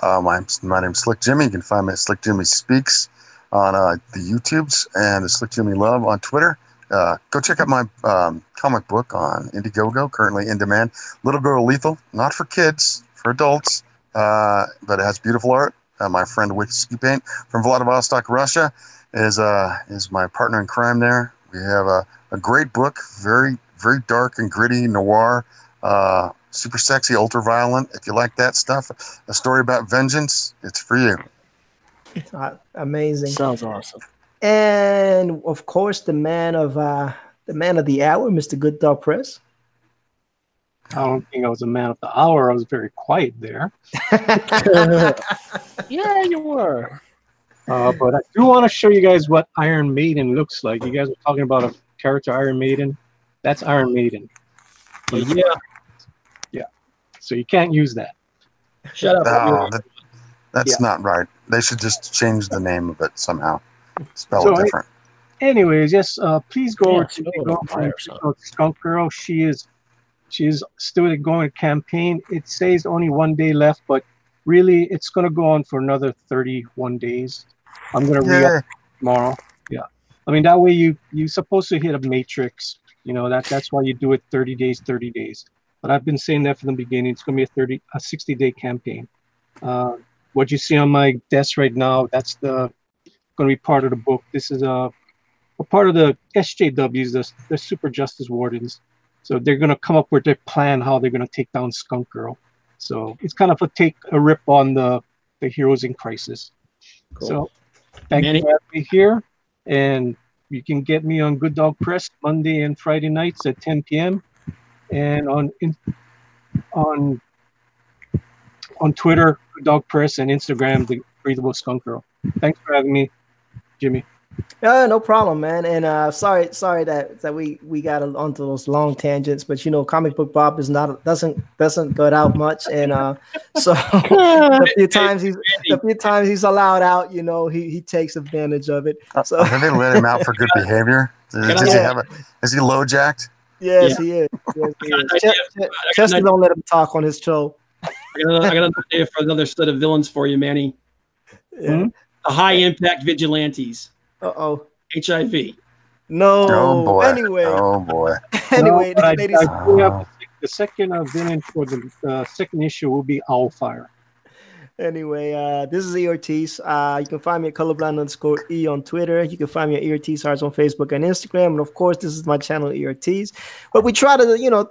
Uh, my, my name's Slick Jimmy. You can find me at Slick Jimmy Speaks on uh, the YouTubes and the Slick Jimmy Love on Twitter. Uh, go check out my um, comic book on Indiegogo, currently in demand. Little Girl Lethal, not for kids, for adults, uh, but it has beautiful art. Uh, my friend Whiskey Paint from Vladivostok, Russia, is uh, is my partner in crime there. We have a, a great book, very very dark and gritty noir, uh, super sexy, ultra violent. If you like that stuff, a story about vengeance, it's for you. Uh, amazing. Sounds awesome. And of course, the man of uh, the man of the hour, Mister Good Dog Press. I don't think I was a man of the hour. I was very quiet there. Yeah, you were. Uh, but I do want to show you guys what Iron Maiden looks like. You guys were talking about a character, Iron Maiden. That's Iron Maiden. Yeah. Yeah. So you can't use that. Shut up. Oh, that, that's yeah. not right. They should just change the name of it somehow. Spell so it different. I, anyways, yes, uh, please go yeah, over to go over Skunk Girl. She is... She's still going to campaign. It says only one day left, but really it's going to go on for another thirty-one days. I'm going to yeah. re-up tomorrow. Yeah. I mean, that way you, you're supposed to hit a matrix. You know, that that's why you do it thirty days, thirty days. But I've been saying that from the beginning. It's going to be a thirty, a sixty-day campaign. Uh, what you see on my desk right now, that's the going to be part of the book. This is a, a part of the S J Ws, the, the Super Justice Wardens. So they're going to come up with their plan how they're going to take down Skunk Girl. So it's kind of a take a rip on the, the Heroes in Crisis. Cool. So thank Manny. you for having me here. And you can get me on Good Dog Press Monday and Friday nights at ten p m And on on on Twitter, Good Dog Press, and Instagram, The Breathable Skunk Girl. Thanks for having me, Jimmy. Uh, no problem, man. And uh, sorry, sorry that that we we got onto those long tangents, but you know, Comic Book Bob is not doesn't doesn't go out much, and uh, so the few times he's the few times he's allowed out, you know, he he takes advantage of it. So uh, have they let him out for good behavior? Does, does he have a, is he low jacked? Yes, yeah. he is. Yes, he is. Ch Ch Chester don't let him talk on his show. I got another idea for another set of villains for you, Manny. Yeah. Mm-hmm. The high impact vigilantes. Uh-oh. H I V. No. Oh, boy. Anyway. Oh, boy. Anyway, no, I, ladies. I, I, oh. The second uh, villain for the uh, second issue will be Owlfire. Anyway, uh, this is E. Ortiz. Uh, you can find me at Colorblind underscore E on Twitter. You can find me at E. Ortiz Arts on Facebook and Instagram. And, of course, this is my channel, E. Ortiz. But we try to, you know,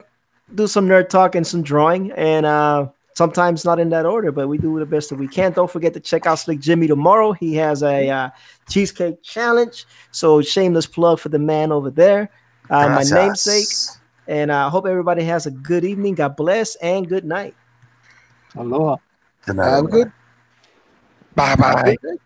do some nerd talk and some drawing. And, uh, sometimes not in that order, but we do the best that we can. Don't forget to check out Slick Jimmy tomorrow. He has a uh, cheesecake challenge. So shameless plug for the man over there, uh, my namesake. And I uh, hope everybody has a good evening. God bless and good night. Aloha. Good night. Good. Bye bye. Bye.